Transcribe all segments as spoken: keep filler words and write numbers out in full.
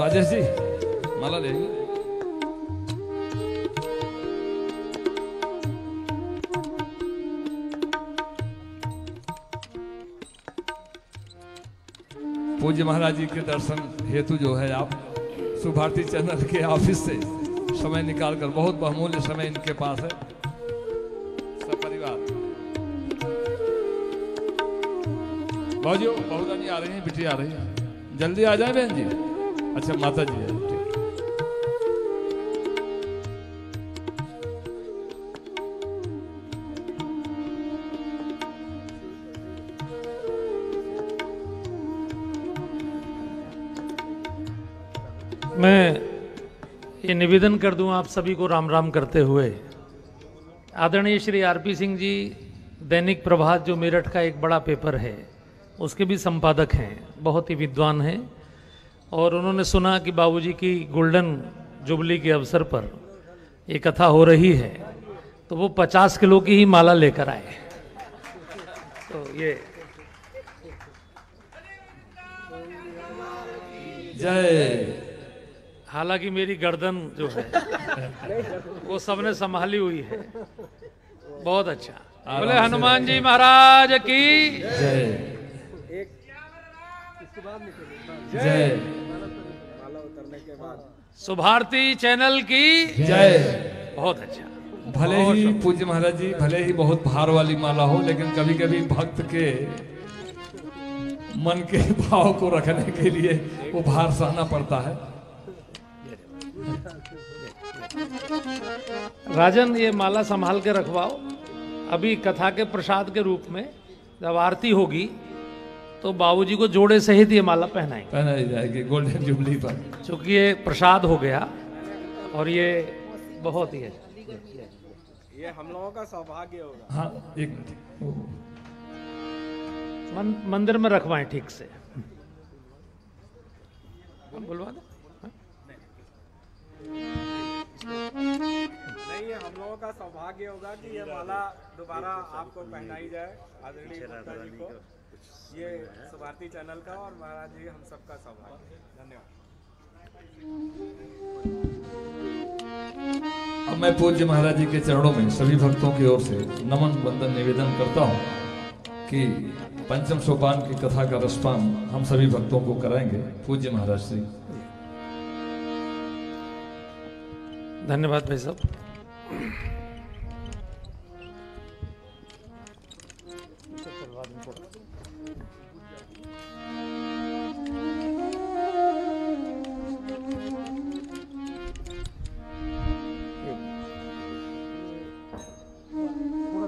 राजेश जी माला ले पूज्य महाराज जी के दर्शन हेतु जो है आप सुभ भारती चैनल के ऑफिस से समय निकालकर, बहुत बहुमूल्य समय इनके पास है, सपरिवार। भाइयों बहुरानी आ रही हैं, बेटी आ रही है, जल्दी आ जाए बहन जी। अच्छा माता जी है, मैं ये निवेदन कर दूं आप सभी को राम राम करते हुए। आदरणीय श्री आरपी सिंह जी दैनिक प्रभात जो मेरठ का एक बड़ा पेपर है उसके भी संपादक हैं, बहुत ही विद्वान हैं, और उन्होंने सुना कि बाबूजी की गोल्डन जुबली के अवसर पर ये कथा हो रही है, तो वो पचास किलो की ही माला लेकर आए। तो ये जय, हालांकि मेरी गर्दन जो है वो सबने संभाली हुई है, बहुत अच्छा। बोले हनुमान जी महाराज की जय। जय सुभारती चैनल की जय। बहुत अच्छा। भले ही पूज्य महाराज जी भले ही बहुत भार वाली माला हो, लेकिन कभी कभी भक्त के मन के भाव को रखने के लिए वो भार सहना पड़ता है। राजन ये माला संभाल के रखवाओ, अभी कथा के प्रसाद के रूप में जब आरती होगी तो बाबूजी को जोड़े सहित ये माला पहनाएंगे, पहनाई जाएगी गोल्डन जुबली पर, क्योंकि ये प्रसाद हो गया और ये बहुत ही है, ये हम लोगों का सौभाग्य होगा। हाँ, एक मंदिर में रखवाएं ठीक से, बुलवा दो नहीं, ये हम लोगों का सौभाग्य होगा कि ये माला दोबारा आपको पहनाई जाए आदरणीय माता जी को, ये सुभारती चैनल का और महाराज जी हम सबका सौभाग्य। धन्यवाद। अब मैं पूज्य महाराज जी के चरणों में सभी भक्तों की ओर से नमन वंदन निवेदन करता हूँ कि पंचम सोपान की कथा का रसपान हम सभी भक्तों को कराएंगे पूज्य महाराज श्री। धन्यवाद भाई साहब।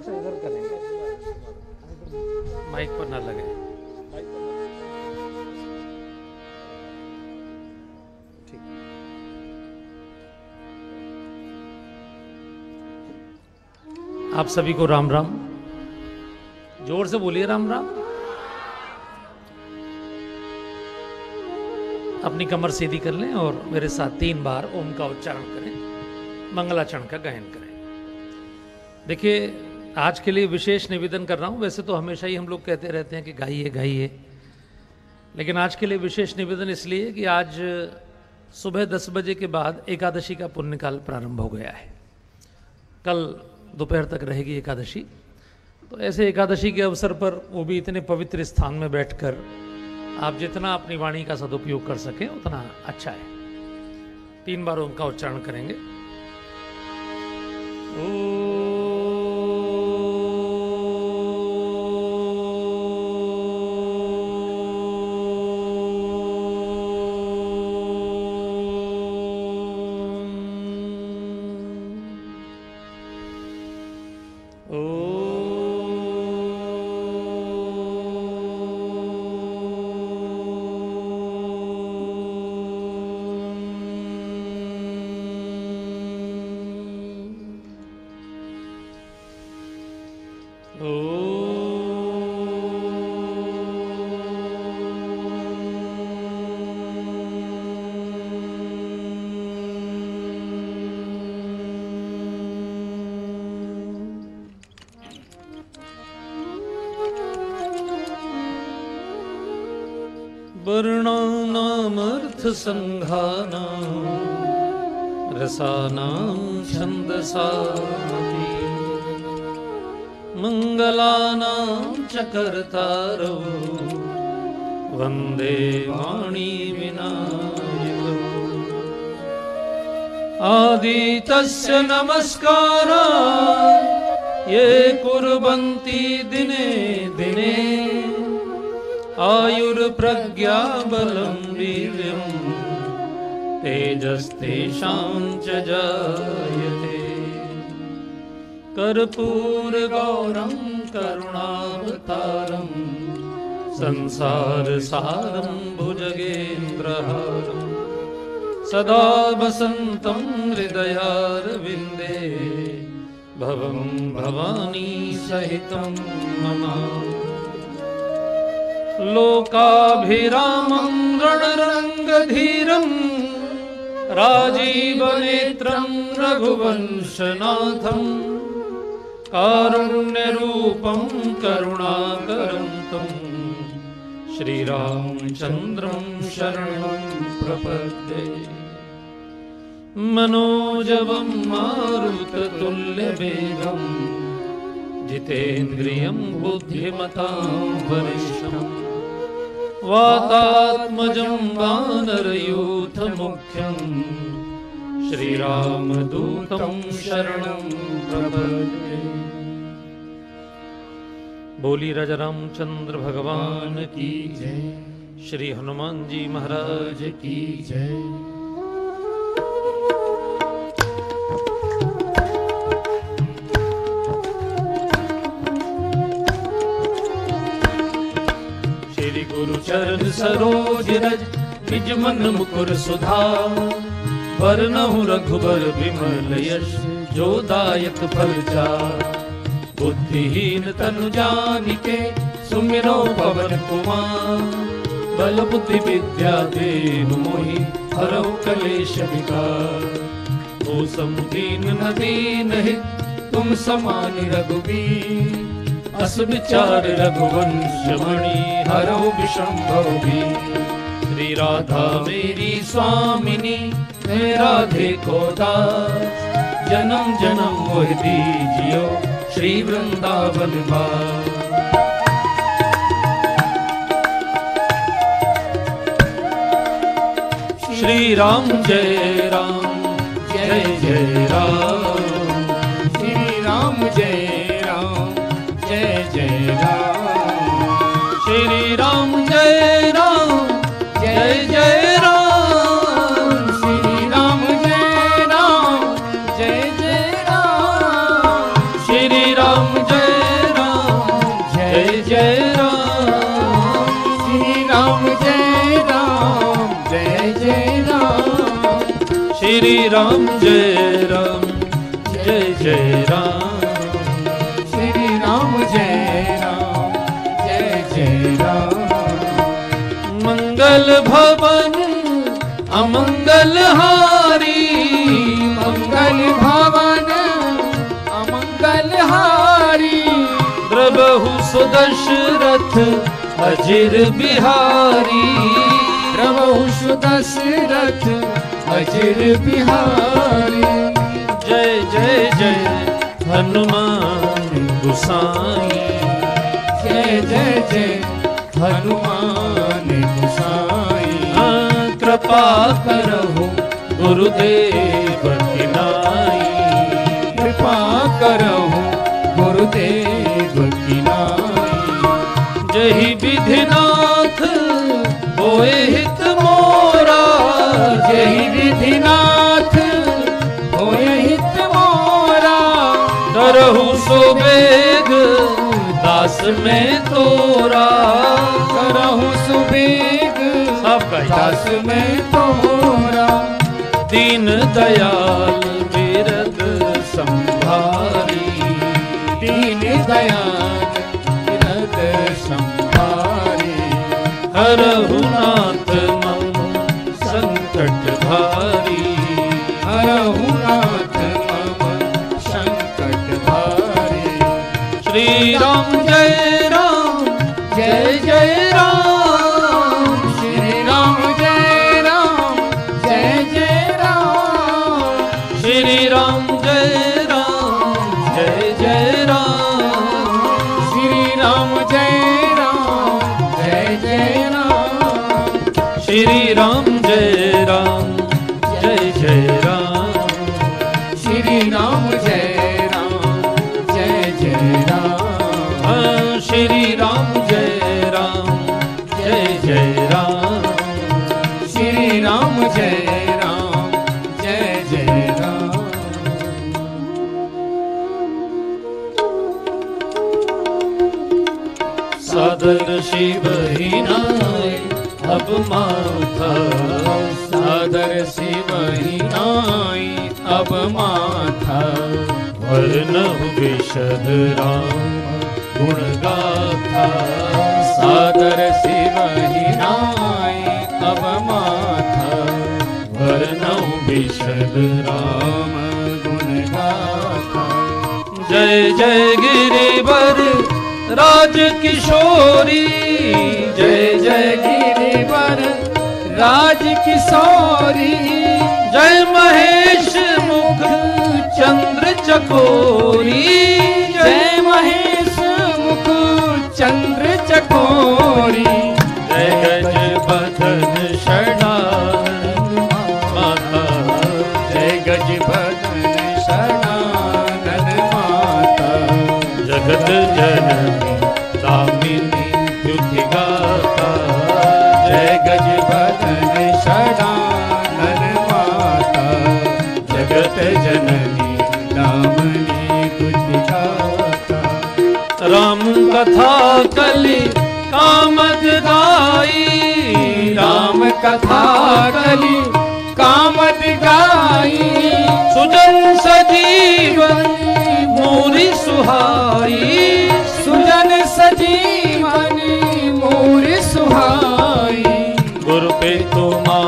थोड़ा सा इधर करेंगे, माइक पर ना लगे। आप सभी को राम राम, जोर से बोलिए राम राम। अपनी कमर सीधी कर लें और मेरे साथ तीन बार ओम का उच्चारण करें, मंगलाचरण का गायन करें। देखिए आज के लिए विशेष निवेदन कर रहा हूं, वैसे तो हमेशा ही हम लोग कहते रहते हैं कि गाइए गाइए, लेकिन आज के लिए विशेष निवेदन इसलिए कि आज सुबह दस बजे के बाद एकादशी का पुण्यकाल प्रारंभ हो गया है। कल दोपहर तक रहेगी एकादशी, तो ऐसे एकादशी के अवसर पर वो भी इतने पवित्र स्थान में बैठकर आप जितना अपनी वाणी का सदुपयोग कर सकें उतना अच्छा है। तीन बार ओम का उच्चारण करेंगे। ओ... Burn on. नामर्थ संघानां रसानां छंदसापि मंगलानां च कर्तारौ वंदे वाणीविनायकम्। आदितस्य नमस्काराः ये कुर्वन्ति दिने दिने आयुर्प्रज्ञा बलं वीर्यं तेजस्तेषां च जायते। कर्पूरगौरं करुणावतारं संसारसारं भुजगेन्द्रहारं सदा वसन्तं हृदयारविन्दे भवं भवानी सहितं नमामि। लोकाभिरामं रणरङ्गधीरं राजीवनेत्रं रघुवंशनाथं कारुण्यरूपं करुणाकरं तं श्रीरामचन्द्रं शरणं प्रपद्ये। मनोजवं मारुततुल्यवेगं जितेन्द्रियं बुद्धिमतां वरिष्ठम् वातात्मजं वानरयूथमुख्यं श्रीरामदूतं शरणं प्रपद्ये। बोली राजा रामचंद्र भगवान की जय। श्री हनुमान जी महाराज की जय। चरण सरोज रज निज मन मुकुर सुधार बरनहुँ रघुबर विमल यश जो दायक फल चार। बुद्धिहीन तनु जानिके सुमिरो पवन कुमार बल बुद्धि विद्या देव मोहि हरहु कलेश विकार। ओ सम दीन न दीन हित तुम समानि रघुबीर अस विचार रघुवंश मणि हरौ विशंभव भी। श्री राधा मेरी स्वामिनी मैं राधे को दास जन्म जन्म मोहि दीजियो श्री वृंदावन वास। श्री राम जय राम जय जय राम श्री राम जय जय राम श्री राम जय राम जय जय राम श्री राम जय राम जय जय राम श्री राम जय राम जय जय राम श्री राम जय राम जय जय राम श्री राम जय राम जय जय राम मंगल भवन अमंगल हारी मंगल भवन अमंगल हारी प्रभु सुदशरथ अजिर बिहारी प्रभु सुदशरथ अजिर बिहारी। जय जय जय हनुमान गोसाई जय जय जय हनुमान गोसाई। कृपा करहु गुरुदेव की नाई कृपा करहु गुरुदेव की नाई। जहि विधिनाथ होए हित मोरा जहि विधिनाथ होए हित मोरा करहु सुबेग दास में तोरा करहु सुबेग दास में तोरा। दीन दयाल बीरद संभारी दीन दयाल बीरद संभारी हरहु नाथ मम संकट भारी हरहु नाथ मम संकट भारी। श्री राम जय राम जय जय राम श्री राम जय जय राम जय जय राम श्री राम जय राम जय जय राम श्री राम जय राम जय जय राम श्री राम जय राम जय जय राम। सादर शिव ही नाय अब माथा सादर शिव ही नाय अब माथा वर्ण विशद राम गुण गाथा सादर शिव ही नाय अब माथा वर्ण विशद राम गुण गाथा। जय जय गिरिवर राज किशोरी जय जय गिरिवर राज किशोरी जय महेश मुख चंद्र चकोरी जय महेश मुख चंद्र चकोरी जय गज बदन शरण माता जय गज बदन शरण माता जगत जन कथा कली कामदगाई राम कथा कली कामदगाई सुजन सजीवन मोरी सुहाई सुजन सजीवन मोरी सुहाई गुरु पे तुमा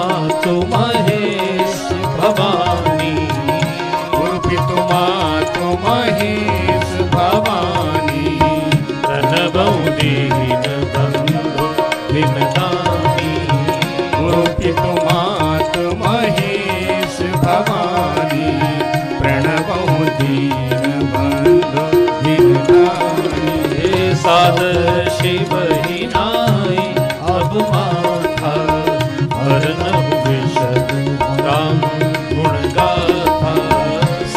तुम्हेश भवानी गुरु पे तुमा तुम्हेश भवानी गुरु पितुमात महेश भवानी प्रणवो दीन बंधु दीनदानी। सादर शिव ही नाई अब माथा हरनव विशद राम गुण गाथा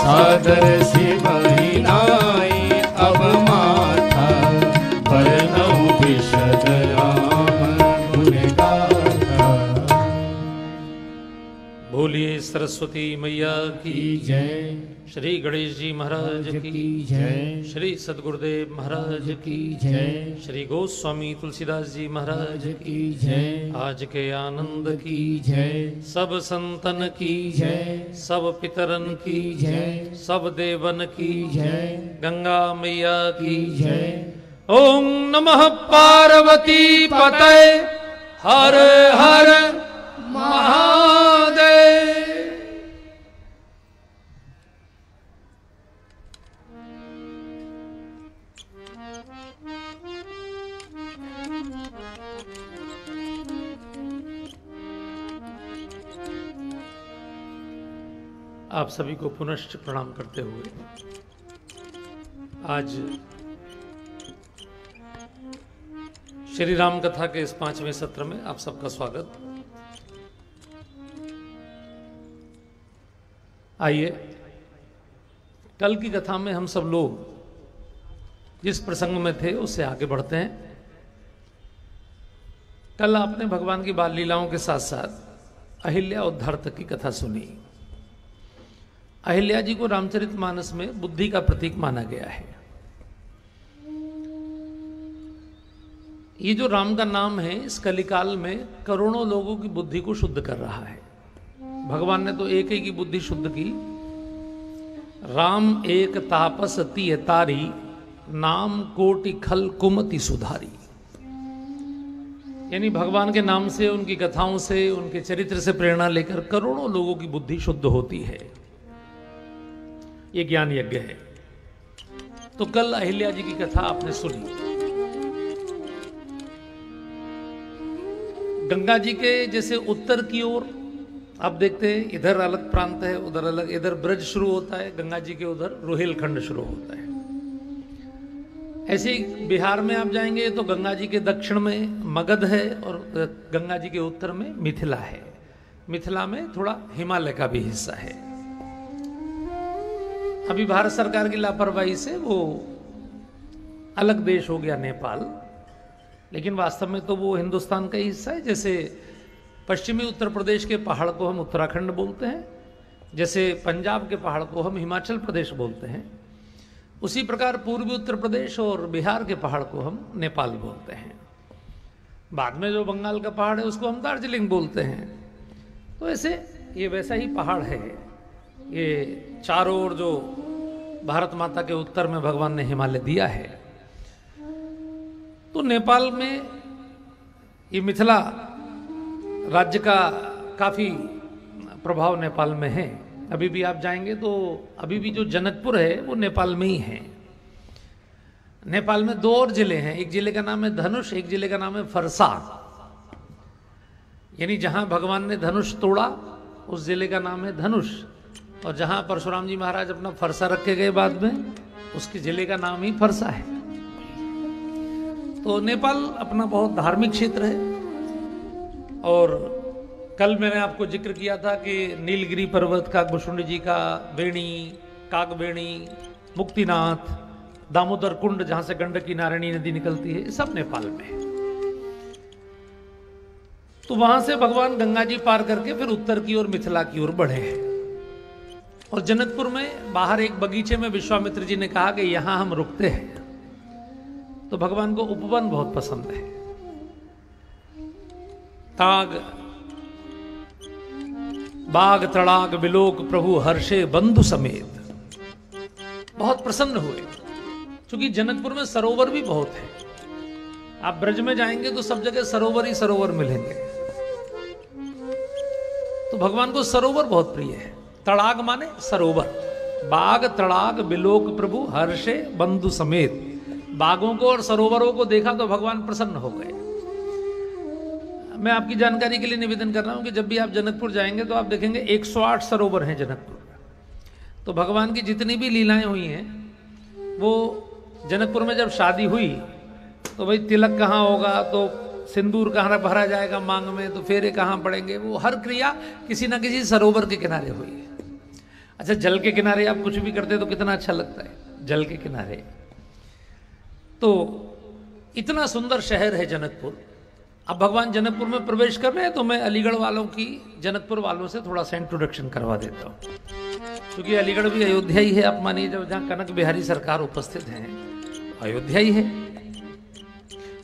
सादर शिव ही नाई अब माथा हरनव विशद सरस्वती मैया की जय। श्री गणेश जी महाराज की जय। श्री सद्गुरुदेव महाराज की जय। श्री गोस्वामी तुलसीदास जी महाराज की जय। आज के आनंद की जय। सब संतन की जय। सब पितरन की जय। सब देवन की जय। गंगा मैया की जय। ओम नमः पार्वती पतये हर हर महादेव। आप सभी को पुनश्च प्रणाम करते हुए आज श्री राम कथा के इस पांचवें सत्र में आप सबका स्वागत। आइए, कल की कथा में हम सब लोग जिस प्रसंग में थे उससे आगे बढ़ते हैं। कल आपने भगवान की बाल लीलाओं के साथ साथ अहिल्या उद्धार तक की कथा सुनी। अहिल्या जी को रामचरितमानस में बुद्धि का प्रतीक माना गया है। ये जो राम का नाम है इस कलिकाल में करोड़ों लोगों की बुद्धि को शुद्ध कर रहा है। भगवान ने तो एक ही की बुद्धि शुद्ध की। राम एक तापस तिय तारी नाम कोटि खल कुमति सुधारी। यानी भगवान के नाम से, उनकी कथाओं से, उनके चरित्र से प्रेरणा लेकर करोड़ों लोगों की बुद्धि शुद्ध होती है। ये ज्ञान यज्ञ है। तो कल अहिल्या जी की कथा आपने सुनी। गंगा जी के जैसे उत्तर की ओर आप देखते हैं, इधर अलग प्रांत है, उधर अलग। इधर ब्रज शुरू होता है, गंगा जी के उधर रोहिलखंड शुरू होता है। ऐसे ही बिहार में आप जाएंगे तो गंगा जी के दक्षिण में मगध है और गंगा जी के उत्तर में मिथिला है। मिथिला में थोड़ा हिमालय का भी हिस्सा है। अभी भारत सरकार की लापरवाही से वो अलग देश हो गया नेपाल, लेकिन वास्तव में तो वो हिंदुस्तान का ही हिस्सा है। जैसे पश्चिमी उत्तर प्रदेश के पहाड़ को हम उत्तराखंड बोलते हैं, जैसे पंजाब के पहाड़ को हम हिमाचल प्रदेश बोलते हैं, उसी प्रकार पूर्वी उत्तर प्रदेश और बिहार के पहाड़ को हम नेपाल बोलते हैं। बाद में जो बंगाल का पहाड़ है उसको हम दार्जिलिंग बोलते हैं। तो ऐसे ये वैसा ही पहाड़ है, ये चारों ओर जो भारत माता के उत्तर में भगवान ने हिमालय दिया है। तो नेपाल में ये मिथिला राज्य का काफ़ी प्रभाव नेपाल में है। अभी भी आप जाएंगे तो अभी भी जो जनकपुर है वो नेपाल में ही है। नेपाल में दो और ज़िले हैं, एक ज़िले का नाम है धनुष, एक ज़िले का नाम है फरसा। यानी जहाँ भगवान ने धनुष तोड़ा उस ज़िले का नाम है धनुष, और जहाँ परशुराम जी महाराज अपना फरसा रखे गए बाद में, उसके ज़िले का नाम ही फरसा है। तो नेपाल अपना बहुत धार्मिक क्षेत्र है। और कल मैंने आपको जिक्र किया था कि नीलगिरी पर्वत का, गुशुंड जी का, बेणी, कागबेणी, मुक्तिनाथ, दामोदर कुंड जहां से गंडकी नारायणी नदी निकलती है, सब नेपाल में है। तो वहां से भगवान गंगा जी पार करके फिर उत्तर की ओर मिथिला की ओर बढ़े हैं। और जनकपुर में बाहर एक बगीचे में विश्वामित्र जी ने कहा कि यहां हम रुकते हैं। तो भगवान को उपवन बहुत पसंद है। ताग बाग तड़ाग बिलोक प्रभु हर्षे बंधु समेत, बहुत प्रसन्न हुए। क्योंकि जनकपुर में सरोवर भी बहुत है। आप ब्रज में जाएंगे तो सब जगह सरोवर ही सरोवर मिलेंगे। तो भगवान को सरोवर बहुत प्रिय है। तड़ाग माने सरोवर। बाग तड़ाग बिलोक प्रभु हर्षे बंधु समेत, बागों को और सरोवरों को देखा तो भगवान प्रसन्न हो गए। मैं आपकी जानकारी के लिए निवेदन कर रहा हूं कि जब भी आप जनकपुर जाएंगे तो आप देखेंगे एक सौ आठ सरोवर हैं जनकपुर। तो भगवान की जितनी भी लीलाएं हुई हैं वो जनकपुर में जब शादी हुई तो भाई तिलक कहाँ होगा, तो सिंदूर कहाँ भरा जाएगा मांग में, तो फेरे कहाँ पड़ेंगे, वो हर क्रिया किसी ना किसी सरोवर के किनारे हुई है। अच्छा, जल के किनारे आप कुछ भी करते तो कितना अच्छा लगता है, जल के किनारे। तो इतना सुंदर शहर है जनकपुर। अब भगवान जनकपुर में प्रवेश कर रहे हैं तो मैं अलीगढ़ वालों की, जनकपुर वालों से थोड़ा सा इंट्रोडक्शन करवा देता हूँ, क्योंकि अलीगढ़ भी अयोध्या ही है। आप मानिए जब जहाँ कनक बिहारी सरकार उपस्थित हैं, अयोध्या ही है।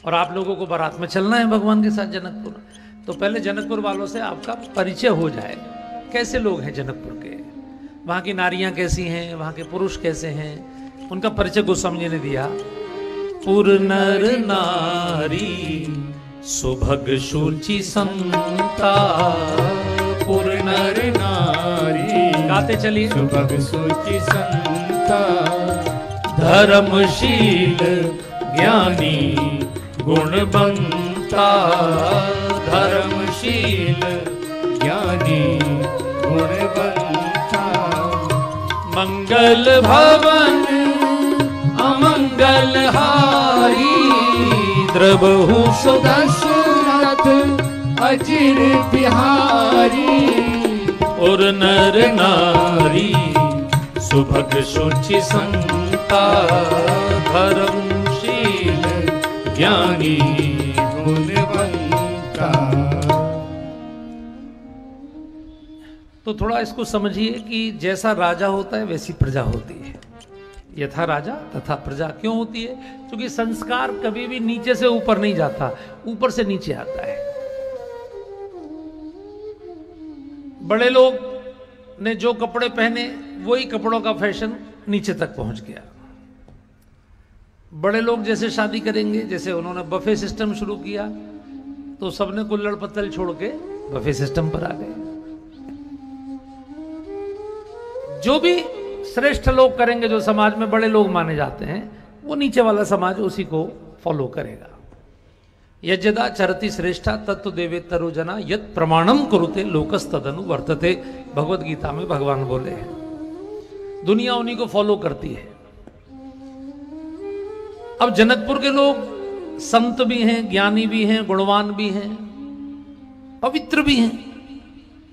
और आप लोगों को बारात में चलना है भगवान के साथ जनकपुर। तो पहले जनकपुर वालों से आपका परिचय हो जाए, कैसे लोग हैं जनकपुर के, वहाँ की नारियाँ कैसी हैं, वहाँ के पुरुष कैसे हैं, उनका परिचय गोस्वामी जी ने दिया। पुर नर नारी सुभग शुचि संता, पुर नर नारी गाते चलिए, सुभग शुचि संता, धर्मशील ज्ञानी गुणवंता, धर्मशील ज्ञानी गुणवंता। मंगल भवन अमंगल हारी, द्रवहु सुदशरथ अचिर बिहारी, और नर नारी सुभग शुचि संता, धर्मशील ज्ञानी गुणवंता। तो थोड़ा इसको समझिए कि जैसा राजा होता है वैसी प्रजा होती है, यथा राजा तथा प्रजा क्यों होती है? क्योंकि संस्कार कभी भी नीचे से ऊपर नहीं जाता, ऊपर से नीचे आता है। बड़े लोग ने जो कपड़े पहने वही कपड़ों का फैशन नीचे तक पहुंच गया। बड़े लोग जैसे शादी करेंगे, जैसे उन्होंने बफे सिस्टम शुरू किया तो सबने कुल्लड़ पत्तल छोड़ के बफे सिस्टम पर आ गए। जो भी श्रेष्ठ लोग करेंगे, जो समाज में बड़े लोग माने जाते हैं, वो नीचे वाला समाज उसी को फॉलो करेगा। यज्ञदा चरति श्रेष्ठा तत्व देवेतरो जना यत प्रमाणम कुरुते लोकस्तदनु वर्तते, भगवत गीता में भगवान बोले हैं। दुनिया उन्हीं को फॉलो करती है। अब जनकपुर के लोग संत भी हैं, ज्ञानी भी हैं, गुणवान भी हैं, पवित्र भी हैं।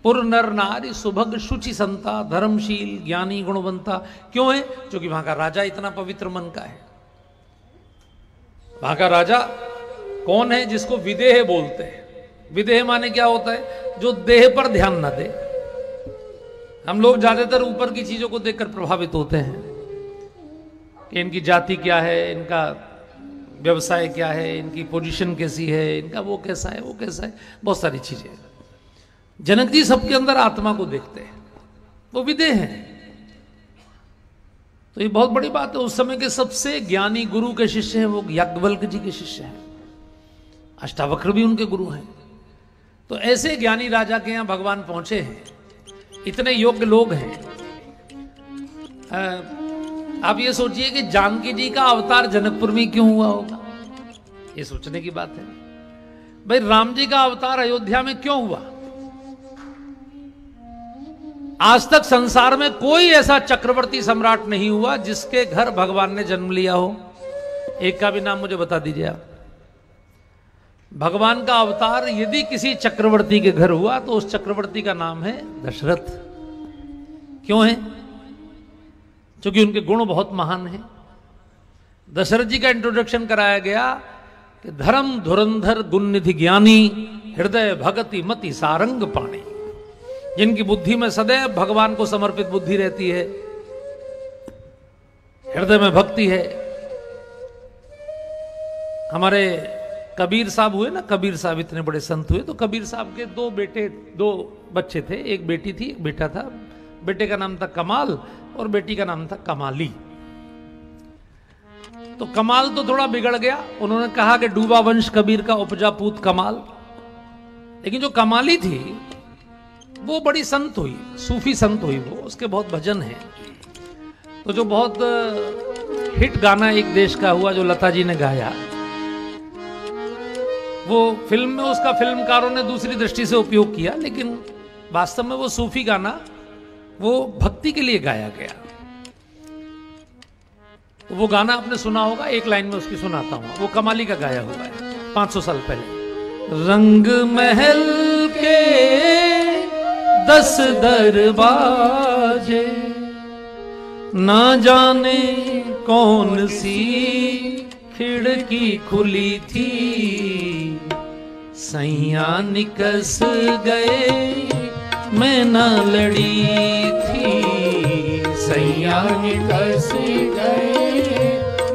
पुर नर नारी सुभग शुचि संता धर्मशील ज्ञानी गुणवंता क्यों है? क्योंकि वहां का राजा इतना पवित्र मन का है। वहां का राजा कौन है? जिसको विदेह बोलते हैं। विदेह माने क्या होता है? जो देह पर ध्यान ना दे। हम लोग ज्यादातर ऊपर की चीजों को देखकर प्रभावित होते हैं कि इनकी जाति क्या है, इनका व्यवसाय क्या है, इनकी पोजीशन कैसी है, इनका वो कैसा है, वो कैसा है, बहुत सारी चीजें। जनक जी सबके अंदर आत्मा को देखते हैं, वो विदेह हैं। तो ये बहुत बड़ी बात है। उस समय के सबसे ज्ञानी गुरु के शिष्य हैं, वो याज्ञवल्क्य जी के शिष्य हैं, अष्टावक्र भी उनके गुरु हैं। तो ऐसे ज्ञानी राजा के यहाँ भगवान पहुंचे हैं, इतने योग्य लोग हैं। आप ये सोचिए कि जानकी जी का अवतार जनकपुर में क्यों हुआ होगा, ये सोचने की बात है। भाई राम जी का अवतार अयोध्या में क्यों हुआ? आज तक संसार में कोई ऐसा चक्रवर्ती सम्राट नहीं हुआ जिसके घर भगवान ने जन्म लिया हो। एक का भी नाम मुझे बता दीजिए आप। भगवान का अवतार यदि किसी चक्रवर्ती के घर हुआ तो उस चक्रवर्ती का नाम है दशरथ। क्यों है? क्योंकि उनके गुण बहुत महान हैं। दशरथ जी का इंट्रोडक्शन कराया गया कि धर्म धुरंधर गुण निधि ज्ञानी हृदय भगति मति सारंग पाणी, जिनकी बुद्धि में सदैव भगवान को समर्पित बुद्धि रहती है, हृदय में भक्ति है। हमारे कबीर साहब हुए ना, कबीर साहब इतने बड़े संत हुए। तो कबीर साहब के दो बेटे दो बच्चे थे, एक बेटी थी एक बेटा था। बेटे का नाम था कमाल और बेटी का नाम था कमाली। तो कमाल तो थोड़ा बिगड़ गया। उन्होंने कहा कि डूबा वंश कबीर का उपजा पूत कमाल। लेकिन जो कमाली थी वो बड़ी संत हुई, सूफी संत हुई वो। उसके बहुत भजन हैं। तो जो बहुत हिट गाना एक देश का हुआ जो लता जी ने गाया, वो फिल्म में उसका फिल्मकारों ने दूसरी दृष्टि से उपयोग किया, लेकिन वास्तव में वो सूफी गाना वो भक्ति के लिए गाया गया। तो वो गाना आपने सुना होगा, एक लाइन में उसकी सुनाता हूँ। वो कमाली का गाया हुआ है पाँच सौ साल पहले। रंग महल के दस दरवाजे ना जाने कौन सी खिड़की खुली थी, सैया निकस गए मैं ना लड़ी थी, सैया निकस गए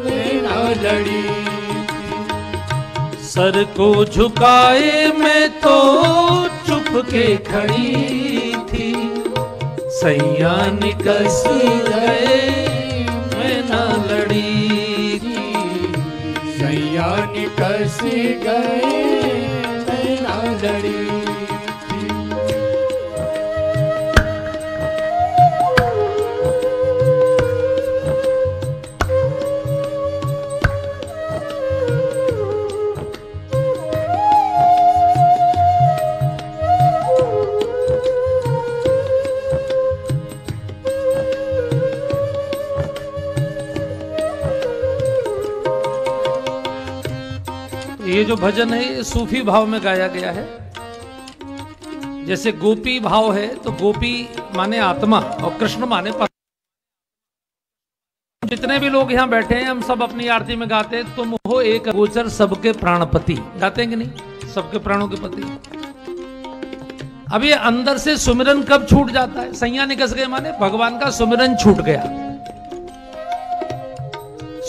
मैं ना लड़ी थी। सर को झुकाए मैं तो चुप के खड़ी थी, सैया निकस गए मैं ना लड़ी थी, सैया निकस गए मैं ना लड़ी थी। ये जो भजन है ये सूफी भाव में गाया गया है। जैसे गोपी भाव है तो गोपी माने आत्मा और कृष्ण माने परमात्मा। जितने भी लोग यहाँ बैठे हैं हम सब अपनी आरती में गाते हैं, तुम हो एक गोचर सबके प्राणपति। गाते हैं कि नहीं? सबके प्राणों के पति। अब ये अंदर से सुमिरन कब छूट जाता है? सैया निकस गए माने भगवान का सुमिरन छूट गया।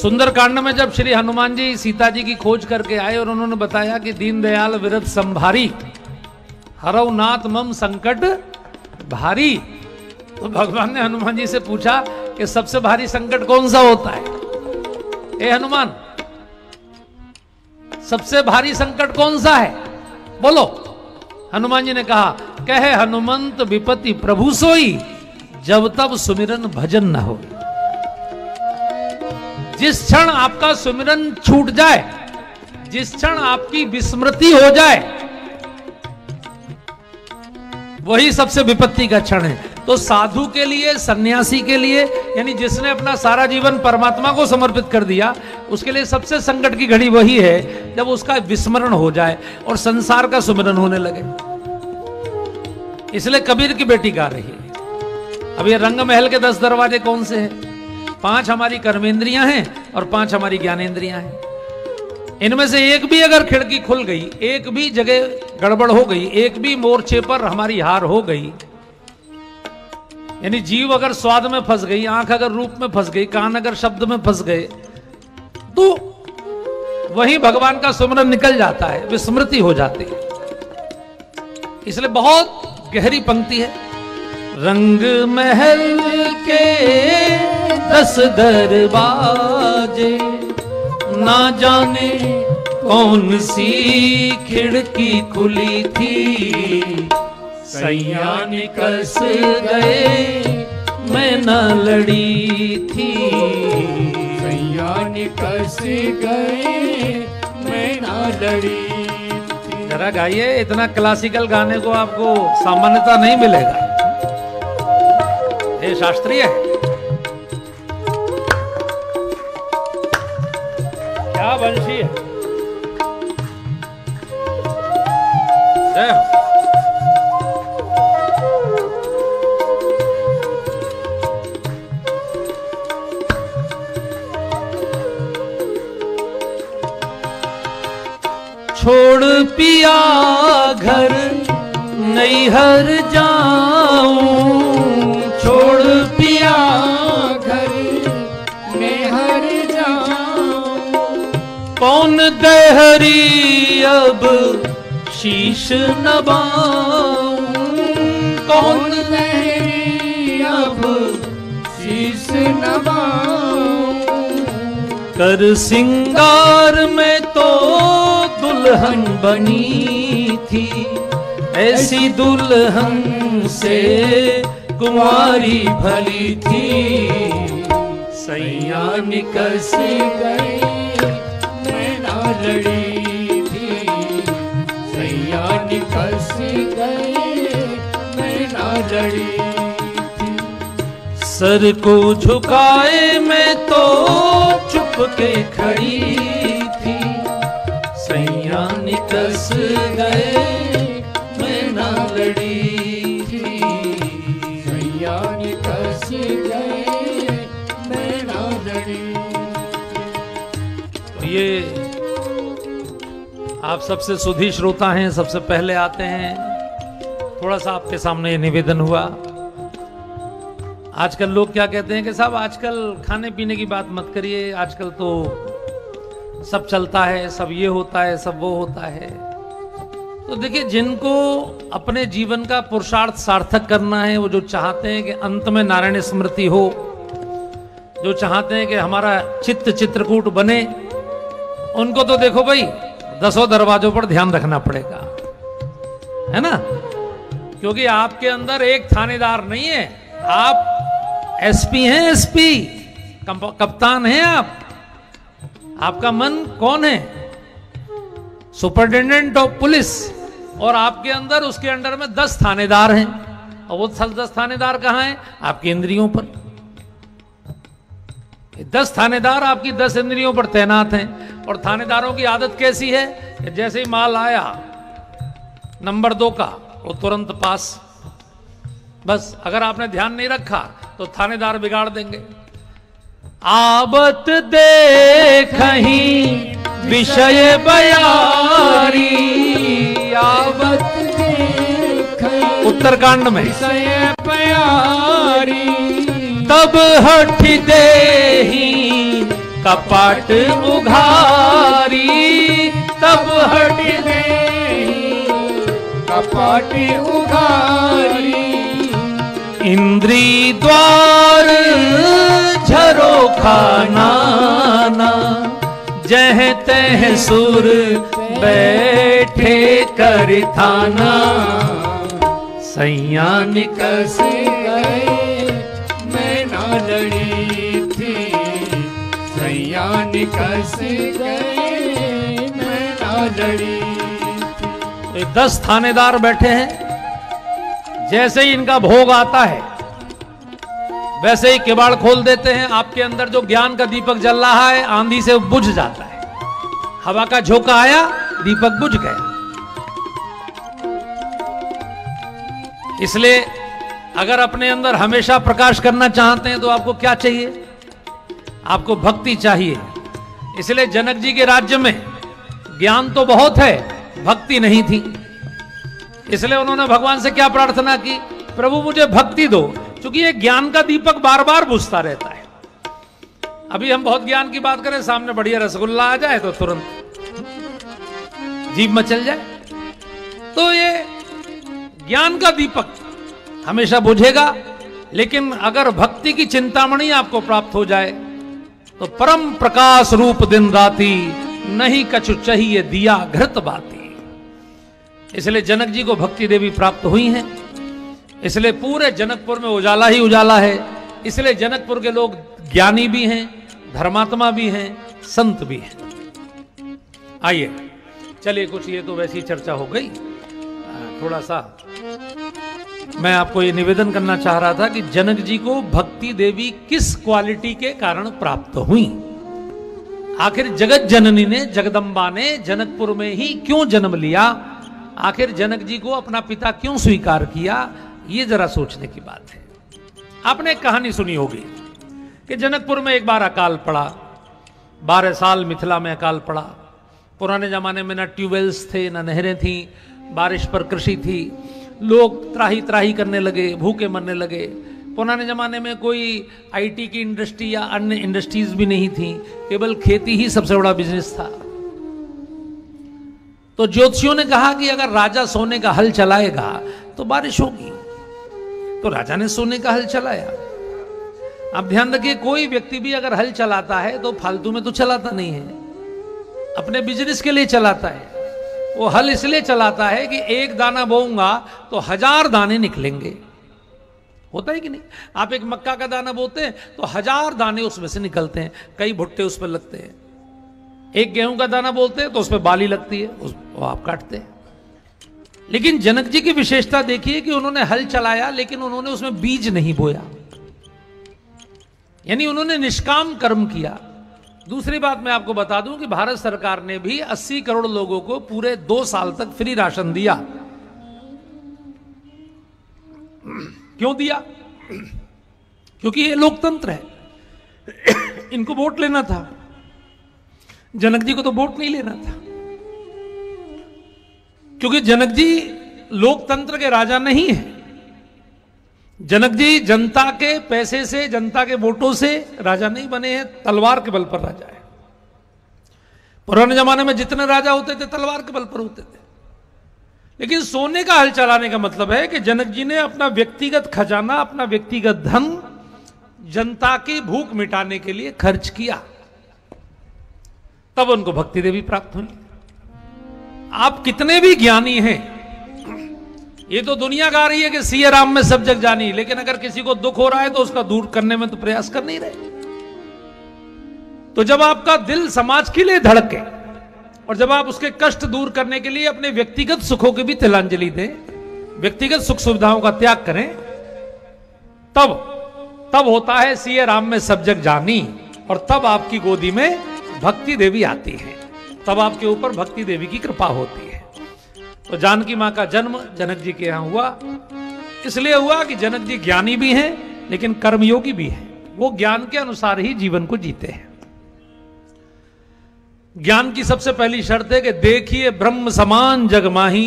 सुंदरकांड में जब श्री हनुमान जी सीता जी की खोज करके आए और उन्होंने बताया कि दीनदयाल विरध संभारी हरौ नाथ मम संकट भारी, तो भगवान ने हनुमान जी से पूछा कि सबसे भारी संकट कौन सा होता है? ए हनुमान, सबसे भारी संकट कौन सा है? बोलो। हनुमान जी ने कहा, कहे हनुमंत विपत्ति प्रभु सोई, जब तब सुमिरन भजन न हो। जिस क्षण आपका सुमिरन छूट जाए, जिस क्षण आपकी विस्मृति हो जाए, वही सबसे विपत्ति का क्षण है। तो साधु के लिए, सन्यासी के लिए, यानी जिसने अपना सारा जीवन परमात्मा को समर्पित कर दिया, उसके लिए सबसे संकट की घड़ी वही है जब उसका विस्मरण हो जाए और संसार का सुमिरन होने लगे। इसलिए कबीर की बेटी गा रही है। अब ये रंग महल के दस दरवाजे कौन से हैं? पांच हमारी कर्मेंद्रियां हैं और पांच हमारी ज्ञानेंद्रियां हैं। इनमें से एक भी अगर खिड़की खुल गई, एक भी जगह गड़बड़ हो गई, एक भी मोर्चे पर हमारी हार हो गई, यानी जीव अगर स्वाद में फंस गई, आंख अगर रूप में फंस गई, कान अगर शब्द में फंस गए, तो वहीं भगवान का सुमरन निकल जाता है, विस्मृति हो जाती है। इसलिए बहुत गहरी पंक्ति है। रंग महल के दस दरवाजे, ना जाने कौन सी खिड़की खुली थी, सैया निकस गए मैं न लड़ी थी, सैया निकस गए मैं न लड़ी थी। जरा गाइए, इतना क्लासिकल गाने को आपको सामान्यता नहीं मिलेगा, ये शास्त्रीय है। क्या बंशी है। जय छोड़ पिया घर नैहर जाऊं, छोड़ पिया घर नैहर जाऊं, कौन देहरी अब शीश नबाऊं, कौन देहरी अब शीश नबाऊं, कर सिंगार में तो दुल्हन बनी थी, ऐसी दुल्हन से कुंवारी भली थी, सैया निकस गई मैं ना लड़ी थी, सैया निकस गई मैं ना लड़ी थी। सर को झुकाए मैं तो चुप के खड़ी, निकस गए मैं ना लड़ी थी, सैया निकस गए मैं ना लड़ी। ये आप सबसे सुधी श्रोता हैं, सबसे पहले आते हैं, थोड़ा सा आपके सामने ये निवेदन हुआ। आजकल लोग क्या कहते हैं कि साहब आजकल खाने पीने की बात मत करिए, आजकल तो सब चलता है, सब ये होता है, सब वो होता है। तो देखिए, जिनको अपने जीवन का पुरुषार्थ सार्थक करना है, वो जो चाहते हैं कि अंत में नारायण स्मृति हो, जो चाहते हैं कि हमारा चित्त चित्रकूट बने, उनको तो देखो भाई दसों दरवाजों पर ध्यान रखना पड़ेगा, है ना, क्योंकि आपके अंदर एक थानेदार नहीं है। आप एसपी हैं, एसपी कप्तान हैं आप। आपका मन कौन है? Superintendent of police. और आपके अंदर, उसके अंडर में दस थानेदार हैं, और वो दस थानेदार कहाँ हैं? आपकी इंद्रियों पर। दस थानेदार आपकी दस इंद्रियों पर तैनात हैं। और थानेदारों की आदत कैसी है कि जैसे ही माल आया नंबर दो का, वो तुरंत पास। बस अगर आपने ध्यान नहीं रखा तो थानेदार बिगाड़ देंगे। आबत देखहीं विषय बयारी, आबत देखहीं उत्तरकांड में विषय बयारी, तब हठ देहीं कपाट उघारी, तब हठ देहीं कपाट उघारी, इंद्री द्वार झरो खाना, जह तह सुर बैठे कर थाना, सैया निकस गए मैं ना लड़ी थी, सैया निकस गए मैं ना लड़ी थी। तो दस थानेदार बैठे हैं, जैसे ही इनका भोग आता है वैसे ही किवाड़ खोल देते हैं। आपके अंदर जो ज्ञान का दीपक जल रहा है, आंधी से बुझ जाता है। हवा का झोंका आया, दीपक बुझ गया। इसलिए अगर अपने अंदर हमेशा प्रकाश करना चाहते हैं तो आपको क्या चाहिए? आपको भक्ति चाहिए। इसलिए जनक जी के राज्य में ज्ञान तो बहुत है, भक्ति नहीं थी। इसलिए उन्होंने भगवान से क्या प्रार्थना की? प्रभु मुझे भक्ति दो, क्योंकि ये ज्ञान का दीपक बार बार बुझता रहता है। अभी हम बहुत ज्ञान की बात करें, सामने बढ़िया रसगुल्ला आ जाए तो तुरंत जीभ मचल जाए। तो ये ज्ञान का दीपक हमेशा बुझेगा, लेकिन अगर भक्ति की चिंतामणि आपको प्राप्त हो जाए तो परम प्रकाश रूप दिन राती नहीं कछु चाहिए दिया घृत बाती। इसलिए जनक जी को भक्ति देवी प्राप्त हुई हैं, इसलिए पूरे जनकपुर में उजाला ही उजाला है। इसलिए जनकपुर के लोग ज्ञानी भी हैं, धर्मात्मा भी हैं, संत भी हैं। आइए चलिए, कुछ ये तो वैसी चर्चा हो गई। थोड़ा सा मैं आपको ये निवेदन करना चाह रहा था कि जनक जी को भक्ति देवी किस क्वालिटी के कारण प्राप्त हुई? आखिर जगत जननी ने, जगदम्बा ने जनकपुर में ही क्यों जन्म लिया? आखिर जनक जी को अपना पिता क्यों स्वीकार किया? ये जरा सोचने की बात है। आपने एक कहानी सुनी होगी कि जनकपुर में एक बार अकाल पड़ा। बारह साल मिथिला में अकाल पड़ा। पुराने जमाने में ना ट्यूबवेल्स थे, ना नहरें थीं, बारिश पर कृषि थी। लोग त्राही त्राही करने लगे, भूखे मरने लगे। पुराने ज़माने में कोई आईटी की इंडस्ट्री या अन्य इंडस्ट्रीज भी नहीं थी, केवल खेती ही सबसे बड़ा बिजनेस था। तो ज्योतिषियों ने कहा कि अगर राजा सोने का हल चलाएगा तो बारिश होगी। तो राजा ने सोने का हल चलाया। अब ध्यान रखिए, कोई व्यक्ति भी अगर हल चलाता है तो फालतू में तो चलाता नहीं है, अपने बिजनेस के लिए चलाता है। वो हल इसलिए चलाता है कि एक दाना बोऊंगा तो हजार दाने निकलेंगे। होता है कि नहीं? आप एक मक्का का दाना बोते हैं तो हजार दाने उसमें से निकलते हैं, कई भुट्टे उस पर लगते हैं। एक गेहूं का दाना बोलते हैं तो उसमें बाली लगती है, उस वो आप काटते हैं। लेकिन जनक जी की विशेषता देखिए कि उन्होंने हल चलाया, लेकिन उन्होंने उसमें बीज नहीं बोया, यानी उन्होंने निष्काम कर्म किया। दूसरी बात मैं आपको बता दूं कि भारत सरकार ने भी अस्सी करोड़ लोगों को पूरे दो साल तक फ्री राशन दिया। क्यों दिया? क्योंकि ये लोकतंत्र है, इनको वोट लेना था। जनक जी को तो वोट नहीं लेना था, क्योंकि जनक जी लोकतंत्र के राजा नहीं है। जनक जी जनता के पैसे से, जनता के वोटों से राजा नहीं बने हैं, तलवार के बल पर राजा है। पुराने जमाने में जितने राजा होते थे तलवार के बल पर होते थे। लेकिन सोने का हल चलाने का मतलब है कि जनक जी ने अपना व्यक्तिगत खजाना, अपना व्यक्तिगत धन जनता की भूख मिटाने के लिए खर्च किया, तब उनको भक्ति देवी प्राप्त हुई। आप कितने भी ज्ञानी हैं, ये तो दुनिया गा रही है कि सीए राम में सब जग जानी, लेकिन अगर किसी को दुख हो रहा है तो उसका दूर करने में तो प्रयास कर नहीं रहे। तो जब आपका दिल समाज के लिए धड़के और जब आप उसके कष्ट दूर करने के लिए अपने व्यक्तिगत सुखों की भी तिलांजलि दें, व्यक्तिगत सुख सुविधाओं का त्याग करें, तब तब होता है सीए राम में सब जग जानी। और तब आपकी गोदी में भक्ति देवी आती है, तब आपके ऊपर भक्ति देवी की कृपा होती है। तो जानकी मां का जन्म जनक जी के यहां हुआ, इसलिए हुआ कि जनक जी ज्ञानी भी हैं लेकिन कर्मयोगी भी हैं। वो ज्ञान के अनुसार ही जीवन को जीते हैं। ज्ञान की सबसे पहली शर्त है कि देखिए ब्रह्म समान जगमाही,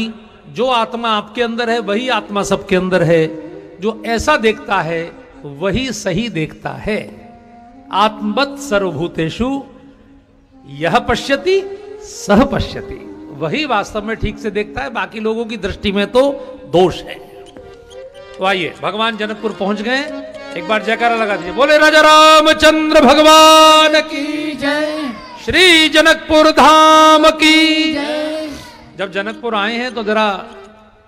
जो आत्मा आपके अंदर है वही आत्मा सबके अंदर है। जो ऐसा देखता है वही सही देखता है। आत्मवत् सर्वभूतेषु यह पश्यति सह पश्यति, वही वास्तव में ठीक से देखता है, बाकी लोगों की दृष्टि में तो दोष है। तो आइए, भगवान जनकपुर पहुंच गए, एक बार जयकारा लगा दीजिए, बोले राजा रामचंद्र भगवान की जय, श्री जनकपुर धाम की जय। जब जनकपुर आए हैं तो जरा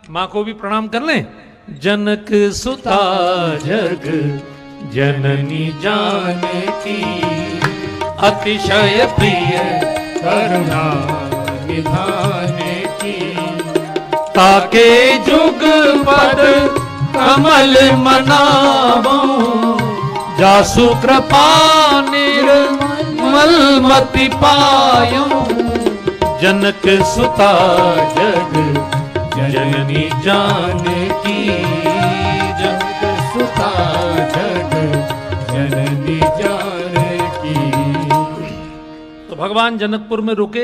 मां को भी प्रणाम कर लें। जनक सुता जग जननी जानकी, अतिशय प्रिय करुणा विधाने की, ताके जुग पद कमल मनावो, जासु कृपा निर्मल मति पायो। जनक सुता जग जननी जाने की। भगवान जनकपुर में रुके,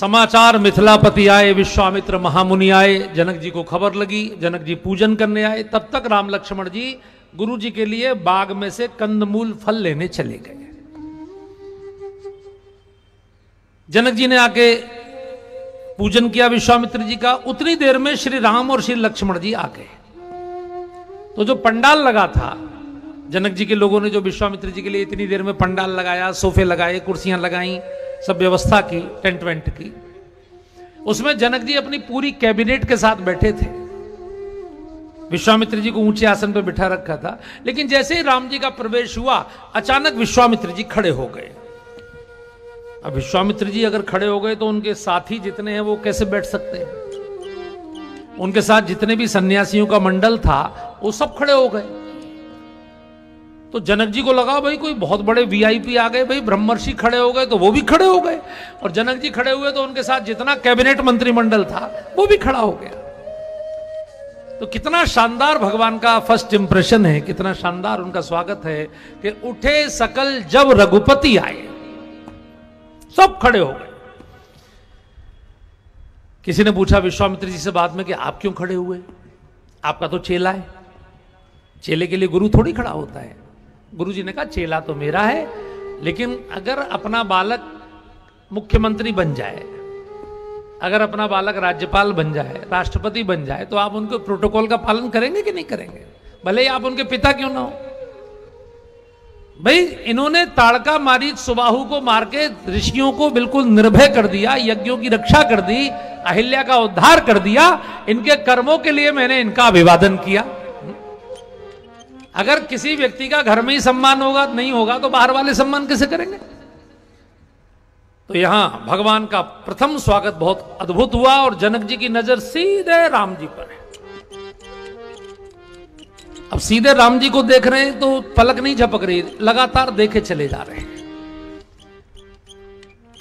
समाचार मिथिलापति आए, विश्वामित्र महामुनि आए, जनक जी को खबर लगी, जनक जी पूजन करने आए। तब तक राम लक्ष्मण जी गुरु जी के लिए बाग में से कंदमूल फल लेने चले गए। जनक जी ने आके पूजन किया विश्वामित्र जी का। उतनी देर में श्री राम और श्री लक्ष्मण जी आ गए। तो जो पंडाल लगा था, जनक जी के लोगों ने जो विश्वामित्र जी के लिए इतनी देर में पंडाल लगाया, सोफे लगाए, कुर्सियां लगाई, सब व्यवस्था की, टेंट वेंट की, उसमें जनक जी अपनी पूरी कैबिनेट के साथ बैठे थे। विश्वामित्र जी को ऊंचे आसन पर बिठा रखा था। लेकिन जैसे ही राम जी का प्रवेश हुआ, अचानक विश्वामित्र जी खड़े हो गए। अब विश्वामित्र जी अगर खड़े हो गए तो उनके साथी जितने हैं वो कैसे बैठ सकते हैं? उनके साथ जितने भी सन्यासियों का मंडल था वो सब खड़े हो गए। तो जनक जी को लगा भाई कोई बहुत बड़े वीआईपी आ गए, भाई ब्रह्मर्षि खड़े हो गए, तो वो भी खड़े हो गए। और जनक जी खड़े हुए तो उनके साथ जितना कैबिनेट मंत्रिमंडल था वो भी खड़ा हो गया। तो कितना शानदार भगवान का फर्स्ट इंप्रेशन है, कितना शानदार उनका स्वागत है कि उठे सकल जब रघुपति आए, सब खड़े हो गए। किसी ने पूछा विश्वामित्र जी से बाद में कि आप क्यों खड़े हुए, आपका तो चेला है, चेले के लिए गुरु थोड़ी खड़ा होता है। गुरु जी ने कहा चेला तो मेरा है, लेकिन अगर अपना बालक मुख्यमंत्री बन जाए, अगर अपना बालक राज्यपाल बन जाए, राष्ट्रपति बन जाए, तो आप उनके प्रोटोकॉल का पालन करेंगे कि नहीं करेंगे, भले ही आप उनके पिता क्यों ना हो। भाई इन्होंने ताड़का मारी, सुबाहु को मार के ऋषियों को बिल्कुल निर्भय कर दिया, यज्ञों की रक्षा कर दी, अहिल्या का उद्धार कर दिया। इनके कर्मों के लिए मैंने इनका अभिवादन किया। अगर किसी व्यक्ति का घर में ही सम्मान होगा नहीं होगा तो बाहर वाले सम्मान कैसे करेंगे? तो यहां भगवान का प्रथम स्वागत बहुत अद्भुत हुआ और जनक जी की नजर सीधे राम जी पर है। अब सीधे राम जी को देख रहे हैं तो पलक नहीं झपक रही, लगातार देखे चले जा रहे हैं।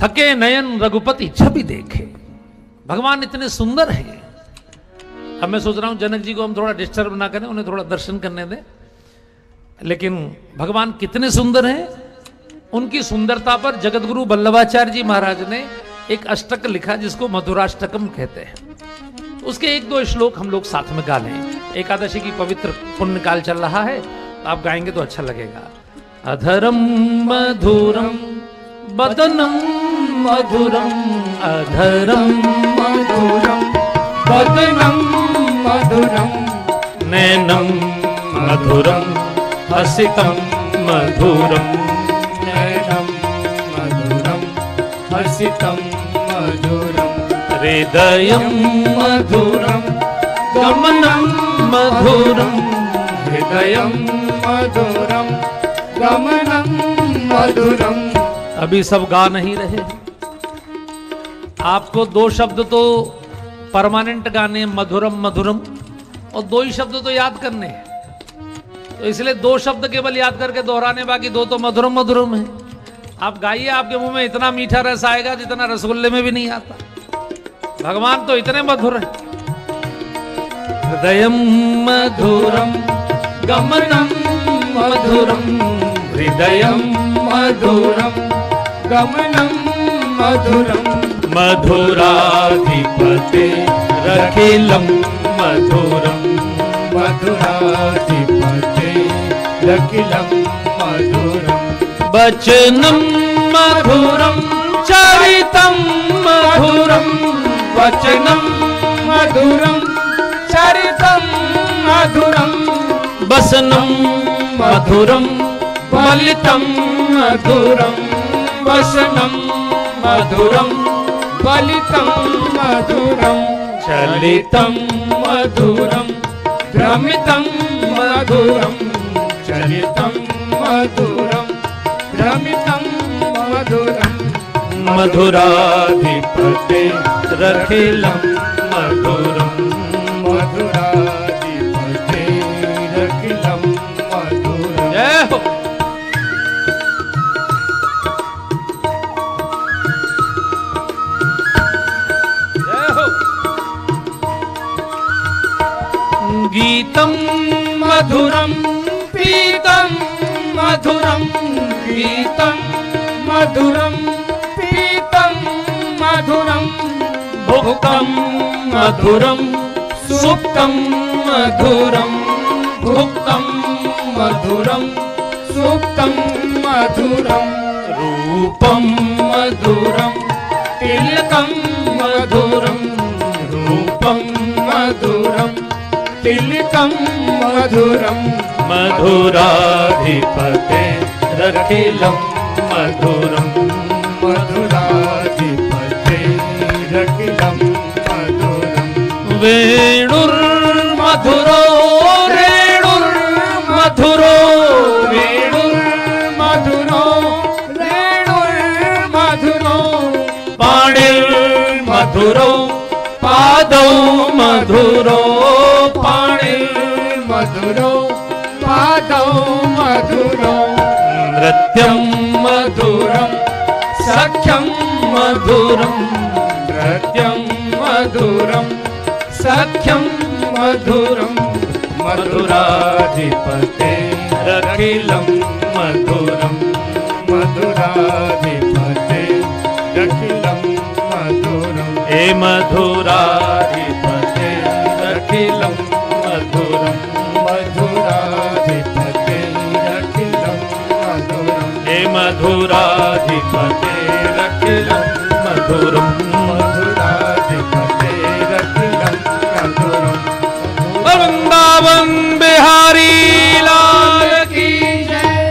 थके नयन रघुपति छवि देखे, भगवान इतने सुंदर हैं। अब मैं सोच रहा हूं जनक जी को हम थोड़ा डिस्टर्ब ना करें, उन्हें थोड़ा दर्शन करने दें। लेकिन भगवान कितने सुंदर हैं, उनकी सुंदरता पर जगतगुरु वल्लभाचार्य जी महाराज ने एक अष्टक लिखा जिसको मधुराष्टकम कहते हैं। उसके एक दो श्लोक हम लोग साथ में गा लें। एकादशी की पवित्र पुण्यकाल चल रहा है, आप गाएंगे तो अच्छा लगेगा। अधरम मधुरम बदनम मधुरम, अधरम मधुरम बदनम मधुरम, नैनम मधुरम हसितम मधुरम, नैनम मधुरम हसितम मधुरम, हृदयम मधुरम गमनम मधुरम, हृदयम मधुरम गमनम मधुरम। अभी सब गा नहीं रहे, आपको दो शब्द तो परमानेंट गाने, मधुरम मधुरम, और दो ही शब्द तो याद करने हैं। तो इसलिए दो शब्द केवल याद करके दोहराने, बाकी दो तो मधुरम मधुरम है। आप गाइए, आपके मुंह में इतना मीठा रस आएगा जितना रसगुल्ले में भी नहीं आता। भगवान तो इतने मधुर हैं। हृदयम मधुरम गमनम मधुरम, हृदयम मधुरम गमनम मधुरम, मधुराधिपते रखिलम मधुरम, मधुराधिपते रखिलम मधुरम, वचनम मधुरम चरितम मधुरम, वचनम मधुरम चरितम मधुरम, वसनम मधुरम फलितम मधुरम, वसनम मधुरम फलितम मधुरम, चलितम मधुरम भ्रमितम मधुरम, चलितम मधुरम भ्रमितम मधुरम, मधुराधिपते रखिलम मधुरम, मधुराधिपते रखिलम मधुरम। जय हो। गीतम मधुरम पीतम मधुरम, गीतम मधुरम पीतम मधुरम भुक्तम मधुरम सुप्तम मधुरम भुक्तम मधुरम सुप्तम मधुरम रूपम मधुरम तिलकम मधुरम रूपम मधुरम तिलकम मधुरम मधुराधिपते रखिलम मधुरम मधुराधिपते रखिलम मधुरम वेणुर मधुरो रेणुर मधुरो वेणुर मधुरो रेणुर मधुरो पाणिर मधुरो पादौ मधुरो पाणिर मधुरो पादौ मधुरो नृत्यं मधुरं सख्यं मधुरं नृत्यं मधुरं सख्यं मधुरं मधुराधिपते रखिलं मधुरं मधुराधिपते रखिलं मधुरं हे मधुराधिपते रखिलं मधुरं मधुराधिपते रखिलं मधुरं हे मधुराधिपते रखिलं मधुरं मधुराधिपते रखिलं मधुरं वृंदावन बिहारी लाल की जय।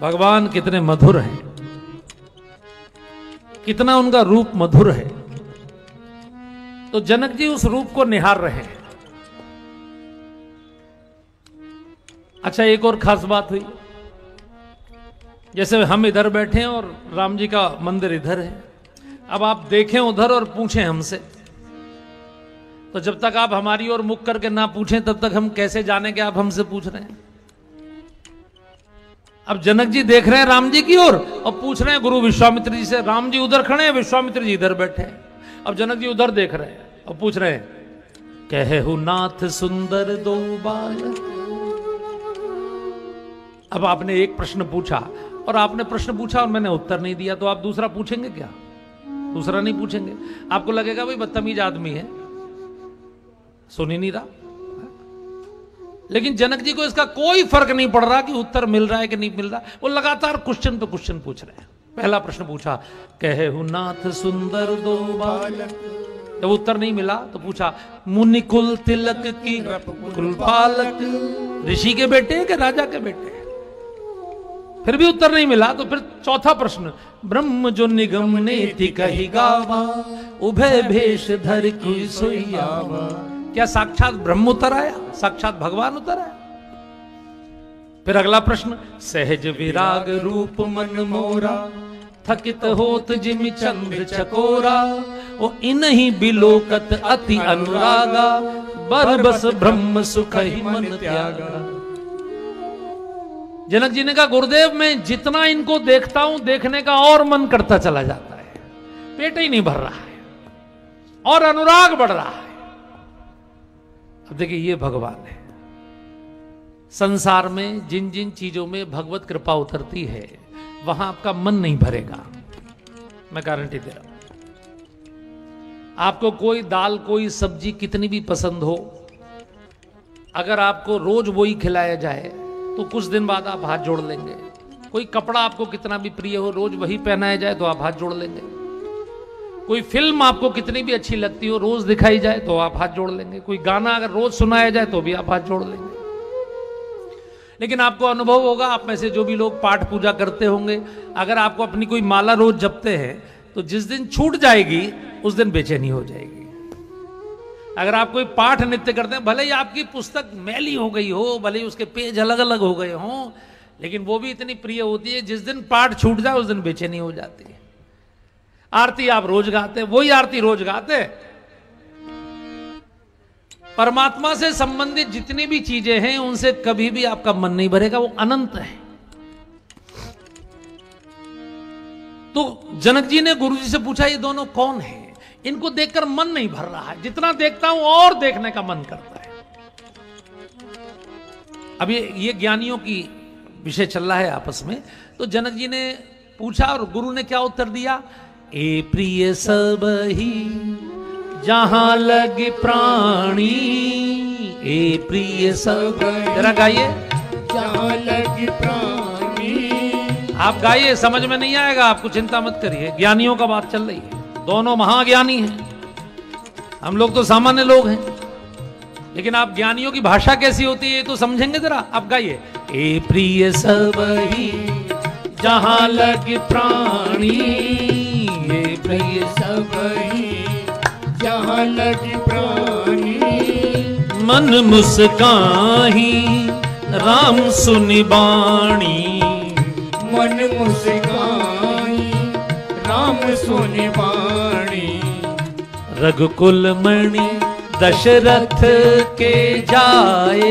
भगवान कितने मधुर हैं, कितना उनका रूप मधुर है। तो जनक जी उस रूप को निहार रहे हैं। अच्छा, एक और खास बात हुई, जैसे हम इधर बैठे हैं और राम जी का मंदिर इधर है, अब आप देखें उधर और पूछें हमसे, तो जब तक आप हमारी ओर मुख करके ना पूछें तब तक हम कैसे जाने कि आप हमसे पूछ रहे हैं। अब जनक जी देख रहे हैं राम जी की ओर और, और पूछ रहे हैं गुरु विश्वामित्र जी से। राम जी उधर खड़े हैं, विश्वामित्र जी इधर बैठे हैं। अब जनक जी उधर देख रहे हैं और पूछ रहे हैं, कहहु नाथ सुंदर दो बालक। अब आपने एक प्रश्न पूछा और आपने प्रश्न पूछा और मैंने उत्तर नहीं दिया, तो आप दूसरा पूछेंगे क्या? दूसरा नहीं पूछेंगे। आपको लगेगा भाई बदतमीज आदमी है, सुन ही नहीं रहा। लेकिन जनक जी को इसका कोई फर्क नहीं पड़ रहा कि उत्तर मिल रहा है कि नहीं मिल रहा। वो लगातार क्वेश्चन पे क्वेश्चन पूछ रहे हैं। पहला प्रश्न पूछा, कहहु नाथ सुंदर दो बालक। जब उत्तर नहीं मिला तो पूछा, मुनि कुल तिलक की कुल बालक। ऋषि के बेटे हैं कि राजा के बेटे हैं? फिर भी उत्तर नहीं मिला तो फिर चौथा प्रश्न, ब्रह्म जो निगम नेति कही गावा उभय भेष धर की सोयावा। क्या साक्षात ब्रह्म उतर आया? साक्षात भगवान उतर आया? फिर अगला प्रश्न, सहज विराग रूप मन मोरा थकित होत जिमि चंद्र चकोरा ओ इनहि बिलोकत अति अनुरागा बर बस ब्रह्म सुख ही मन त्यागा। जनक जी ने कहा, गुरुदेव मैं जितना इनको देखता हूं देखने का और मन करता चला जाता है, पेट ही नहीं भर रहा है और अनुराग बढ़ रहा है। अब देखिए ये भगवान है। संसार में जिन जिन चीजों में भगवत कृपा उतरती है वहां आपका मन नहीं भरेगा, मैं गारंटी दे रहा हूं। आपको कोई दाल कोई सब्जी कितनी भी पसंद हो, अगर आपको रोज वही खिलाया जाए तो कुछ दिन बाद आप हाथ जोड़ लेंगे। कोई कपड़ा आपको कितना भी प्रिय हो, रोज वही पहनाया जाए तो आप हाथ जोड़ लेंगे। कोई फिल्म आपको कितनी भी अच्छी लगती हो, रोज दिखाई जाए तो आप हाथ जोड़ लेंगे। कोई गाना अगर रोज सुनाया जाए तो भी आप हाथ जोड़ लेंगे। लेकिन आपको अनुभव होगा, आप में से जो भी लोग पाठ पूजा करते होंगे, अगर आपको अपनी कोई माला रोज जपते हैं तो जिस दिन छूट जाएगी उस दिन बेचैनी हो जाएगी। अगर आप कोई पाठ नित्य करते हैं, भले ही आपकी पुस्तक मैली हो गई हो, भले ही उसके पेज अलग अलग हो गए हों, लेकिन वो भी इतनी प्रिय होती है, जिस दिन पाठ छूट जाए उस दिन बेचैनी हो जाती है। आरती आप रोज गाते, वही आरती रोज गाते। परमात्मा से संबंधित जितनी भी चीजें हैं उनसे कभी भी आपका मन नहीं भरेगा, वो अनंत है। तो जनक जी ने गुरु जी से पूछा, ये दोनों कौन हैं? इनको देखकर मन नहीं भर रहा है, जितना देखता हूं और देखने का मन करता है। अब ये ये ज्ञानियों की विषय चल रहा है आपस में। तो जनक जी ने पूछा और गुरु ने क्या उत्तर दिया, ए प्रिय सब ही जहां लगे प्राणी, ए प्रिय सब। जरा गाइए, जहां लगे प्राणी। आप गाइए, समझ में नहीं आएगा आपको, चिंता मत करिए, ज्ञानियों का बात चल रही है, दोनों महाज्ञानी हैं, हम लोग तो सामान्य लोग हैं, लेकिन आप ज्ञानियों की भाषा कैसी होती है तो समझेंगे। जरा आप गाइए, ए प्रिय सब ही जहां लगे प्राणी, ए प्रिय सब ही जहां लगे प्राणी। मन मुस्काही राम सुनि बाणी, मन मुस्काही राम सुनि बाणी। रघुकुल मणि दशरथ के जाए,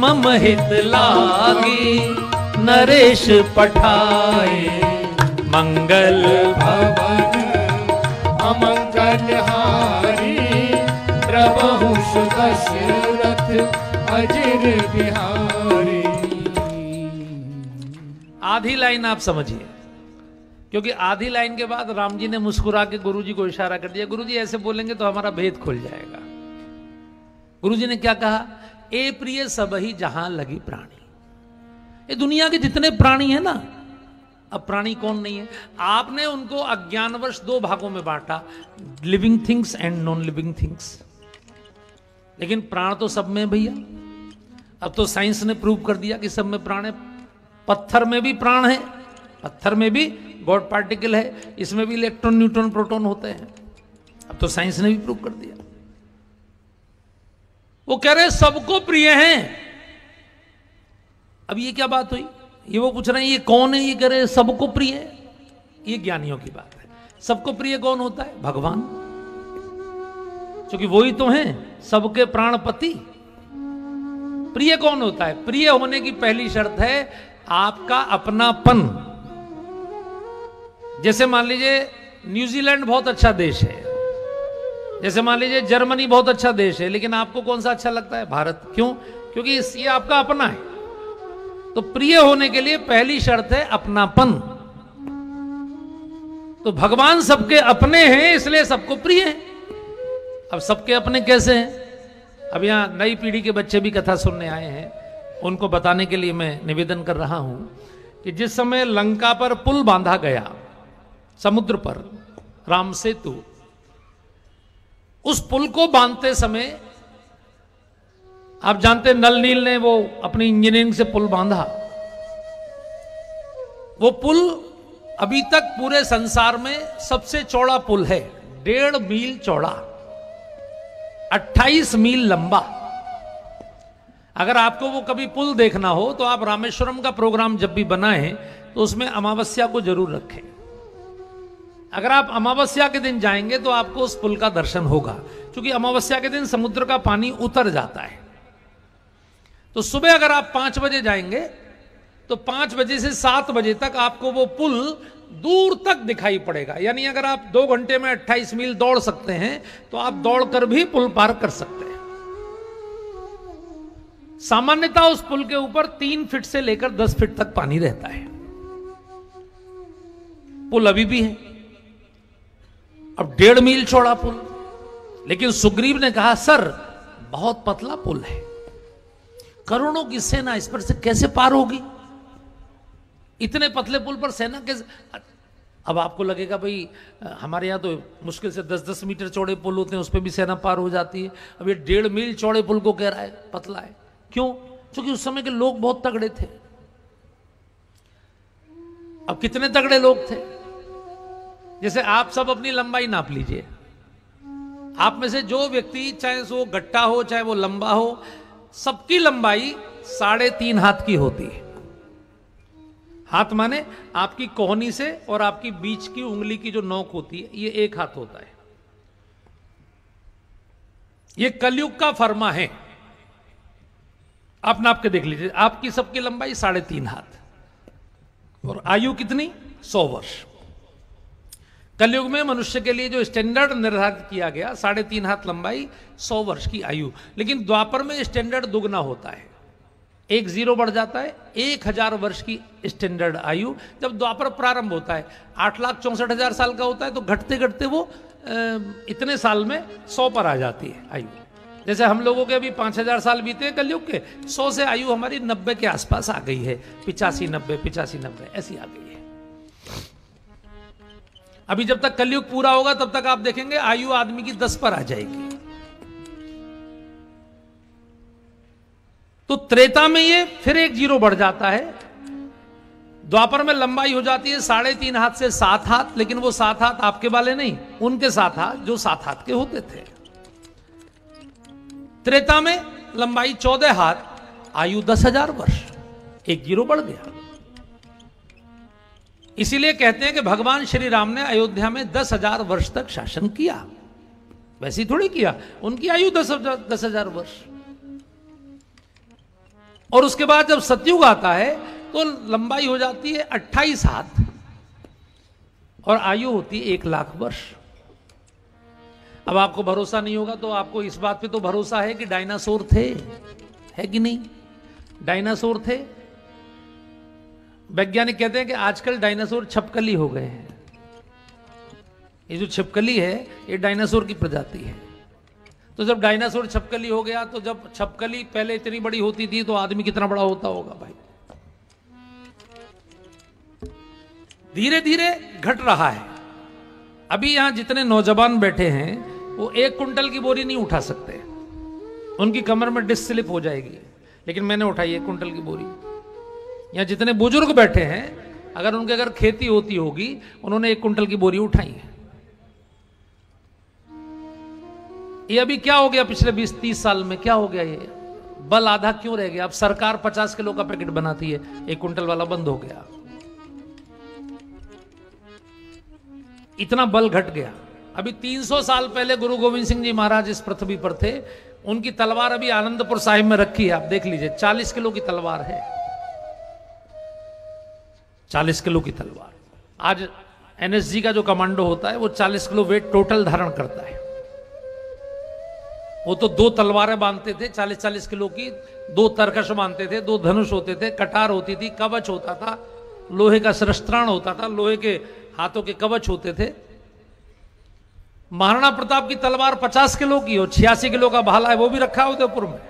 मम हित लागी नरेश पठाए। मंगल भवन अमंगल हारी, प्रभु दशरथ अजिर बिहारी। आधी लाइन आप समझिए, क्योंकि आधी लाइन के बाद राम जी ने मुस्कुरा के गुरुजी को इशारा कर दिया, गुरुजी ऐसे बोलेंगे तो हमारा भेद खुल जाएगा। गुरुजी ने क्या कहा, ए प्रिय सब ही जहां लगी प्राणी। ये दुनिया के जितने प्राणी हैं ना, अब प्राणी कौन नहीं है, आपने उनको अज्ञानवश दो भागों में बांटा, living things and non living things, लेकिन प्राण तो सब में भैया। अब तो साइंस ने प्रूव कर दिया कि सब में प्राण है, पत्थर में भी प्राण है, पत्थर में भी गॉड पार्टिकल है, इसमें भी इलेक्ट्रॉन न्यूट्रॉन प्रोटॉन होते हैं, अब तो साइंस ने भी प्रूव कर दिया। वो कह रहे सबको प्रिय हैं। अब ये क्या बात हुई, ये वो पूछ रहे हैं ये कौन है, ये कह रहे सबको प्रिय है। ये ज्ञानियों की बात है, सबको प्रिय कौन होता है, भगवान, क्योंकि वही तो हैं सबके प्राणपति। प्रिय कौन होता है, प्रिय होने की पहली शर्त है आपका अपनापन। जैसे मान लीजिए न्यूजीलैंड बहुत अच्छा देश है, जैसे मान लीजिए जर्मनी बहुत अच्छा देश है, लेकिन आपको कौन सा अच्छा लगता है, भारत। क्यों, क्योंकि ये आपका अपना है। तो प्रिय होने के लिए पहली शर्त है अपनापन। तो भगवान सबके अपने हैं, इसलिए सबको प्रिय हैं। अब सबके अपने कैसे हैं, अब यहां नई पीढ़ी के बच्चे भी कथा सुनने आए हैं, उनको बताने के लिए मैं निवेदन कर रहा हूं कि जिस समय लंका पर पुल बांधा गया, समुद्र पर राम सेतु, उस पुल को बांधते समय आप जानते हैं नल नील ने वो अपनी इंजीनियरिंग से पुल बांधा। वो पुल अभी तक पूरे संसार में सबसे चौड़ा पुल है, डेढ़ मील चौड़ा, अट्ठाईस मील लंबा। अगर आपको वो कभी पुल देखना हो तो आप रामेश्वरम का प्रोग्राम जब भी बनाएं तो उसमें अमावस्या को जरूर रखें। अगर आप अमावस्या के दिन जाएंगे तो आपको उस पुल का दर्शन होगा, क्योंकि अमावस्या के दिन समुद्र का पानी उतर जाता है। तो सुबह अगर आप पांच बजे जाएंगे तो पांच बजे से सात बजे तक आपको वो पुल दूर तक दिखाई पड़ेगा। यानी अगर आप दो घंटे में अट्ठाईस मील दौड़ सकते हैं तो आप दौड़कर भी पुल पार कर सकते हैं। सामान्यतः उस पुल के ऊपर तीन फीट से लेकर दस फीट तक पानी रहता है, पुल अभी भी है। अब डेढ़ मील चौड़ा पुल, लेकिन सुग्रीव ने कहा सर बहुत पतला पुल है, करोड़ों की सेना इस पर से कैसे पार होगी, इतने पतले पुल पर सेना कैसे। अब आपको लगेगा भाई हमारे यहाँ तो मुश्किल से दस दस मीटर चौड़े पुल होते हैं, उस पर भी सेना पार हो जाती है, अब ये डेढ़ मील चौड़े पुल को कह रहा है पतला है। क्यों, क्योंकि उस समय के लोग बहुत तगड़े थे। अब कितने तगड़े लोग थे, जैसे आप सब अपनी लंबाई नाप लीजिए, आप में से जो व्यक्ति चाहे वो गट्टा हो चाहे वो लंबा हो, सबकी लंबाई साढ़े तीन हाथ की होती है। हाथ माने आपकी कोहनी से और आपकी बीच की उंगली की जो नोक होती है, ये एक हाथ होता है। ये कलयुग का फर्मा है, आप नाप के देख लीजिए, आपकी सबकी लंबाई साढ़े तीन हाथ और आयु कितनी, सौ वर्ष। कलयुग में मनुष्य के लिए जो स्टैंडर्ड निर्धारित किया गया साढ़े तीन हाथ लंबाई, सौ वर्ष की आयु, लेकिन द्वापर में स्टैंडर्ड दुगना होता है, एक जीरो बढ़ जाता है, एक हजार वर्ष की स्टैंडर्ड आयु जब द्वापर प्रारंभ होता है आठ लाख चौंसठ हजार साल का होता है, तो घटते घटते वो इतने साल में सौ पर आ जाती है आयु। जैसे हम लोगों के अभी पाँच हजार साल बीते हैं कलयुग के, सौ से आयु हमारी नब्बे के आसपास आ गई है, पिचासी नब्बे पिचासी नब्बे ऐसी आ गई है। अभी जब तक कलयुग पूरा होगा तब तक आप देखेंगे आयु आदमी की दस पर आ जाएगी। तो त्रेता में ये फिर एक जीरो बढ़ जाता है, द्वापर में लंबाई हो जाती है साढ़े तीन हाथ से सात हाथ, लेकिन वो सात हाथ आपके वाले नहीं, उनके सात हाथ जो सात हाथ के होते थे। त्रेता में लंबाई चौदह हाथ, आयु दस हजार वर्ष, एक जीरो बढ़ गया। इसीलिए कहते हैं कि भगवान श्री राम ने अयोध्या में दस हजार वर्ष तक शासन किया, वैसे ही थोड़ी किया, उनकी आयु दस हजार दस हजार वर्ष। और उसके बाद जब सतयुग आता है तो लंबाई हो जाती है अट्ठाईस हाथ और आयु होती है एक लाख वर्ष। अब आपको भरोसा नहीं होगा तो आपको इस बात पे तो भरोसा है कि डायनासोर थे, है कि नहीं? डायनासोर थे। वैज्ञानिक कहते हैं कि आजकल डायनासोर छिपकली हो गए हैं। ये जो छिपकली है ये डायनासोर की प्रजाति है। तो जब डायनासोर छिपकली हो गया तो जब छिपकली पहले इतनी बड़ी होती थी तो आदमी कितना बड़ा होता होगा भाई। धीरे धीरे घट रहा है। अभी यहां जितने नौजवान बैठे हैं वो एक कुंटल की बोरी नहीं उठा सकते, उनकी कमर में डिस्क स्लिप हो जाएगी। लेकिन मैंने उठाई एक कुंटल की बोरी। यहां जितने बुजुर्ग बैठे हैं अगर उनके अगर खेती होती होगी उन्होंने एक कुंटल की बोरी उठाई है। ये अभी क्या हो गया पिछले बीस तीस साल में क्या हो गया, ये बल आधा क्यों रह गया? अब सरकार पचास किलो का पैकेट बनाती है, एक कुंटल वाला बंद हो गया, इतना बल घट गया। अभी तीन सौ साल पहले गुरु गोविंद सिंह जी महाराज इस पृथ्वी पर थे, उनकी तलवार अभी आनंदपुर साहिब में रखी है, आप देख लीजिए चालीस किलो की तलवार है, चालीस किलो की तलवार। आज एनएसजी का जो कमांडो होता है वो चालीस किलो वेट टोटल धारण करता है। वो तो दो तलवारें बांधते थे चालीस चालीस किलो की, दो तरकश बांधते थे, दो धनुष होते थे, कटार होती थी, कवच होता था, लोहे का शस्त्राण होता था, लोहे के हाथों के कवच होते थे। महाराणा प्रताप की तलवार पचास किलो की और छियासी किलो का भाला है, वो भी रखा है उदयपुर में।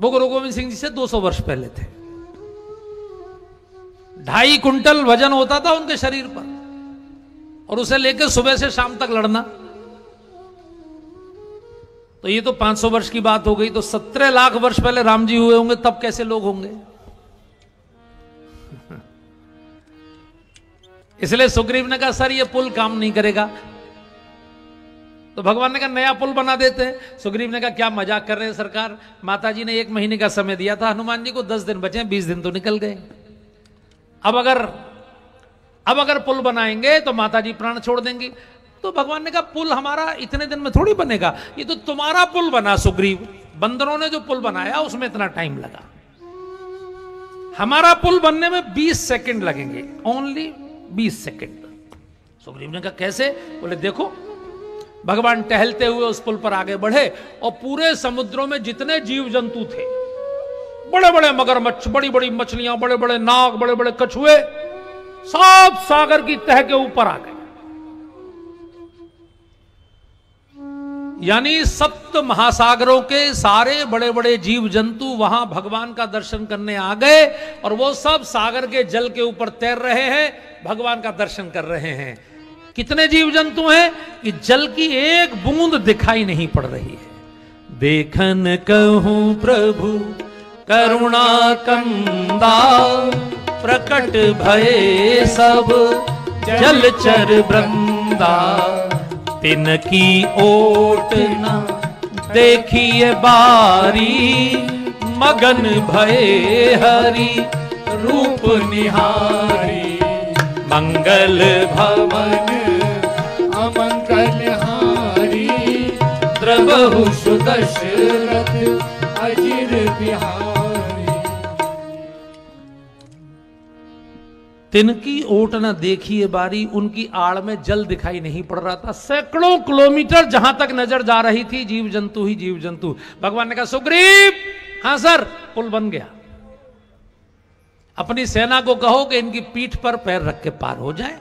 वो गुरु गोविंद सिंह जी से दो सौ वर्ष पहले थे। ढाई कुंटल वजन होता था उनके शरीर पर और उसे लेकर सुबह से शाम तक लड़ना। तो ये तो पाँच सौ वर्ष की बात हो गई। तो सत्रह लाख वर्ष पहले राम जी हुए होंगे तब कैसे लोग होंगे? इसलिए सुग्रीव ने कहा सर ये पुल काम नहीं करेगा, तो भगवान ने कहा नया पुल बना देते हैं। सुग्रीव ने कहा क्या मजाक कर रहे हैं सरकार, माता जी ने एक महीने का समय दिया था, हनुमान जी को दस दिन बचे, बीस दिन तो निकल गए। अब अगर अब अगर पुल बनाएंगे तो माता जी प्राण छोड़ देंगी। तो भगवान ने कहा पुल हमारा इतने दिन में थोड़ी बनेगा, ये तो तुम्हारा पुल बना सुग्रीव, बंदरों ने जो पुल बनाया उसमें इतना टाइम लगा, हमारा पुल बनने में बीस सेकंड लगेंगे, ओनली बीस सेकंड। सुग्रीव ने कहा कैसे? बोले देखो, भगवान टहलते हुए उस पुल पर आगे बढ़े और पूरे समुद्रों में जितने जीव जंतु थे, बड़े बड़े मगरमच्छ, बड़ी बड़ी मछलियां, बड़े बड़े नाग, बड़े बड़े कछुए, सब सागर की तह के ऊपर आ गए। यानी सप्त महासागरों के सारे बड़े बड़े जीव जंतु वहां भगवान का दर्शन करने आ गए और वो सब सागर के जल के ऊपर तैर रहे हैं, भगवान का दर्शन कर रहे हैं। कितने जीव जंतु हैं कि जल की एक बूंद दिखाई नहीं पड़ रही है। देखन कहूं प्रभु करुणा कंदा, प्रकट भये सब जलचर बृंदा, तिनकी ओट ना देखिए बारी, मगन भये हरि रूप निहारी, मंगल भवन अमंगलहारी, द्रवहु सुदशरथ अजिर बिहारी। तिनकी ओट न देखिए बारी, उनकी आड़ में जल दिखाई नहीं पड़ रहा था। सैकड़ों किलोमीटर जहां तक नजर जा रही थी जीव जंतु ही जीव जंतु। भगवान ने कहा सुग्रीव हाँ सर, पुल बन गया। अपनी सेना को कहो कि इनकी पीठ पर पैर रख के पार हो जाए।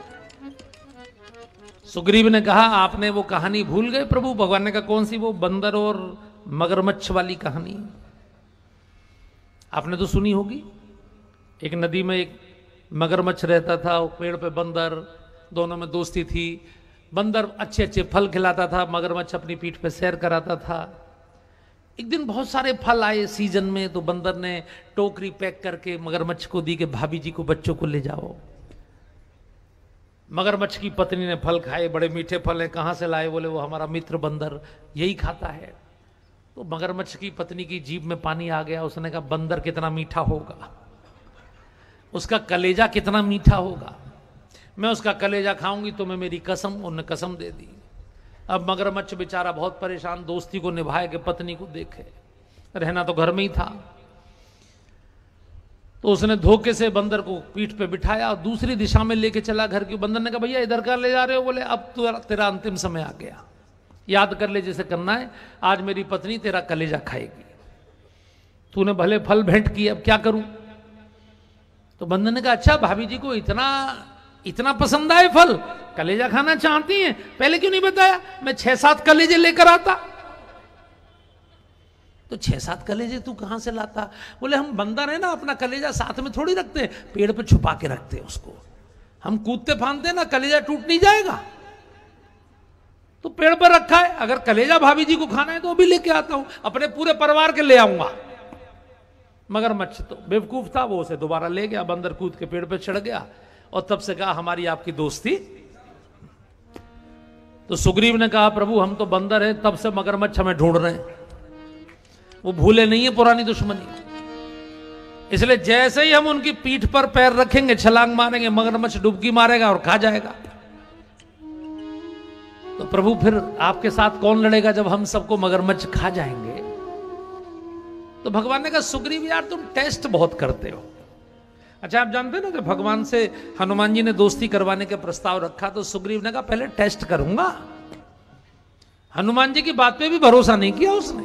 सुग्रीव ने कहा आपने वो कहानी भूल गए प्रभु। भगवान ने कहा कौन सी? वो बंदर और मगरमच्छ वाली कहानी आपने तो सुनी होगी। एक नदी में एक मगरमच्छ रहता था, वो पेड़ पे बंदर, दोनों में दोस्ती थी। बंदर अच्छे अच्छे फल खिलाता था, मगरमच्छ अपनी पीठ पे सैर कराता था। एक दिन बहुत सारे फल आए सीजन में, तो बंदर ने टोकरी पैक करके मगरमच्छ को दी कि भाभी जी को बच्चों को ले जाओ। मगरमच्छ की पत्नी ने फल खाए, बड़े मीठे फल हैं, कहाँ से लाए? बोले वो हमारा मित्र बंदर यही खाता है। तो मगरमच्छ की पत्नी की जीभ में पानी आ गया। उसने कहा बंदर कितना मीठा होगा, उसका कलेजा कितना मीठा होगा, मैं उसका कलेजा खाऊंगी तो मैं, मेरी कसम। उन्होंने कसम दे दी। अब मगरमच्छ बेचारा बहुत परेशान, दोस्ती को निभाए कि पत्नी को देखे, रहना तो घर में ही था। तो उसने धोखे से बंदर को पीठ पे बिठाया और दूसरी दिशा में लेके चला घर की। बंदर ने कहा भैया इधर का ले जा रहे हो? बोले अब तो तेरा अंतिम समय आ गया, याद कर ले जैसे करना है, आज मेरी पत्नी तेरा कलेजा खाएगी। तूने भले फल भेंट किए, अब क्या करूं? तो बंदर ने कहा अच्छा भाभी जी को इतना इतना पसंद आए फल, कलेजा खाना चाहती हैं, पहले क्यों नहीं बताया? मैं छह सात कलेजे लेकर आता। तो छह सात कलेजे तू कहां से लाता? बोले हम बंदर है ना, अपना कलेजा साथ में थोड़ी रखते हैं, पेड़ पे छुपा के रखते हैं उसको। हम कूदते फांदते ना, कलेजा टूट नहीं जाएगा, तो पेड़ पर रखा है। अगर कलेजा भाभी जी को खाना है तो अभी लेके आता हूं, अपने पूरे परिवार के ले आऊंगा। मगरमच्छ तो बेवकूफ था, वो उसे दोबारा ले गया। बंदर कूद के पेड़ पर चढ़ गया और तब से कहा हमारी आपकी दोस्ती। तो सुग्रीव ने कहा प्रभु हम तो बंदर हैं, तब से मगरमच्छ हमें ढूंढ रहे हैं, वो भूले नहीं है पुरानी दुश्मनी। इसलिए जैसे ही हम उनकी पीठ पर पैर रखेंगे, छलांग मारेंगे, मगरमच्छ डुबकी मारेगा और खा जाएगा। तो प्रभु फिर आपके साथ कौन लड़ेगा जब हम सबको मगरमच्छ खा जाएंगे? तो भगवान ने कहा सुग्रीव यार तुम टेस्ट बहुत करते हो। अच्छा आप जानते ना कि भगवान से हनुमान जी ने दोस्ती करवाने के प्रस्ताव रखा, तो सुग्रीव ने कहा पहले टेस्ट करूंगा। हनुमान जी की बात पे भी भरोसा नहीं किया उसने।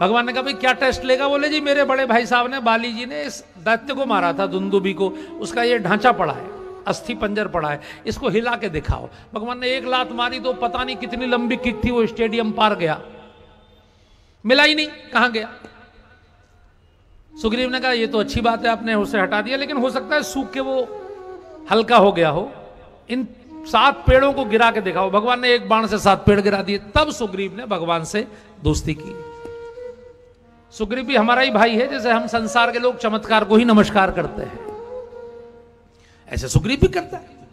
भगवान ने कहा भाई क्या टेस्ट लेगा? बोले जी मेरे बड़े भाई साहब ने, बाली जी ने इस दैत्य को मारा था, दुंदुबी को, उसका ये ढांचा पड़ा है, अस्थि पंजर पड़ा है, इसको हिला के दिखाओ। भगवान ने एक लात मारी तो पता नहीं कितनी लंबी किक थी, वो स्टेडियम पार गया, मिला ही नहीं, कहां गया? सुग्रीव ने कहा ये तो अच्छी बात है आपने उसे हटा दिया, लेकिन हो सकता है सूख के वो हल्का हो गया हो, इन सात पेड़ों को गिरा के दिखाओ। भगवान ने एक बाण से सात पेड़ गिरा दिए। तब सुग्रीव ने भगवान से दोस्ती की। सुग्रीव भी हमारा ही भाई है, जैसे हम संसार के लोग चमत्कार को ही नमस्कार करते हैं, ऐसे सुग्रीव भी करता है।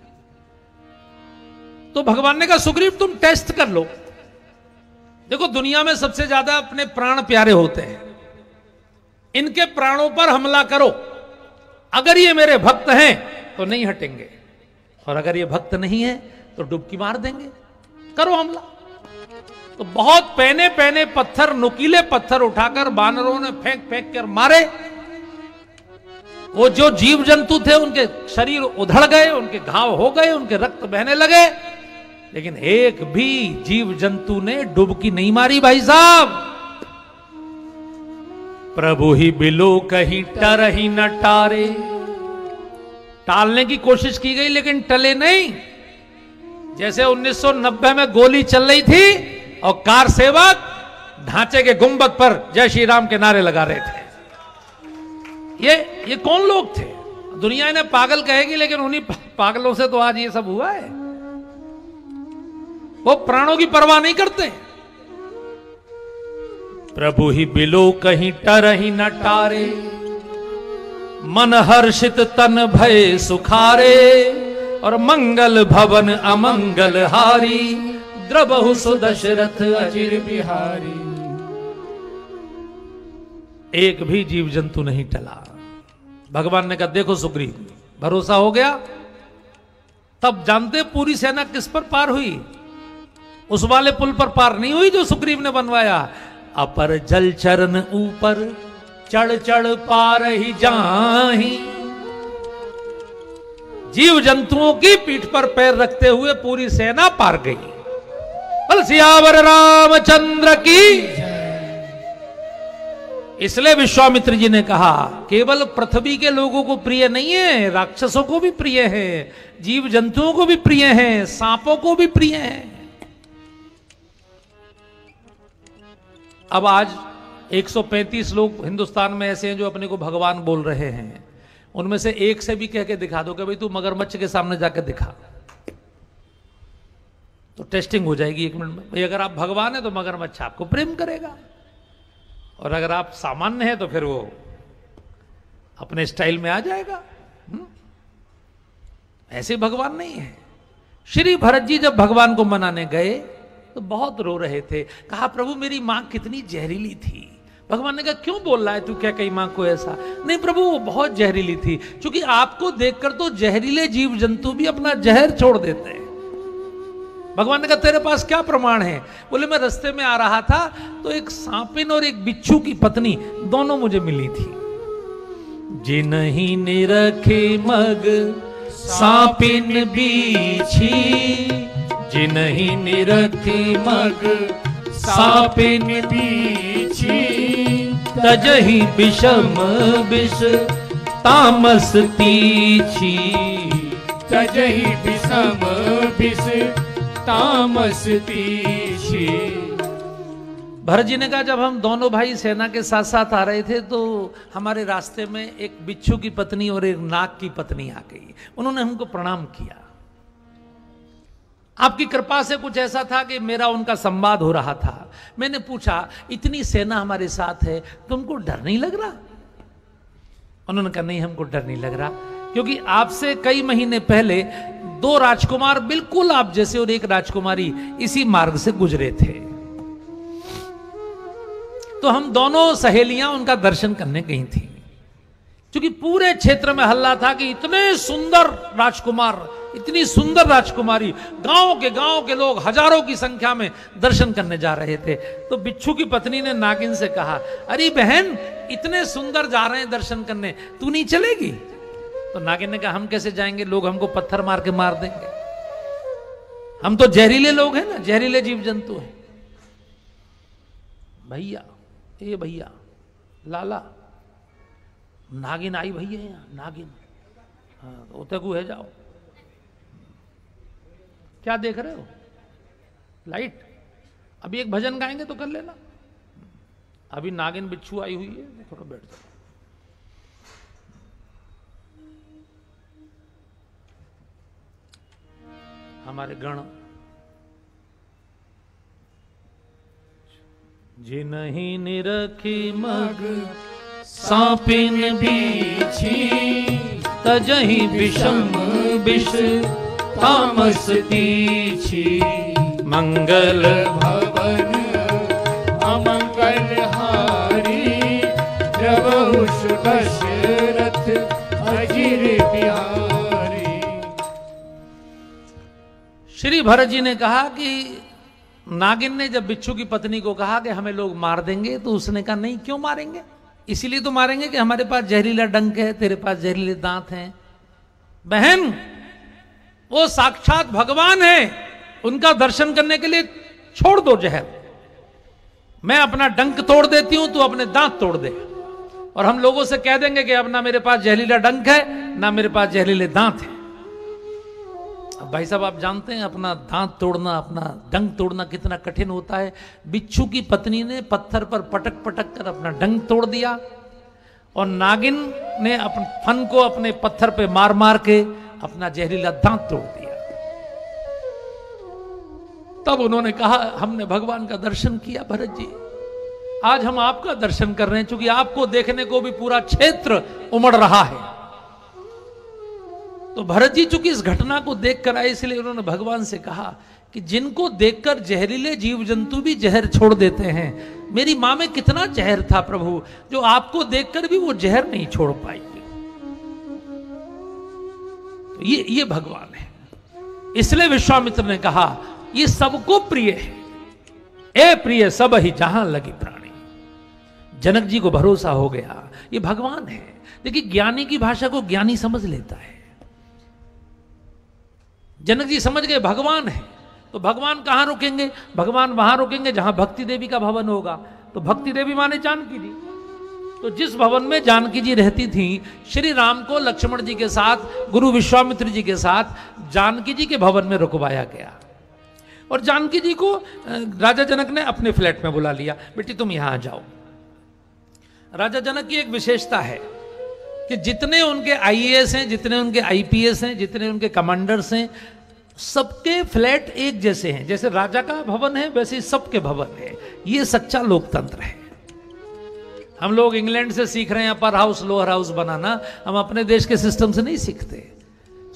तो भगवान ने कहा सुग्रीव तुम टेस्ट कर लो, देखो दुनिया में सबसे ज्यादा अपने प्राण प्यारे होते हैं, इनके प्राणों पर हमला करो। अगर ये मेरे भक्त हैं तो नहीं हटेंगे, और अगर ये भक्त नहीं है तो डुबकी मार देंगे, करो हमला। तो बहुत पहने पहने पत्थर, नुकीले पत्थर उठाकर बानरों ने फेंक फेंक कर मारे। वो जो जीव जंतु थे उनके शरीर उधड़ गए, उनके घाव हो गए, उनके रक्त बहने लगे, लेकिन एक भी जीव जंतु ने डुबकी नहीं मारी। भाई साहब प्रभु ही बिलो कहीं टरही न टारे, टालने की कोशिश की गई लेकिन टले नहीं। जैसे उन्नीस सौ नब्बे में गोली चल रही थी और कार सेवक ढांचे के गुंबद पर जय श्री राम के नारे लगा रहे थे, ये ये कौन लोग थे? दुनिया इन्हें पागल कहेगी, लेकिन उन्हीं पागलों से तो आज ये सब हुआ है। वो प्राणों की परवाह नहीं करते। प्रभु ही बिलो कहीं टरही न टारे, मन हर्षित तन भय सुखारे, और मंगल भवन अमंगल हारी, द्रबहु सो दशरथ अचिर बिहारी। एक भी जीव जंतु नहीं टला। भगवान ने कहा देखो सुग्रीव भरोसा हो गया। तब जानते पूरी सेना किस पर पार हुई? उस वाले पुल पर पार नहीं हुई जो सुग्रीव ने बनवाया। अपर जल चरण ऊपर चढ़ चढ़ पार ही जाही। जीव जंतुओं की पीठ पर पैर रखते हुए पूरी सेना पार गई। बल सियावर रामचंद्र की। इसलिए विश्वामित्र जी ने कहा केवल पृथ्वी के लोगों को प्रिय नहीं है, राक्षसों को भी प्रिय है, जीव जंतुओं को भी प्रिय है, सांपों को भी प्रिय है। अब आज एक सौ पैंतीस लोग हिंदुस्तान में ऐसे हैं जो अपने को भगवान बोल रहे हैं, उनमें से एक से भी कह के दिखा दो कि भाई तू मगरमच्छ के सामने जाकर दिखा तो टेस्टिंग हो जाएगी एक मिनट में। भाई अगर आप भगवान है तो मगरमच्छ आपको प्रेम करेगा, और अगर आप सामान्य हैं तो फिर वो अपने स्टाइल में आ जाएगा। हुँ? ऐसे भगवान नहीं है। श्री भरत जी जब भगवान को मनाने गए तो बहुत रो रहे थे, कहा प्रभु मेरी मां कितनी जहरीली थी। भगवान ने कहा क्यों बोल रहा है तू, क्या कहीं मां को ऐसा? नहीं प्रभु वो बहुत जहरीली थी, क्योंकि आपको देखकर तो जहरीले जीव जंतु भी अपना जहर छोड़ देते हैं। भगवान ने कहा तेरे पास क्या प्रमाण है? बोले मैं रास्ते में आ रहा था तो एक सांपिन और एक बिच्छू की पत्नी दोनों मुझे मिली थी। जिन्हीं ने रखे मग सांपिन बिच्छी, जिन्हीं ने रखे मग सांपिन बिच्छी, तजही विषम विष तामस तीछी, तजही विषम विष तामस तीछी। भरत जी ने कहा जब हम दोनों भाई सेना के साथ साथ आ रहे थे तो हमारे रास्ते में एक बिच्छू की पत्नी और एक नाग की पत्नी आ गई, उन्होंने हमको प्रणाम किया। आपकी कृपा से कुछ ऐसा था कि मेरा उनका संवाद हो रहा था। मैंने पूछा इतनी सेना हमारे साथ है तुमको डर नहीं लग रहा? उन्होंने कहा नहीं हमको डर नहीं लग रहा, क्योंकि आपसे कई महीने पहले दो राजकुमार बिल्कुल आप जैसे और एक राजकुमारी इसी मार्ग से गुजरे थे, तो हम दोनों सहेलियां उनका दर्शन करने गई थी। क्योंकि पूरे क्षेत्र में हल्ला था कि इतने सुंदर राजकुमार, इतनी सुंदर राजकुमारी, गांव के गांव के लोग हजारों की संख्या में दर्शन करने जा रहे थे। तो बिच्छू की पत्नी ने नागिन से कहा अरे बहन इतने सुंदर जा रहे हैं दर्शन करने, तू नहीं चलेगी? तो नागिन ने कहा हम कैसे जाएंगे, लोग हमको पत्थर मार के मार देंगे, हम तो जहरीले लोग हैं ना, जहरीले जीव जंतु हैं। भैया ए भैया लाला नागिन आई, भैया यहाँ नागिन, हाँ होते को है जाओ, क्या देख रहे हो लाइट, अभी एक भजन गाएंगे तो कर लेना, अभी नागिन बिच्छू आई हुई है, थोड़ा बैठ जाओ। हमारे गण जिन्हीं ने रखी मग सांपिन बिच्छी, तजही विषम विष तामस तीछी, मंगल भवन अमंगल हारी, रवहुष दशरथ अजिर बिहारी। श्री भरत जी ने कहा कि नागिन ने जब बिच्छू की पत्नी को कहा कि हमें लोग मार देंगे तो उसने कहा नहीं क्यों मारेंगे, इसीलिए तो मारेंगे कि हमारे पास जहरीला डंक है, तेरे पास जहरीले दांत हैं। बहन वो साक्षात भगवान है, उनका दर्शन करने के लिए छोड़ दो जहर, मैं अपना डंक तोड़ देती हूं, तू अपने दांत तोड़ दे, और हम लोगों से कह देंगे कि अब ना मेरे पास जहरीला डंक है ना मेरे पास जहरीले दांत है। अब भाई साहब आप जानते हैं अपना दांत तोड़ना, अपना डंक तोड़ना कितना कठिन होता है। बिच्छू की पत्नी ने पत्थर पर पटक पटक कर अपना डंक तोड़ दिया, और नागिन ने अपने फन को अपने पत्थर पे मार मार के अपना जहरीला दांत तोड़ दिया। तब उन्होंने कहा हमने भगवान का दर्शन किया भरत जी, आज हम आपका दर्शन कर रहे हैं, क्योंकि आपको देखने को भी पूरा क्षेत्र उमड़ रहा है। तो भरत जी चूंकि इस घटना को देख कर आए, इसलिए उन्होंने भगवान से कहा कि जिनको देखकर जहरीले जीव जंतु भी जहर छोड़ देते हैं, मेरी मां में कितना जहर था प्रभु जो आपको देखकर भी वो जहर नहीं छोड़ पाई। तो ये ये भगवान है। इसलिए विश्वामित्र ने कहा ये सबको प्रिय है, ए प्रिय सब ही जहां लगी प्राणी। जनक जी को भरोसा हो गया ये भगवान है। देखिए ज्ञानी की भाषा को ज्ञानी समझ लेता है, जनक जी समझ गए भगवान है। तो भगवान कहां रुकेंगे? भगवान वहां रुकेंगे जहां भक्ति देवी का भवन होगा। तो भक्ति देवी माने जानकी जी, तो जिस भवन में जानकी जी रहती थी, श्री राम को लक्ष्मण जी के साथ, गुरु विश्वामित्र जी के साथ जानकी जी के भवन में रुकवाया गया। और जानकी जी को राजा जनक ने अपने फ्लैट में बुला लिया, बेटी तुम यहां आ जाओ। राजा जनक की एक विशेषता है कि जितने उनके आई ए एस हैं, जितने उनके आई पी एस हैं, जितने उनके कमांडर्स हैं, सबके फ्लैट एक जैसे हैं। जैसे राजा का भवन है वैसे सबके भवन है। ये सच्चा लोकतंत्र है। हम लोग इंग्लैंड से सीख रहे हैं अपर हाउस लोअर हाउस बनाना, हम अपने देश के सिस्टम से नहीं सीखते।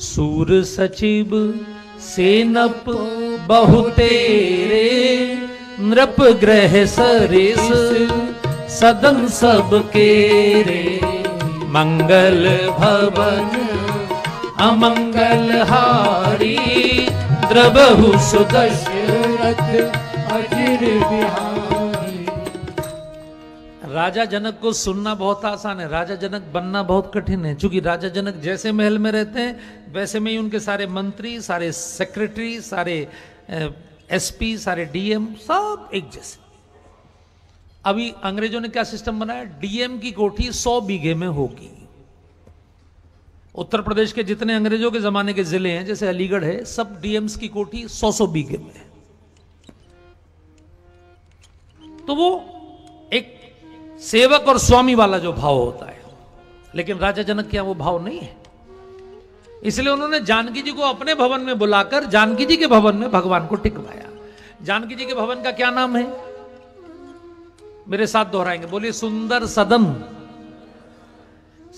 सूर सचिव सेनप बहुतेरे नृप ग्रह सरेस सदन सबके रे मंगल भवन अमंगल हारी द्रबहु सुदशरथ अजिर बिहारी। राजा जनक को सुनना बहुत आसान है, राजा जनक बनना बहुत कठिन है। क्योंकि राजा जनक जैसे महल में रहते हैं वैसे में ही उनके सारे मंत्री, सारे सेक्रेटरी, सारे एस पी, सारे डी एम सब एक जैसे। अभी अंग्रेजों ने क्या सिस्टम बनाया, डी एम की कोठी सौ बीघे में होगी। उत्तर प्रदेश के जितने अंग्रेजों के जमाने के जिले हैं, जैसे अलीगढ़ है, सब डी एम्स की कोठी सौ सौ बीघे में है। तो वो एक सेवक और स्वामी वाला जो भाव होता है, लेकिन राजा जनक के यहां वो भाव नहीं है। इसलिए उन्होंने जानकी जी को अपने भवन में बुलाकर जानकी जी के भवन में भगवान को टिकवाया। जानकी जी के भवन का क्या नाम है, मेरे साथ दोहराएंगे, बोलिए। सुंदर सदन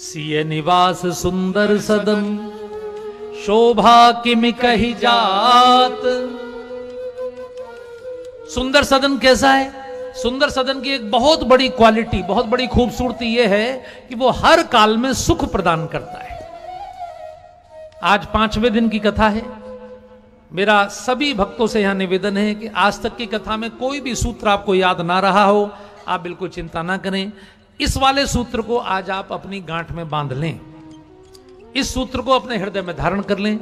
सिय निवास सुंदर सदन शोभा किम कही जात। सुंदर सदन कैसा है? सुंदर सदन की एक बहुत बड़ी क्वालिटी, बहुत बड़ी खूबसूरती यह है कि वो हर काल में सुख प्रदान करता है। आज पांचवें दिन की कथा है। मेरा सभी भक्तों से यहां निवेदन है कि आज तक की कथा में कोई भी सूत्र आपको याद ना रहा हो, आप बिल्कुल चिंता ना करें। इस वाले सूत्र को आज आप अपनी गांठ में बांध लें, इस सूत्र को अपने हृदय में धारण कर लें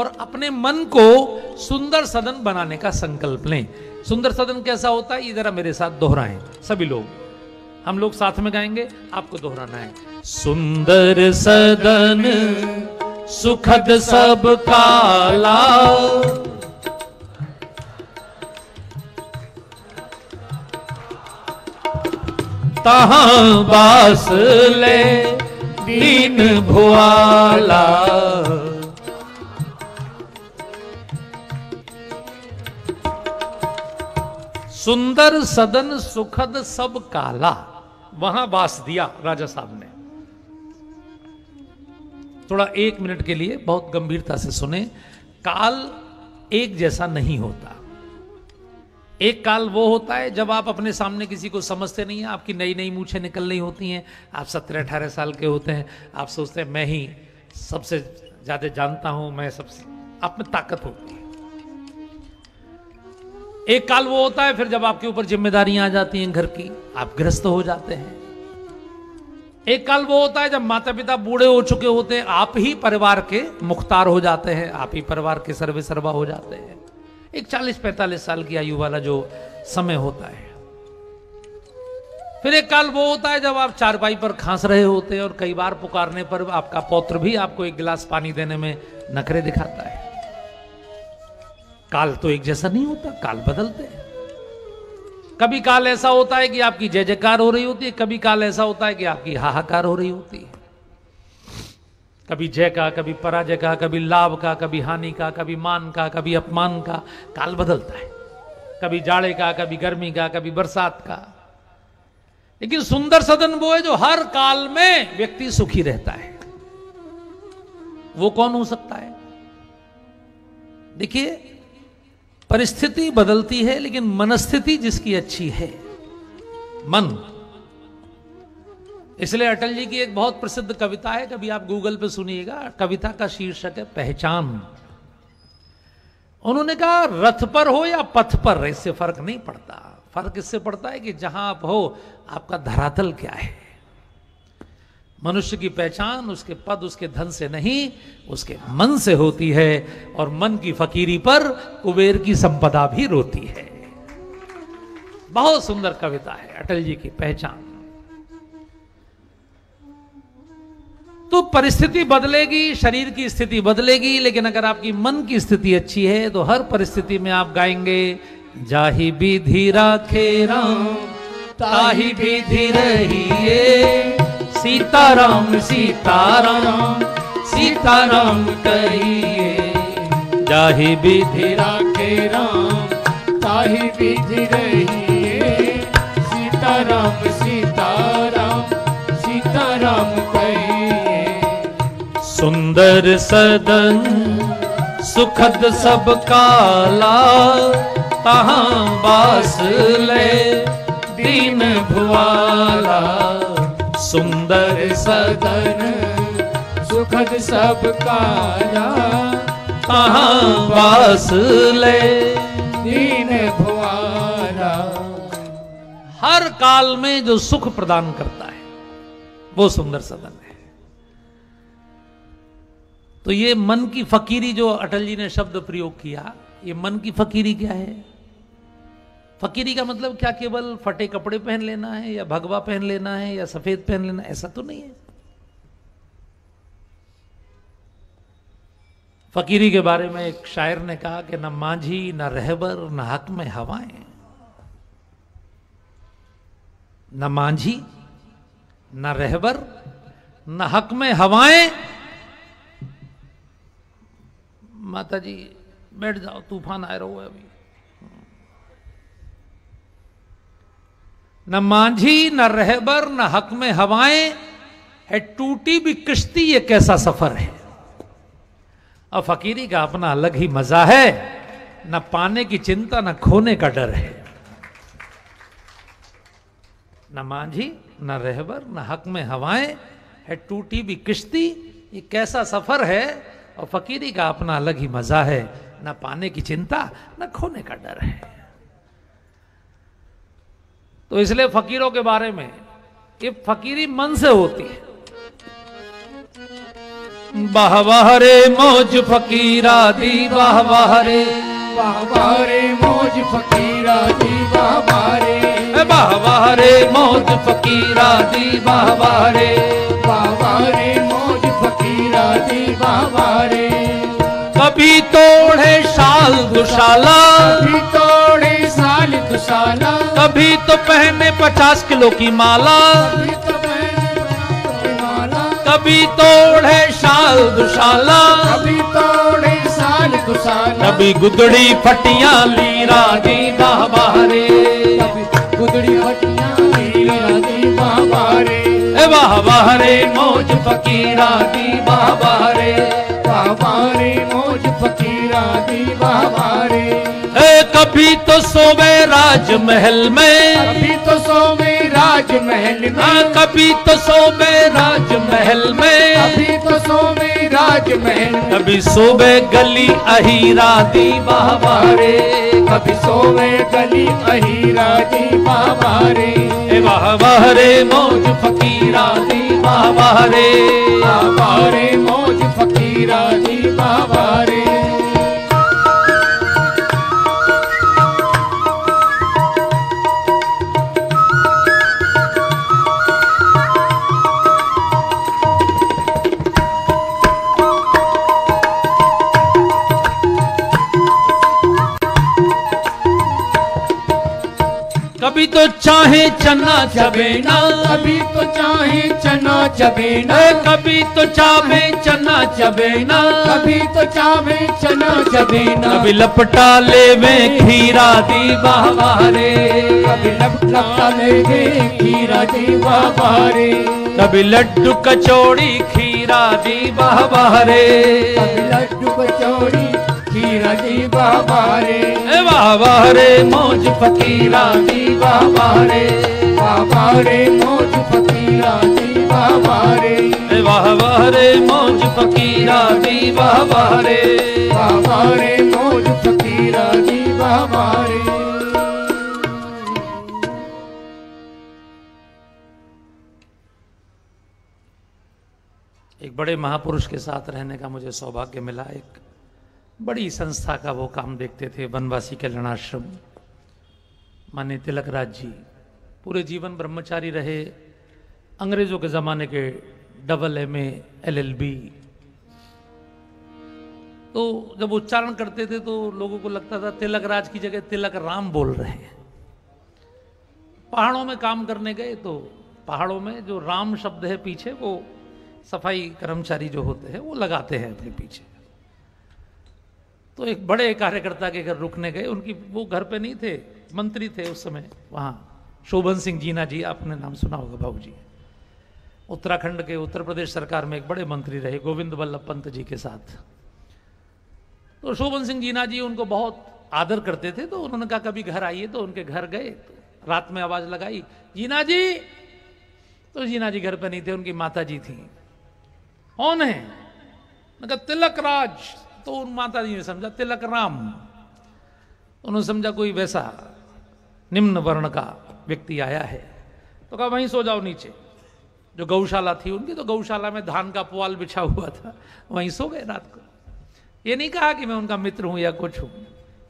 और अपने मन को सुंदर सदन बनाने का संकल्प लें। सुंदर सदन कैसा होता है, ये जरा मेरे साथ दोहराएं सभी लोग। हम लोग साथ में गाएंगे, आपको दोहराना है। सुंदर सदन सुखद सब काला तहां बास ले दीन भुआला। सुंदर सदन सुखद सब काला, वहां बास दिया राजा साहब ने। थोड़ा एक मिनट के लिए बहुत गंभीरता से सुने। काल एक जैसा नहीं होता। एक काल वो होता है जब आप अपने सामने किसी को समझते नहीं हैं, आपकी नई नई मूछें निकल रही होती हैं, आप सत्रह अठारह साल के होते हैं, आप सोचते हैं मैं ही सबसे ज्यादा जानता हूं, मैं सबसे, आप में ताकत होती है। एक काल वो होता है फिर जब आपके ऊपर जिम्मेदारियां आ जाती हैं घर की, आप गृहस्थ हो जाते हैं। एक काल वो होता है जब माता पिता बूढ़े हो चुके होते हैं, आप ही परिवार के मुख्तार हो जाते हैं, आप ही परिवार के सर्वे सर्वा हो जाते हैं। एक चालीस पैंतालीस साल की आयु वाला जो समय होता है। फिर एक काल वो होता है जब आप चारपाई पर खांस रहे होते हैं और कई बार पुकारने पर आपका पौत्र भी आपको एक गिलास पानी देने में नखरे दिखाता है। काल तो एक जैसा नहीं होता, काल बदलते हैं। कभी काल ऐसा होता है कि आपकी जय जयकार हो रही होती है, कभी काल ऐसा होता है कि आपकी हाहाकार हो रही होती है। कभी जय का, कभी पराजय का, कभी लाभ का, कभी हानि का, कभी मान का, कभी अपमान का। काल बदलता है, कभी जाड़े का, कभी गर्मी का, कभी बरसात का। लेकिन सुंदर सदन वो है जो हर काल में व्यक्ति सुखी रहता है। वो कौन हो सकता है? देखिए, परिस्थिति बदलती है लेकिन मनस्थिति जिसकी अच्छी है, मन। इसलिए अटल जी की एक बहुत प्रसिद्ध कविता है, कभी आप गूगल पे सुनिएगा। कविता का शीर्षक है पहचान। उन्होंने कहा रथ पर हो या पथ पर, इससे फर्क नहीं पड़ता। फर्क इससे पड़ता है कि जहां आप हो आपका धरातल क्या है। मनुष्य की पहचान उसके पद, उसके धन से नहीं, उसके मन से होती है। और मन की फकीरी पर कुबेर की संपदा भी रोती है। बहुत सुंदर कविता है अटल जी की पहचान। तो परिस्थिति बदलेगी, शरीर की स्थिति बदलेगी, लेकिन अगर आपकी मन की स्थिति अच्छी है तो हर परिस्थिति में आप गाएंगे जाहि विधि राखे राम ताहि विधि रहिए, सीताराम सीताराम सीताराम कहिए, जाहि विधि राखे राम ताहि विधि रहिए, सीताराम सीताराम सीताराम कहिए। सुंदर सदन सुखद सब काला, तहां बास ले दीन भुआला। सुंदर सदन सुखद सब काला, तहां बास ले दीन भुआला। हर काल में जो सुख प्रदान करता है वो सुंदर सदन है। तो ये मन की फकीरी जो अटल जी ने शब्द प्रयोग किया, ये मन की फकीरी क्या है? फकीरी का मतलब क्या केवल फटे कपड़े पहन लेना है या भगवा पहन लेना है या सफेद पहन लेना है? ऐसा तो नहीं है। फकीरी के बारे में एक शायर ने कहा कि न मांझी न रहबर न हक में हवाएं, न मांझी न रहबर न हक में हवाएं। माता जी बैठ जाओ, तूफान आ रहा है अभी। न मांझी न रहबर न हक में हवाएं है, टूटी भी किश्ती ये कैसा सफर है। और फकीरी का अपना अलग ही मजा है, न पाने की चिंता न खोने का डर है। न मांझी न रहबर न हक में हवाएं है, टूटी भी किश्ती ये कैसा सफर है। और फकीरी का अपना अलग ही मजा है, ना पाने की चिंता ना खोने का डर है। तो इसलिए फकीरों के बारे में, ये फकीरी मन से होती है। वाह वाह रे मौज फकीरा दी, वाह वाह रे, वाह वाह रे मौज फकीरा दी, वाह वाह रे, वाह वाह रे मौज फकीरा दी, वाह वाह रे, वाह वाह रे मौज फकीरा दी, वाह वाह रे। कभी तोड़े शाल दुशाला, कभी तोड़े शाल दुशाला, कभी तो पहने पचास किलो की माला, कभी तो पहने पचास किलो की माला, कभी तोड़े शाल दुशाला, कभी तोड़े शाल दुशाला। कभी गुदड़ी फटिया लीरा दी, वाह वाह रे, कभी गुदड़ी फटिया लीरा दी, वाह वाह रे, वाह वाह रे मौज फकीरा दी, वाह वाह रे, वाह वाह रे मौज फकीरा दी, वाह वाह रे। ए कभी तो सोवे राज महल में, कभी तो सोवे राज महल में, कभी तो सोवे राज महल में, कभी तो सोवे राज महल, कभी सोवे गली अहीरा दी, वाह वाह रे, कभी सोवे गली अहीरा दी, वाह वाह रे, वाह वाह रे मौज फकीरा दी, वाह वाह रे, वाह वाह रे मौज फकीरा दी, वाह वाह रे। कभी तो चाहे चना चबेना, कभी तो चाहे चना चबेना, कभी तो चाहे चना चबेना, कभी तो चाहे चना चबेना। कभी लपटा लेवे खीरा दी, वाह वाह रे, कभी लपटा लेवे खीरा दी, वाह वाह रे, कभी लड्डू कचौड़ी खीरा दी, वाह वाह रे, कभी लड्डू कचौड़ी खीरा दी, वाह वाह रे, वाह वाह रे मौज फकीरा दी, वाह वाह रे, वाह वाह रे मौज फकीरा दी, वाह वाह रे, वाह वाह रे मौज फकीरा दी, वाह वाह रे, वाह वाह रे मौज फकीरा दी, वाह वाह रे। एक बड़े महापुरुष के साथ रहने का मुझे सौभाग्य मिला। एक बड़ी संस्था का वो काम देखते थे, वनवासी कल्याणाश्रम, माननीय तिलकराज जी पूरे जीवन ब्रह्मचारी रहे। अंग्रेजों के ज़माने के double M A, L L B. तो जब उच्चारण करते थे तो लोगों को लगता था तिलक राज की जगह तिलक राम बोल रहे हैं। पहाड़ों में काम करने गए तो पहाड़ों में जो राम शब्द है पीछे, वो सफाई कर्मचारी जो होते हैं वो लगाते हैं अपने पीछे। तो एक बड़े कार्यकर्ता के घर रुकने गए, उनकी वो घर पे नहीं थे, मंत्री थे उस समय वहाँ, शोभन सिंह जीना जी, आपने नाम सुना होगा बाबू जी, उत्तराखंड के, उत्तर प्रदेश सरकार में एक बड़े मंत्री रहे गोविंद बल्लभ पंत जी के साथ। तो शोभन सिंह जीना जी उनको बहुत आदर करते थे, तो उन्होंने कहा कभी घर आइए, तो उनके घर गए तो रात में आवाज़ लगाई जीना जी, तो जीना जी घर पर नहीं थे, उनकी माता जी थी। कौन है? उन्होंने कहा तिलक राज। तो उन माता जी ने समझा तिलक राम, उन्होंने समझा कोई वैसा निम्न वर्ण का व्यक्ति आया है, तो कहा वहीं सो जाओ नीचे। जो गौशाला थी उनकी, तो गौशाला में धान का पुआल बिछा हुआ था, वहीं सो गए रात को। ये नहीं कहा कि मैं उनका मित्र हूं या कुछ हूं,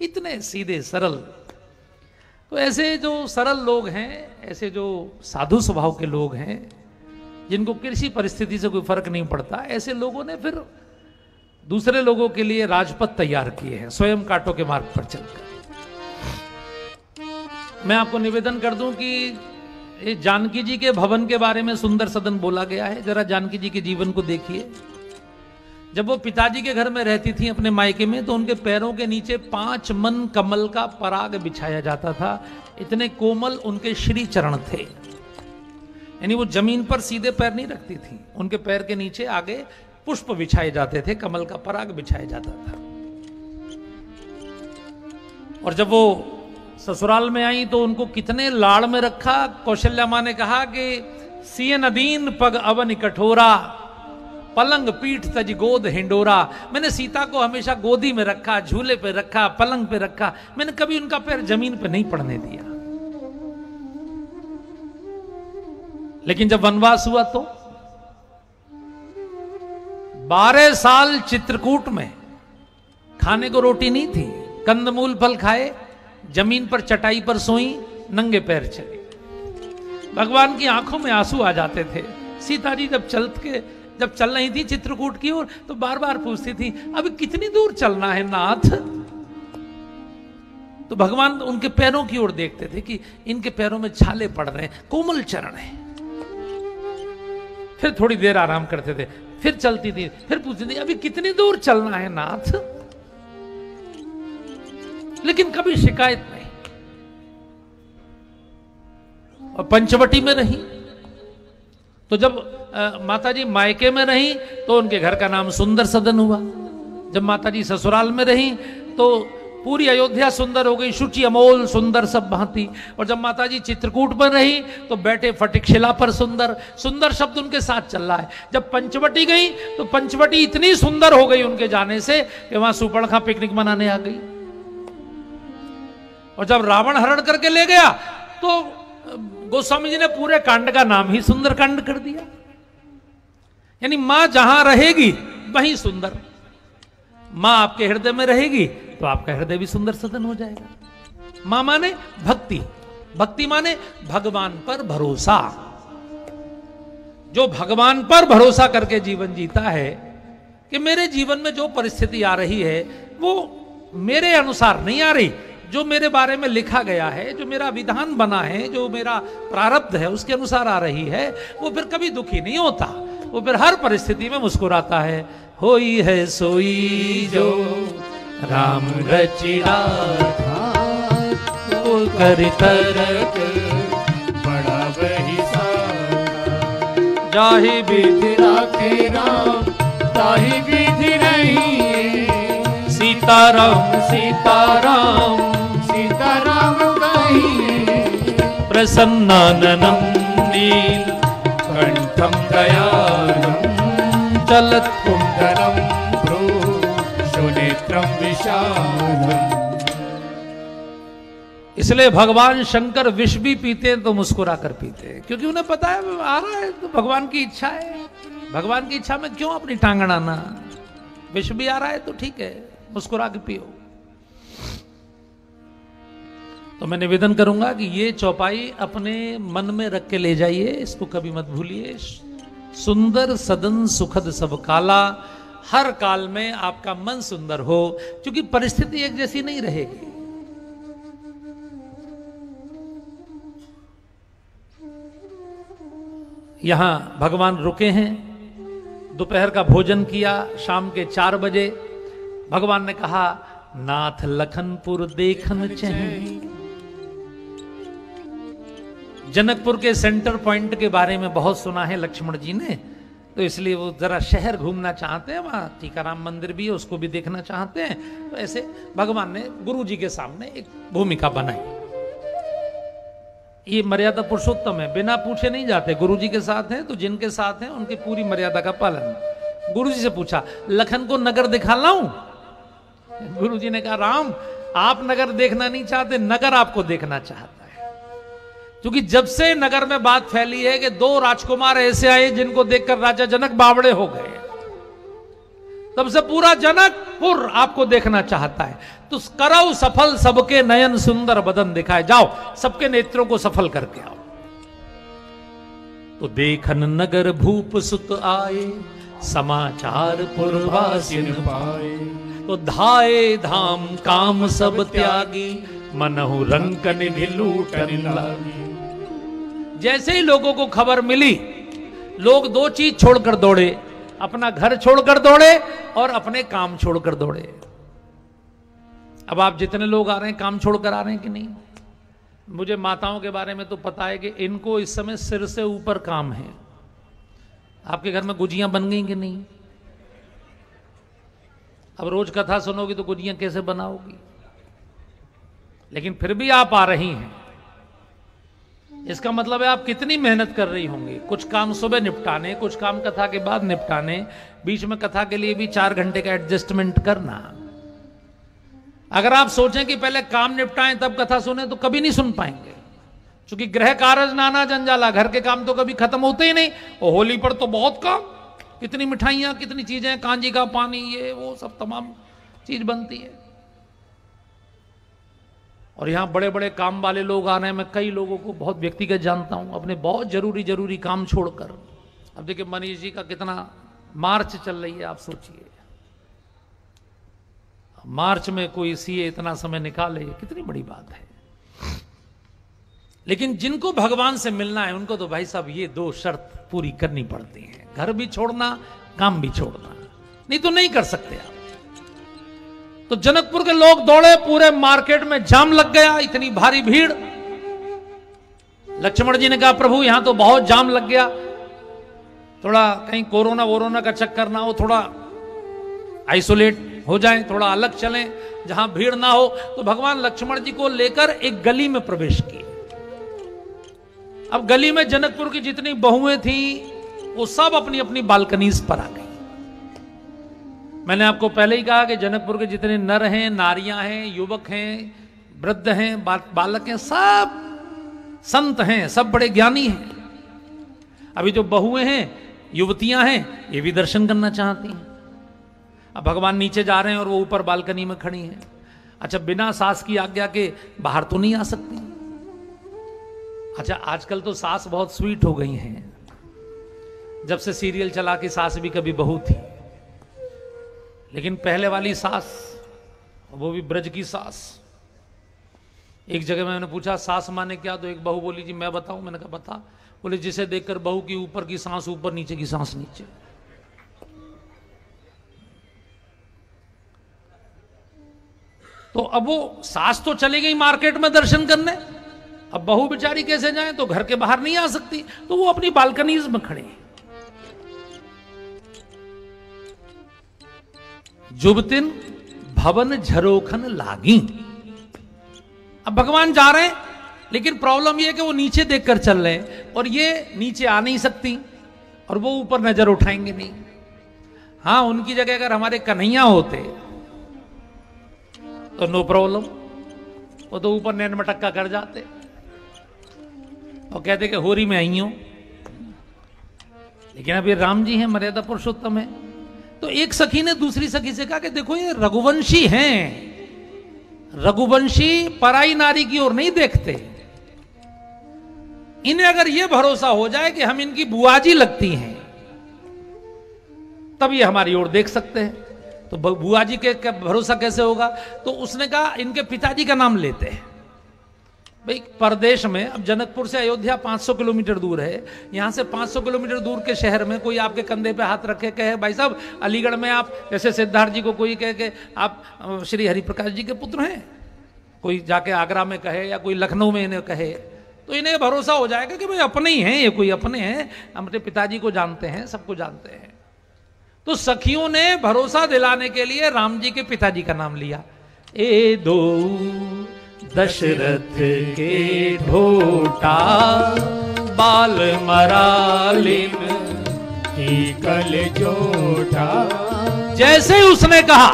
इतने सीधे सरल। तो ऐसे जो सरल लोग हैं, ऐसे जो साधु स्वभाव के लोग हैं, जिनको किसी परिस्थिति से कोई फर्क नहीं पड़ता, ऐसे लोगों ने फिर दूसरे लोगों के लिए राजपथ तैयार किए हैं, स्वयं कांटों के मार्ग पर चलकर। मैं आपको निवेदन कर दूं कि ये जानकी जी के भवन के बारे में सुंदर सदन बोला गया है, जरा जानकी जी के जीवन को देखिए। जब वो पिताजी के घर में रहती थी अपने मायके में, तो उनके पैरों के नीचे पांच मन कमल का पराग बिछाया जाता था, इतने कोमल उनके श्री चरण थे। यानी वो जमीन पर सीधे पैर नहीं रखती थी, उनके पैर के नीचे आगे पुष्प बिछाए जाते थे, कमल का पराग बिछाया जाता था। और जब वो ससुराल में आई तो उनको कितने लाड़ में रखा। कौशल्या मां ने कहा कि सिय नदीन पग अवन कठोरा, पलंग पीठ तज गोद हिंडोरा। मैंने सीता को हमेशा गोदी में रखा, झूले पे रखा, पलंग पे रखा, मैंने कभी उनका पैर जमीन पे नहीं पड़ने दिया। लेकिन जब वनवास हुआ तो बारह साल चित्रकूट में खाने को रोटी नहीं थी, कंदमूल फल खाए, जमीन पर चटाई पर सोई, नंगे पैर चले। भगवान की आंखों में आंसू आ जाते थे। सीता जी जब चल के जब चल रही थी चित्रकूट की ओर, तो बार बार पूछती थी अभी कितनी दूर चलना है नाथ। तो भगवान उनके पैरों की ओर देखते थे कि इनके पैरों में छाले पड़ रहे हैं, कोमल चरण है। फिर थोड़ी देर आराम करते थे, फिर चलती थी, फिर पूछती थी अभी कितनी दूर चलना है नाथ। लेकिन कभी शिकायत नहीं, और पंचवटी में रही। तो जब आ, माताजी मायके में रही तो उनके घर का नाम सुंदर सदन हुआ। जब माताजी ससुराल में रही तो पूरी अयोध्या सुंदर हो गई, शुचि अमोल सुंदर सब भांति। और जब माताजी चित्रकूट में रही तो बैठे फटिकशिला पर सुंदर, सुंदर शब्द उनके साथ चल रहा है। जब पंचवटी गई तो पंचवटी इतनी सुंदर हो गई उनके जाने से कि वहां सुपर्णखा पिकनिक मनाने आ गई। और जब रावण हरण करके ले गया तो गोस्वामी जी ने पूरे कांड का नाम ही सुंदर कांड कर दिया। यानी मां जहां रहेगी वहीं सुंदर। मां आपके हृदय में रहेगी तो आपका हृदय भी सुंदर सदन हो जाएगा। मां माने भक्ति, भक्ति माने भगवान पर भरोसा। जो भगवान पर भरोसा करके जीवन जीता है कि मेरे जीवन में जो परिस्थिति आ रही है वो मेरे अनुसार नहीं आ रही, जो मेरे बारे में लिखा गया है, जो मेरा विधान बना है, जो मेरा प्रारब्ध है उसके अनुसार आ रही है, वो फिर कभी दुखी नहीं होता, वो फिर हर परिस्थिति में मुस्कुराता है। होई है सोई जो राम रचिया था, वो कर तरक बड़ा वही सारा, जाहि विधि राखे राम ताहि विधि नहीं, सीताराम सीताराम प्रसन्नाननं नील कंठं दयालं, चलत कुंडलं भ्रू सुनेत्रं विशालं। इसलिए भगवान शंकर विष भी पीते हैं तो मुस्कुरा कर पीते हैं, क्योंकि उन्हें पता है आ रहा है तो भगवान की इच्छा है। भगवान की इच्छा में क्यों अपनी टांग अड़ाना? विष भी आ रहा है तो ठीक है, मुस्कुरा के पियो। तो मैं निवेदन करूंगा कि ये चौपाई अपने मन में रख के ले जाइए, इसको कभी मत भूलिए। सुंदर सदन सुखद सब काला, हर काल में आपका मन सुंदर हो, क्योंकि परिस्थिति एक जैसी नहीं रहेगी। यहां भगवान रुके हैं, दोपहर का भोजन किया, शाम के चार बजे भगवान ने कहा नाथ लखनपुर देखन चैन। जनकपुर के सेंटर पॉइंट के बारे में बहुत सुना है लक्ष्मण जी ने, तो इसलिए वो जरा शहर घूमना चाहते हैं, वहाँ टीकाराम मंदिर भी है उसको भी देखना चाहते हैं। तो ऐसे भगवान ने गुरु जी के सामने एक भूमिका बनाई। ये मर्यादा पुरुषोत्तम है, बिना पूछे नहीं जाते, गुरु जी के साथ हैं तो जिनके साथ हैं उनकी पूरी मर्यादा का पालन। गुरु जी से पूछा लखन को नगर दिखा लाऊं? गुरु जी ने कहा राम आप नगर देखना नहीं चाहते, नगर आपको देखना चाहता। क्योंकि जब से नगर में बात फैली है कि दो राजकुमार ऐसे आए जिनको देखकर राजा जनक बावड़े हो गए, तब से पूरा जनकपुर आपको देखना चाहता है। तो करौ सफल सबके नयन सुंदर बदन दिखाए, जाओ सबके नेत्रों को सफल करके आओ। तो देखन नगर भूप सुत आए, समाचार पुरवासिन पाए। तो धाए धाम काम सब त्यागी, मनहु रंकनि लूटनि लागी। जैसे ही लोगों को खबर मिली, लोग दो चीज छोड़कर दौड़े, अपना घर छोड़कर दौड़े और अपने काम छोड़कर दौड़े। अब आप जितने लोग आ रहे हैं काम छोड़कर आ रहे हैं कि नहीं? मुझे माताओं के बारे में तो पता है कि इनको इस समय सिर से ऊपर काम है। आपके घर में गुजियां बन गई कि नहीं? अब रोज कथा सुनोगी तो गुजियां कैसे बनाओगी? लेकिन फिर भी आप आ रही हैं, इसका मतलब है आप कितनी मेहनत कर रही होंगी। कुछ काम सुबह निपटाने, कुछ काम कथा के बाद निपटाने, बीच में कथा के लिए भी चार घंटे का एडजस्टमेंट करना। अगर आप सोचें कि पहले काम निपटाएं तब कथा सुने तो कभी नहीं सुन पाएंगे, क्योंकि गृह कारज नाना जंजाला, घर के काम तो कभी खत्म होते ही नहीं। और होली पर तो बहुत काम, कितनी मिठाइयाँ, कितनी चीजें, कांजी का पानी, ये वो सब तमाम चीज बनती है। और यहाँ बड़े बड़े काम वाले लोग आ रहे हैं। मैं कई लोगों को बहुत व्यक्तिगत जानता हूँ, अपने बहुत जरूरी जरूरी काम छोड़कर। अब देखिए मनीष जी का कितना मार्च चल रही है, आप सोचिए मार्च में कोई सीए इतना समय निकाले, कितनी बड़ी बात है। लेकिन जिनको भगवान से मिलना है उनको तो भाई साहब ये दो शर्त पूरी करनी पड़ती है, घर भी छोड़ना, काम भी छोड़ना, नहीं तो नहीं कर सकते आप। तो जनकपुर के लोग दौड़े, पूरे मार्केट में जाम लग गया, इतनी भारी भीड़। लक्ष्मण जी ने कहा प्रभु यहां तो बहुत जाम लग गया, थोड़ा कहीं कोरोना वोरोना का चक्कर ना हो, थोड़ा आइसोलेट हो जाए, थोड़ा अलग चलें जहां भीड़ ना हो। तो भगवान लक्ष्मण जी को लेकर एक गली में प्रवेश किए। अब गली में जनकपुर की जितनी बहुएं थी वो सब अपनी अपनी बालकनीज पर आ गई। मैंने आपको पहले ही कहा कि जनकपुर के जितने नर हैं, नारियां हैं, युवक हैं, वृद्ध हैं, बा, बालक हैं, सब संत हैं, सब बड़े ज्ञानी हैं। अभी जो बहुएं हैं, युवतियां हैं, ये भी दर्शन करना चाहती हैं। अब भगवान नीचे जा रहे हैं और वो ऊपर बालकनी में खड़ी हैं। अच्छा बिना सास की आज्ञा के बाहर तो नहीं आ सकती। अच्छा आजकल तो सास बहुत स्वीट हो गई हैं, जब से सीरियल चला के सास भी कभी बहू थी, लेकिन पहले वाली सास, वो भी ब्रज की सास। एक जगह मैंने पूछा सास माने क्या, तो एक बहू बोली जी मैं बताऊं। मैंने कहा बता। बोले जिसे देखकर बहू की ऊपर की सांस ऊपर, नीचे की सांस नीचे। तो अब वो सास तो चली गई मार्केट में दर्शन करने, अब बहू बेचारी कैसे जाए, तो घर के बाहर नहीं आ सकती, तो वो अपनी बालकनीज में खड़े। जुबतिन भवन झरोखन लागी। अब भगवान जा रहे हैं, लेकिन प्रॉब्लम यह है कि वो नीचे देखकर चल रहे हैं और ये नीचे आ नहीं सकती और वो ऊपर नजर उठाएंगे नहीं। हाँ उनकी जगह अगर हमारे कन्हैया होते तो नो प्रॉब्लम, वो तो ऊपर नैन मटक्का कर जाते और कहते कि होरी में आई हूं। लेकिन अभी राम जी हैं, मर्यादा पुरुषोत्तम है। तो एक सखी ने दूसरी सखी से कहा कि देखो ये रघुवंशी हैं, रघुवंशी पराई नारी की ओर नहीं देखते, इन्हें अगर ये भरोसा हो जाए कि हम इनकी बुआजी लगती हैं तब ये हमारी ओर देख सकते हैं। तो बुआ जी के भरोसा कैसे होगा? तो उसने कहा इनके पिताजी का नाम लेते हैं। भाई परदेश में, अब जनकपुर से अयोध्या पाँच सौ किलोमीटर दूर है, यहाँ से पाँच सौ किलोमीटर दूर के शहर में कोई आपके कंधे पे हाथ रखे कहे भाई साहब अलीगढ़ में आप, जैसे सिद्धार्थ जी को कोई कहे के आप श्री हरिप्रकाश जी के पुत्र हैं, कोई जाके आगरा में कहे या कोई लखनऊ में इन्हें कहे, तो इन्हें भरोसा हो जाएगा कि भाई अपने ही हैं ये, कोई अपने हैं, हम अपने पिताजी को जानते हैं, सबको जानते हैं। तो सखियों ने भरोसा दिलाने के लिए राम जी के पिताजी का नाम लिया। ए दो दशरथ के ढोटा बाल मरालिम की कल जोटा। जैसे ही उसने कहा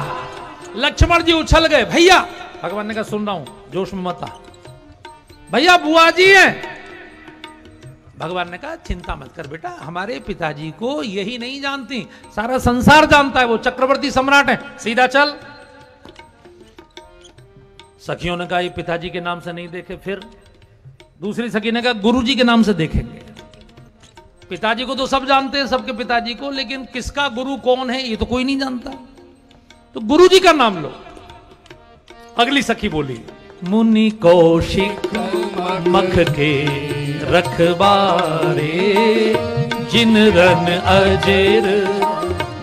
लक्ष्मण जी उछल गए। भैया, भगवान ने कहा सुन रहा हूं, जोश में मत आ, भैया बुआ जी हैं। भगवान ने कहा चिंता मत कर बेटा, हमारे पिताजी को यही नहीं जानती, सारा संसार जानता है, वो चक्रवर्ती सम्राट हैं, सीधा चल। सखियों ने कहा ये पिताजी के नाम से नहीं देखे। फिर दूसरी सखी ने कहा गुरुजी के नाम से देखेंगे, पिताजी को तो सब जानते हैं, सबके पिताजी को, लेकिन किसका गुरु कौन है ये तो कोई नहीं जानता, तो गुरुजी का नाम लो। अगली सखी बोली मुनि कौशिक मख के रखबारे जिन रन अजेर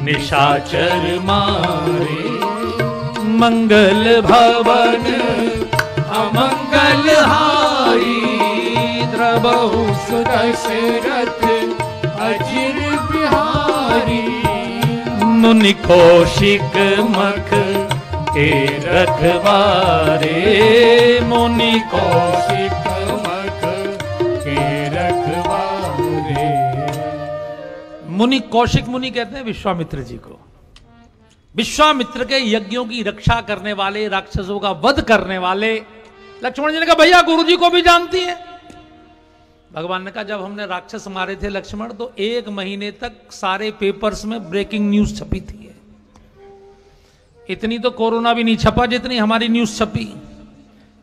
निशाचर मारे मंगल भवन अमंगल हारी द्रबहु सुदशरथ अजिर बिहारी। मुनि कौशिक मख के रखवारे मुनि कौशिक मख के रखवारे। मुनि कौशिक मुनि कहते हैं विश्वामित्र जी को, विश्वामित्र के यज्ञों की रक्षा करने वाले, राक्षसों का वध करने वाले। लक्ष्मण जी ने कहा भैया गुरुजी को भी जानती है। भगवान ने कहा जब हमने राक्षस मारे थे लक्ष्मण, तो एक महीने तक सारे पेपर्स में ब्रेकिंग न्यूज छपी थी, इतनी तो कोरोना भी नहीं छपा जितनी हमारी न्यूज छपी।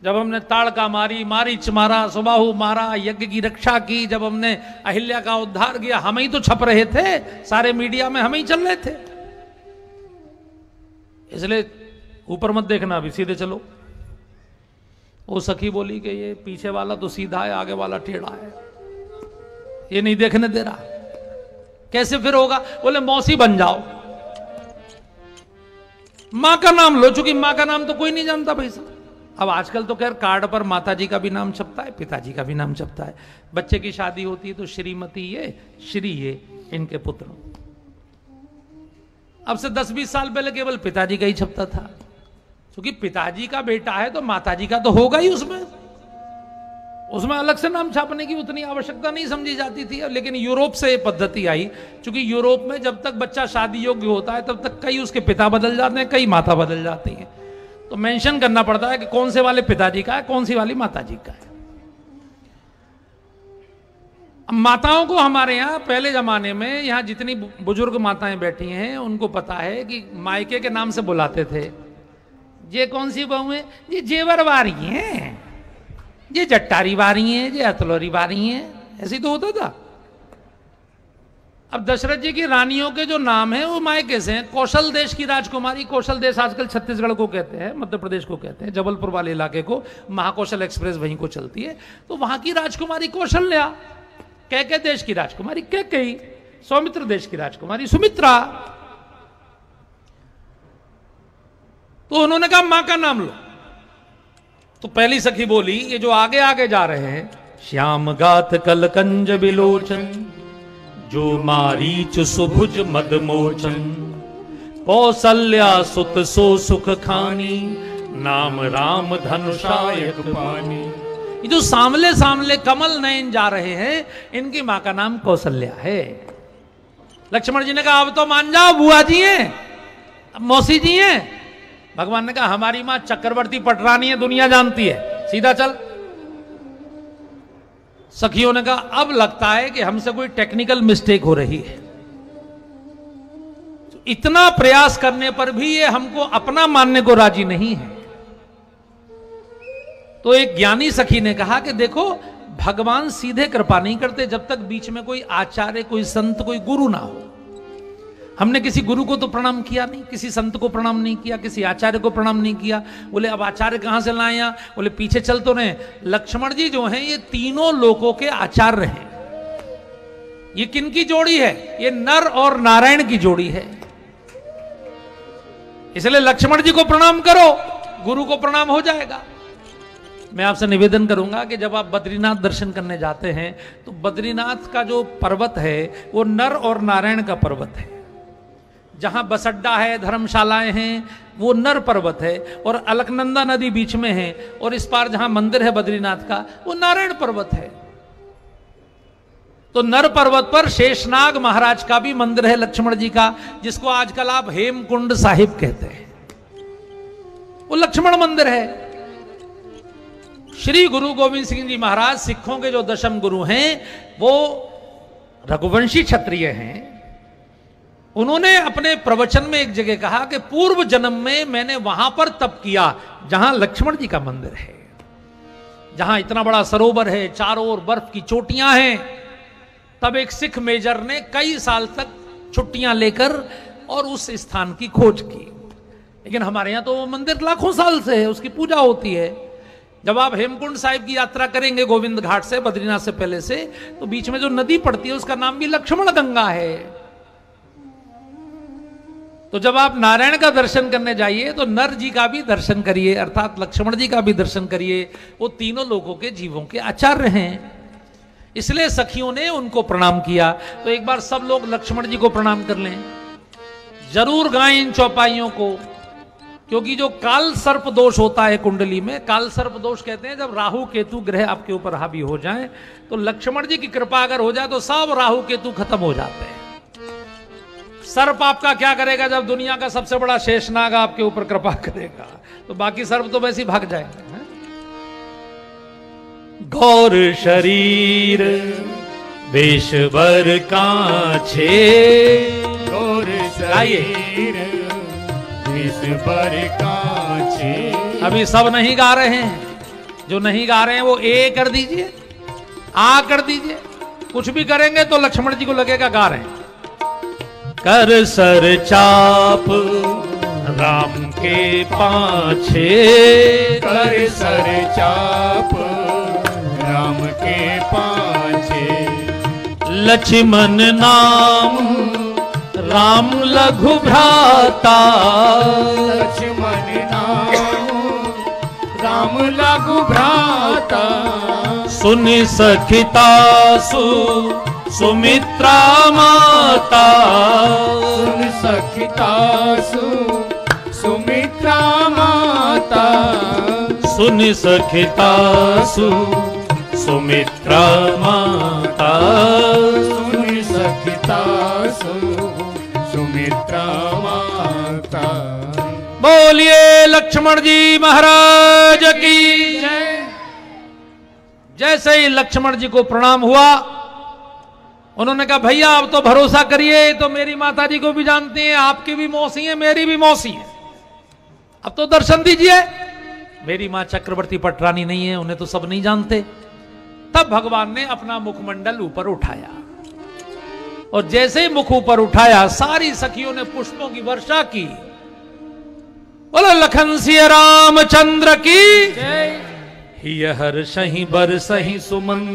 जब हमने ताड़का मारी, मारीच मारा, सुबाहु मारा, यज्ञ की रक्षा की, जब हमने अहिल्या का उद्धार किया, हम ही तो छप रहे थे, सारे मीडिया में हम ही चल रहे थे। इसलिए ऊपर मत देखना, अभी सीधे चलो। वो सखी बोली कि ये पीछे वाला तो सीधा है, आगे वाला टेढ़ा है, ये नहीं देखने दे रहा, कैसे फिर होगा? बोले मौसी बन जाओ, माँ का नाम लो, चूंकि माँ का नाम तो कोई नहीं जानता भाई साहब। अब आजकल तो खैर कार्ड पर माता जी का भी नाम छपता है, पिताजी का भी नाम छपता है, बच्चे की शादी होती है तो श्रीमती ये, श्री ये, इनके पुत्र। अब से दस बीस साल पहले केवल पिताजी का ही छपता था, क्योंकि पिताजी का बेटा है तो माताजी का तो होगा ही, उसमें उसमें अलग से नाम छापने की उतनी आवश्यकता नहीं समझी जाती थी। लेकिन यूरोप से ये पद्धति आई, क्योंकि यूरोप में जब तक बच्चा शादी योग्य होता है तब तक कई उसके पिता बदल जाते हैं, कई माता बदल जाती हैं, तो मेंशन करना पड़ता है कि कौन से वाले पिताजी का है, कौन सी वाली माताजी का है। माताओं को हमारे यहाँ पहले जमाने में, यहाँ जितनी बुजुर्ग माताएं बैठी हैं उनको पता है कि मायके के नाम से बुलाते थे, ये कौन सी बहू है, ये जेवरवारी है, ये जट्टारी बारी है, ये अतलोरी बारी है, ऐसे तो होता था। अब दशरथ जी की रानियों के जो नाम है वो मायके से हैं। कौशल देश की राजकुमारी, कौशल देश आजकल छत्तीसगढ़ को कहते हैं, मध्य प्रदेश को कहते हैं, जबलपुर वाले इलाके को, महाकौशल एक्सप्रेस वहीं को चलती है, तो वहां की राजकुमारी कौशल्या, कैके देश की राजकुमारी कैकेयी, सौमित्र देश की राजकुमारी सुमित्रा। तो उन्होंने कहा मां का नाम लो। तो पहली सखी बोली ये जो आगे आगे जा रहे हैं, श्याम गात कलकंज बिलोचन जो मारीच सुभुज मदमोचन कौसल्या सुत सो सुख खानी नाम राम धनुषायक पानी। ये जो सामले सामले कमल नयन जा रहे हैं, इनकी मां का नाम कौसल्या है। लक्ष्मण जी ने कहा अब तो मान जाओ, बुआ जी हैं, मौसी जी हैं। भगवान ने कहा हमारी मां चक्रवर्ती पटरानी है, दुनिया जानती है, सीधा चल। सखियों ने कहा अब लगता है कि हमसे कोई टेक्निकल मिस्टेक हो रही है, इतना प्रयास करने पर भी ये हमको अपना मानने को राजी नहीं है। तो एक ज्ञानी सखी ने कहा कि देखो भगवान सीधे कृपा नहीं करते जब तक बीच में कोई आचार्य, कोई संत, कोई गुरु ना हो। हमने किसी गुरु को तो प्रणाम किया नहीं, किसी संत को प्रणाम नहीं किया, किसी आचार्य को प्रणाम नहीं किया। बोले अब आचार्य कहाँ से लाए? यहाँ बोले पीछे चल तो रहे, लक्ष्मण जी जो हैं ये तीनों लोकों के आचार्य हैं। ये किनकी जोड़ी है? ये नर और नारायण की जोड़ी है। इसलिए लक्ष्मण जी को प्रणाम करो, गुरु को प्रणाम हो जाएगा। मैं आपसे निवेदन करूंगा कि जब आप बद्रीनाथ दर्शन करने जाते हैं तो बद्रीनाथ का जो पर्वत है वो नर और नारायण का पर्वत है। जहां बस अड्डा है, धर्मशालाएं हैं, वो नर पर्वत है और अलकनंदा नदी बीच में है और इस पार जहां मंदिर है बद्रीनाथ का वो नारायण पर्वत है। तो नर पर्वत पर शेषनाग महाराज का भी मंदिर है, लक्ष्मण जी का, जिसको आजकल आप हेमकुंड साहिब कहते हैं। वो लक्ष्मण मंदिर है। श्री गुरु गोविंद सिंह जी महाराज सिखों के जो दशम गुरु हैं वो रघुवंशी क्षत्रिय हैं। उन्होंने अपने प्रवचन में एक जगह कहा कि पूर्व जन्म में मैंने वहां पर तप किया जहां लक्ष्मण जी का मंदिर है, जहां इतना बड़ा सरोवर है, चारों ओर बर्फ की चोटियां हैं। तब एक सिख मेजर ने कई साल तक छुट्टियां लेकर और उस स्थान की खोज की। लेकिन हमारे यहाँ तो वो मंदिर लाखों साल से है, उसकी पूजा होती है। जब आप हेमकुंड साहिब की यात्रा करेंगे गोविंद घाट से, बद्रीनाथ से पहले से, तो बीच में जो नदी पड़ती है उसका नाम भी लक्ष्मण गंगा है। तो जब आप नारायण का दर्शन करने जाइए तो नर जी का भी दर्शन करिए, अर्थात लक्ष्मण जी का भी दर्शन करिए। वो तीनों लोगों के जीवों के आचार्य हैं। इसलिए सखियों ने उनको प्रणाम किया। तो एक बार सब लोग लक्ष्मण जी को प्रणाम कर लें। जरूर गाएं इन चौपाइयों को, क्योंकि जो काल सर्प दोष होता है कुंडली में, काल सर्प दोष कहते हैं, जब राहु केतु ग्रह आपके ऊपर हावी हो जाएं, तो लक्ष्मण जी की कृपा अगर हो जाए तो सब राहु केतु खत्म हो जाते हैं। सर्प आपका क्या करेगा जब दुनिया का सबसे बड़ा शेषनाग आपके ऊपर कृपा करेगा? तो बाकी सर्प तो वैसे ही भाग जाएंगे। गौर शरीर विश्वर काछे, गौर शरीर विश्वर काछे। अभी सब नहीं गा रहे हैं, जो नहीं गा रहे हैं वो ए कर दीजिए, आ कर दीजिए, कुछ भी करेंगे तो लक्ष्मण जी को लगेगा गा रहे हैं। कर सर चाप राम के पाछे, कर सर चाप राम के पाछे। लक्ष्मण नाम राम लघु भ्राता, लक्ष्मण नाम राम लघु भ्राता। सुन सखिता सु सुमित्रा माता, सुन सखिता सु सुमित्रा माता। सुन सखिता सु सुमित्रा माता, सुन सखिता सु सुमित्रा माता। बोलिए लक्ष्मण जी महाराज की जय। जैसे ही लक्ष्मण जी को प्रणाम हुआ, उन्होंने कहा भैया आप तो भरोसा करिए, तो मेरी माता जी को भी जानती हैं, आपकी भी मौसी है, मेरी भी मौसी है, अब तो दर्शन दीजिए। मेरी माँ चक्रवर्ती पटरानी नहीं है, उन्हें तो सब नहीं जानते। तब भगवान ने अपना मुखमंडल ऊपर उठाया और जैसे ही मुख ऊपर उठाया सारी सखियों ने पुष्पों की वर्षा की। बोलो लखन सिया रामचंद्र की जय। हिय हर्षहि बरसहि सुमन,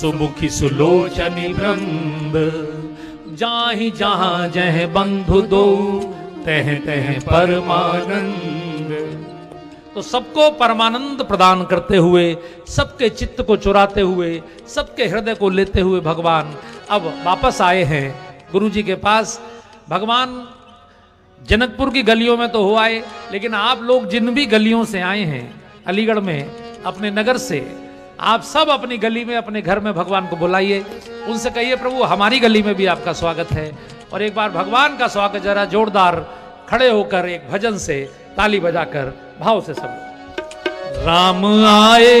सुमुखी सुलोचनि ब्रंद। जाहि जहां जह बंधु दो, तह तह परमानंद। तो सबको परमानंद प्रदान करते हुए, सबके चित्त को चुराते हुए, सबके हृदय को लेते हुए भगवान अब वापस आए हैं गुरु जी के पास। भगवान जनकपुर की गलियों में तो हो आए, लेकिन आप लोग जिन भी गलियों से आए हैं अलीगढ़ में, अपने नगर से, आप सब अपनी गली में, अपने घर में भगवान को बुलाइए। उनसे कहिए प्रभु हमारी गली में भी आपका स्वागत है। और एक बार भगवान का स्वागत जरा जोरदार खड़े होकर एक भजन से ताली बजाकर भाव से सब। राम आए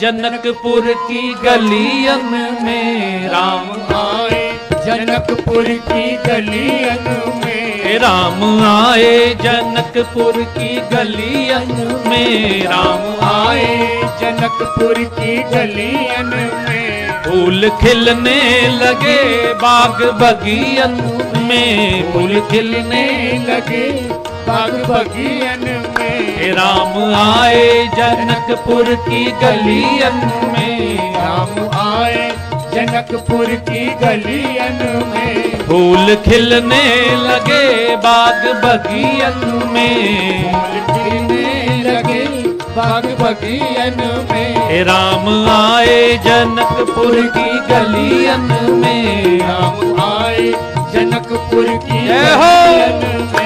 जनकपुर की गलियन में, राम आए जनकपुर की गलियन में, राम आए जनकपुर की गलियन में, राम आए जनकपुर की गलियन में। फूल खिलने लगे बाग बगियन में, फूल खिलने लगे बाग बगियन में, राम आए जनकपुर की गलियन में, राम आए जनकपुर की गलियन में, फूल खिलने लगे बाग बगियन में, फूल खिलने लगे बाग बगियन में, राम आए जनकपुर की गलियन में, राम आए जनकपुर की गलियन में।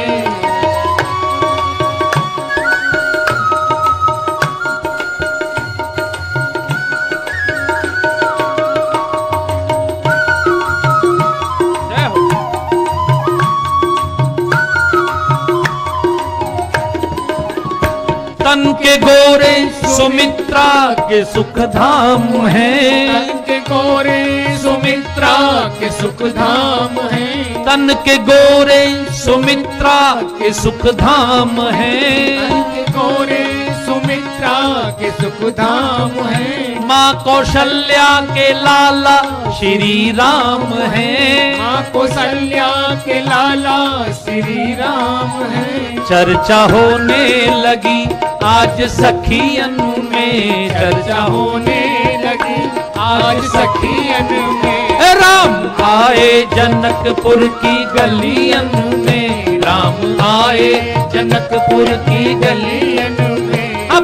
तन के गोरे सुमित्रा के सुख धाम है, तन के गोरे सुमित्रा के सुख धाम है, तन के गोरे सुमित्रा के सुख धाम है, तन के गोरे सुमित्रा के सुख धाम है, माँ कौशल्या के लाला श्री राम है, माँ कौशल्या के लाला श्री राम है, चर्चा होने लगी आज सखियन में, चर्चा होने लगी आज सखियन में, राम आए जनकपुर की गलियन में, राम आए जनकपुर की गलियन में,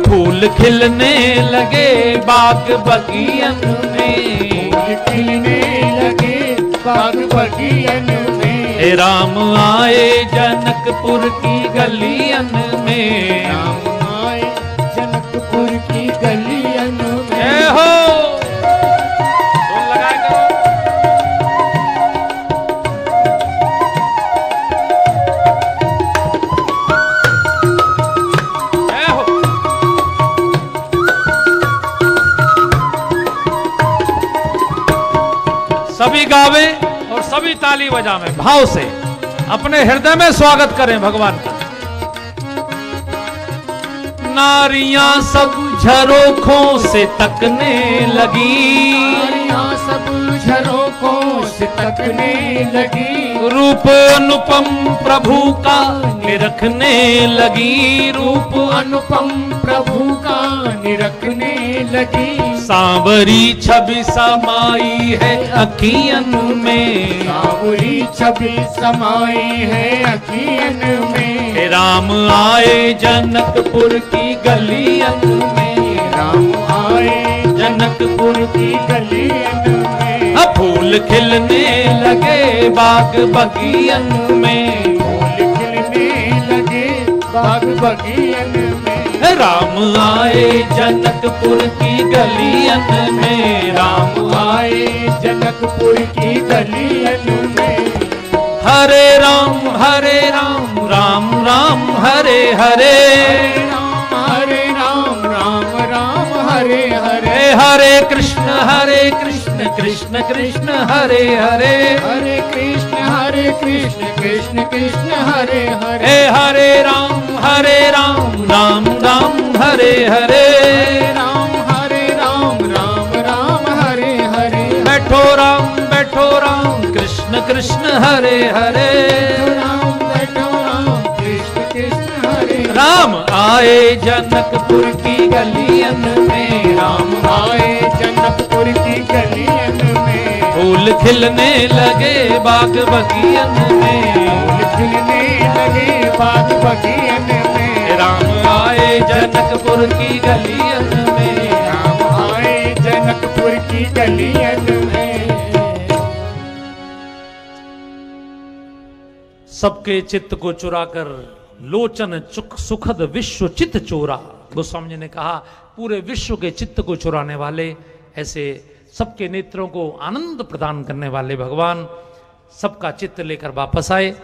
फूल खिलने लगे बाग बगियन में, फूल खिलने लगे बाग बगियन में, राम आए जनकपुर की गलियन में, राम आए जनकपुर की गलियन में। हो सभी गावे और सभी ताली बजा में भाव से अपने हृदय में स्वागत करें भगवान का। नारियां सब झरोखों से तकने लगी, नारियां सब झरोखों से तकने लगी, रूप अनुपम प्रभु का निरखने लगी, रूप अनुपम प्रभु का निरखने लगी, सांवरी छवि समाई है अखियन में, सांवरी छवि समाई है अखियन में, राम आए जनकपुर की गलियन में, राम आए जनकपुर की गलियन में, फूल खिलने लगे बाग बगियन में, फूल खिलने लगे बाग बगियन में, राम आए जनकपुर की गलियन में, राम आए जनकपुर की गलियन में। हरे राम हरे राम राम राम हरे हरे, हरे राम राम राम हरे हरे, हरे कृष्ण हरे कृष्ण कृष्ण कृष्ण हरे हरे, हरे कृष्ण हरे कृष्ण कृष्ण कृष्ण हरे हरे, हरे राम हरे राम राम राम हरे हरे, राम हरे राम राम राम हरे हरे, बैठो राम बैठो राम कृष्ण कृष्ण हरे हरे, राम बैठो राम कृष्ण कृष्ण हरे, राम आए जनकपुर की गलियन में, राम आए जनकपुर की गलियन में, फूल खिलने लगे बाग बगियन में, फूल खिलने लगे बाग बगियन में, राम आए जनकपुर की गलियन में, राम आए जनकपुर की गलियन में। सबके चित्त को चुरा कर लोचन चुक सुखद विश्व चित्त चोरा, गोस्वामी जी ने कहा पूरे विश्व के चित्त को चुराने वाले, ऐसे सबके नेत्रों को आनंद प्रदान करने वाले भगवान सबका चित्त लेकर वापस आए।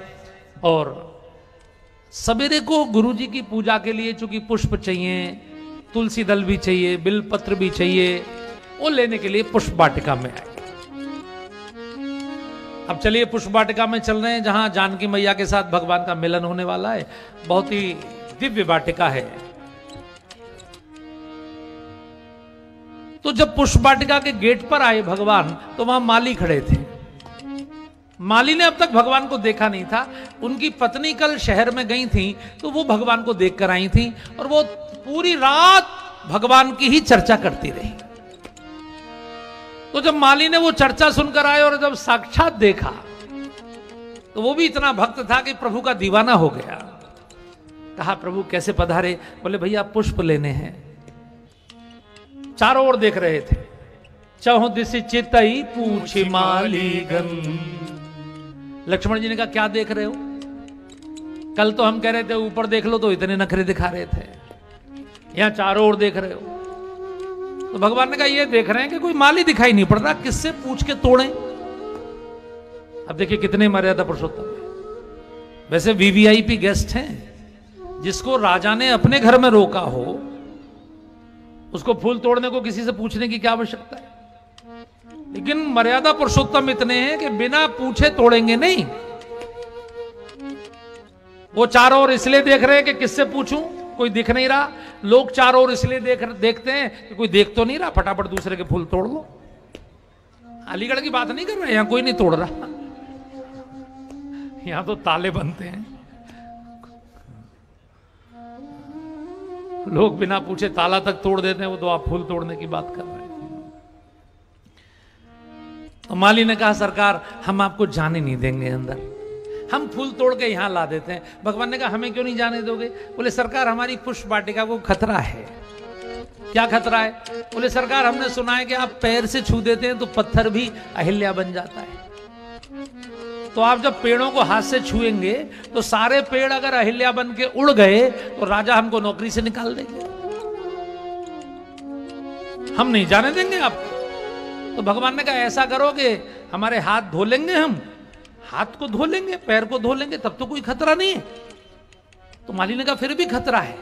और सवेरे को गुरुजी की पूजा के लिए चूंकि पुष्प चाहिए, तुलसी दल भी चाहिए, बिलपत्र भी चाहिए, वो लेने के लिए पुष्प वाटिका में आए। अब चलिए पुष्प वाटिका में चल रहे हैं, जहां जानकी मैया के साथ भगवान का मिलन होने वाला है। बहुत ही दिव्य वाटिका है। तो जब पुष्पवाटिका के गेट पर आए भगवान तो वहां माली खड़े थे। माली ने अब तक भगवान को देखा नहीं था। उनकी पत्नी कल शहर में गई थी तो वो भगवान को देख कर आई थी और वो पूरी रात भगवान की ही चर्चा करती रही। तो जब माली ने वो चर्चा सुनकर आए और जब साक्षात देखा तो वो भी इतना भक्त था कि प्रभु का दीवाना हो गया। कहा प्रभु कैसे पधारे? बोले भैया पुष्प लेने हैं। चारों ओर देख रहे थे। चहुं दिस चितई पूछी मालीगन। लक्ष्मण जी ने कहा क्या देख रहे हो? कल तो हम कह रहे थे ऊपर देख लो तो इतने नखरे दिखा रहे थे, यहां चारों ओर देख रहे हो। तो भगवान ने कहा ये देख रहे हैं कि कोई माली दिखाई नहीं पड़ रहा, किससे पूछ के तोड़े। अब देखिए कितने मर्यादा पुरुषोत्तम। वैसे वीवीआईपी गेस्ट हैं, जिसको राजा ने अपने घर में रोका हो उसको फूल तोड़ने को किसी से पूछने की क्या आवश्यकता है। लेकिन मर्यादा पुरुषोत्तम इतने हैं कि बिना पूछे तोड़ेंगे नहीं। वो चारों ओर इसलिए देख रहे हैं कि किससे पूछूं, कोई दिख नहीं रहा। लोग चारों ओर इसलिए देख देखते हैं कि कोई देख तो नहीं रहा, फटाफट दूसरे के फूल तोड़ लो। अलीगढ़ की बात नहीं कर रहे, यहां कोई नहीं तोड़ रहा, यहां तो ताले बनते हैं। लोग बिना पूछे ताला तक तोड़ देते हैं, वो तो आप फूल तोड़ने की बात कर रहे हैं। तो माली ने कहा सरकार हम आपको जाने नहीं देंगे अंदर, हम फूल तोड़ के यहां ला देते हैं। भगवान ने कहा हमें क्यों नहीं जाने दोगे? बोले सरकार हमारी पुष्प वाटिका को खतरा है। क्या खतरा है? बोले सरकार हमने सुना है कि आप पैर से छू देते हैं तो पत्थर भी अहिल्या बन जाता है, तो आप जब पेड़ों को हाथ से छुएंगे तो सारे पेड़ अगर अहिल्या बन के उड़ गए तो राजा हमको नौकरी से निकाल देंगे, हम नहीं जाने देंगे आपको। तो भगवान ने कहा ऐसा करोगे हमारे हाथ धो लेंगे, हम हाथ को धो लेंगे, पैर को धो लेंगे, तब तो कोई खतरा नहीं है। तो माली ने कहा फिर भी खतरा है,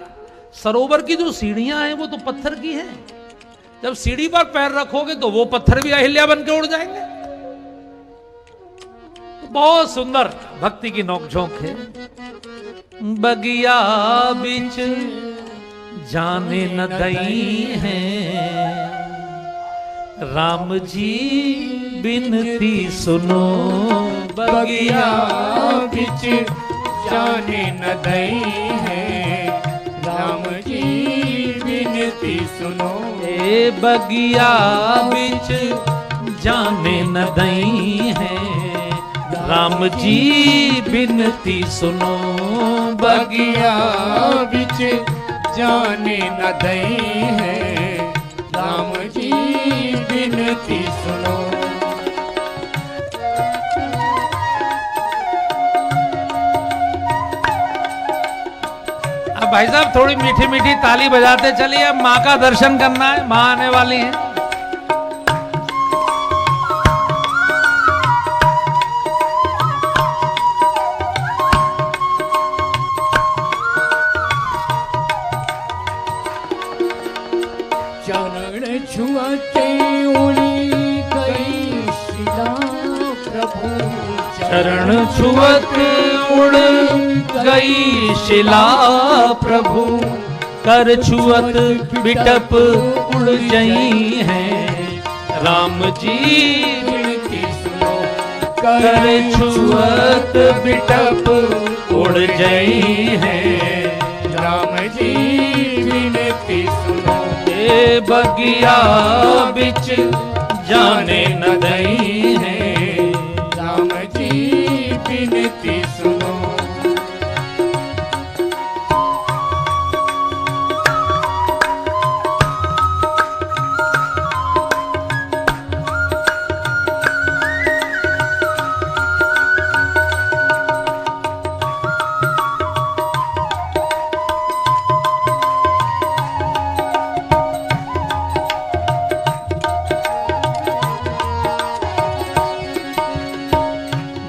सरोवर की जो सीढ़ियां हैं वो तो पत्थर की हैं, जब सीढ़ी पर पैर रखोगे तो वो पत्थर भी अहिल्या बन के उड़ जाएंगे। बहुत सुंदर भक्ति की नोकझोंक है। बगिया बिच जाने न दई है, राम जी बिनती सुनो। बगिया बिच जाने न दई है, राम जी बिनती सुनो। ए बगिया बिच जाने न दई है, राम जी बिनती सुनो। बगिया बिच जाने न दई है, राम जी बिनती सुनो। अब भाई साहब थोड़ी मीठी मीठी ताली बजाते चलिए, अब माँ का दर्शन करना है, माँ आने वाली है। चरण छुअते उड़ गई शिला प्रभु, कर छुअत बिटप उड़ गई है, राम जी बिनती सुनो। कर छुअत बिटप उड़ गई है, राम जी बिनती सुनो। ए बगिया बिच जाने न दई है, बिनती सुनो।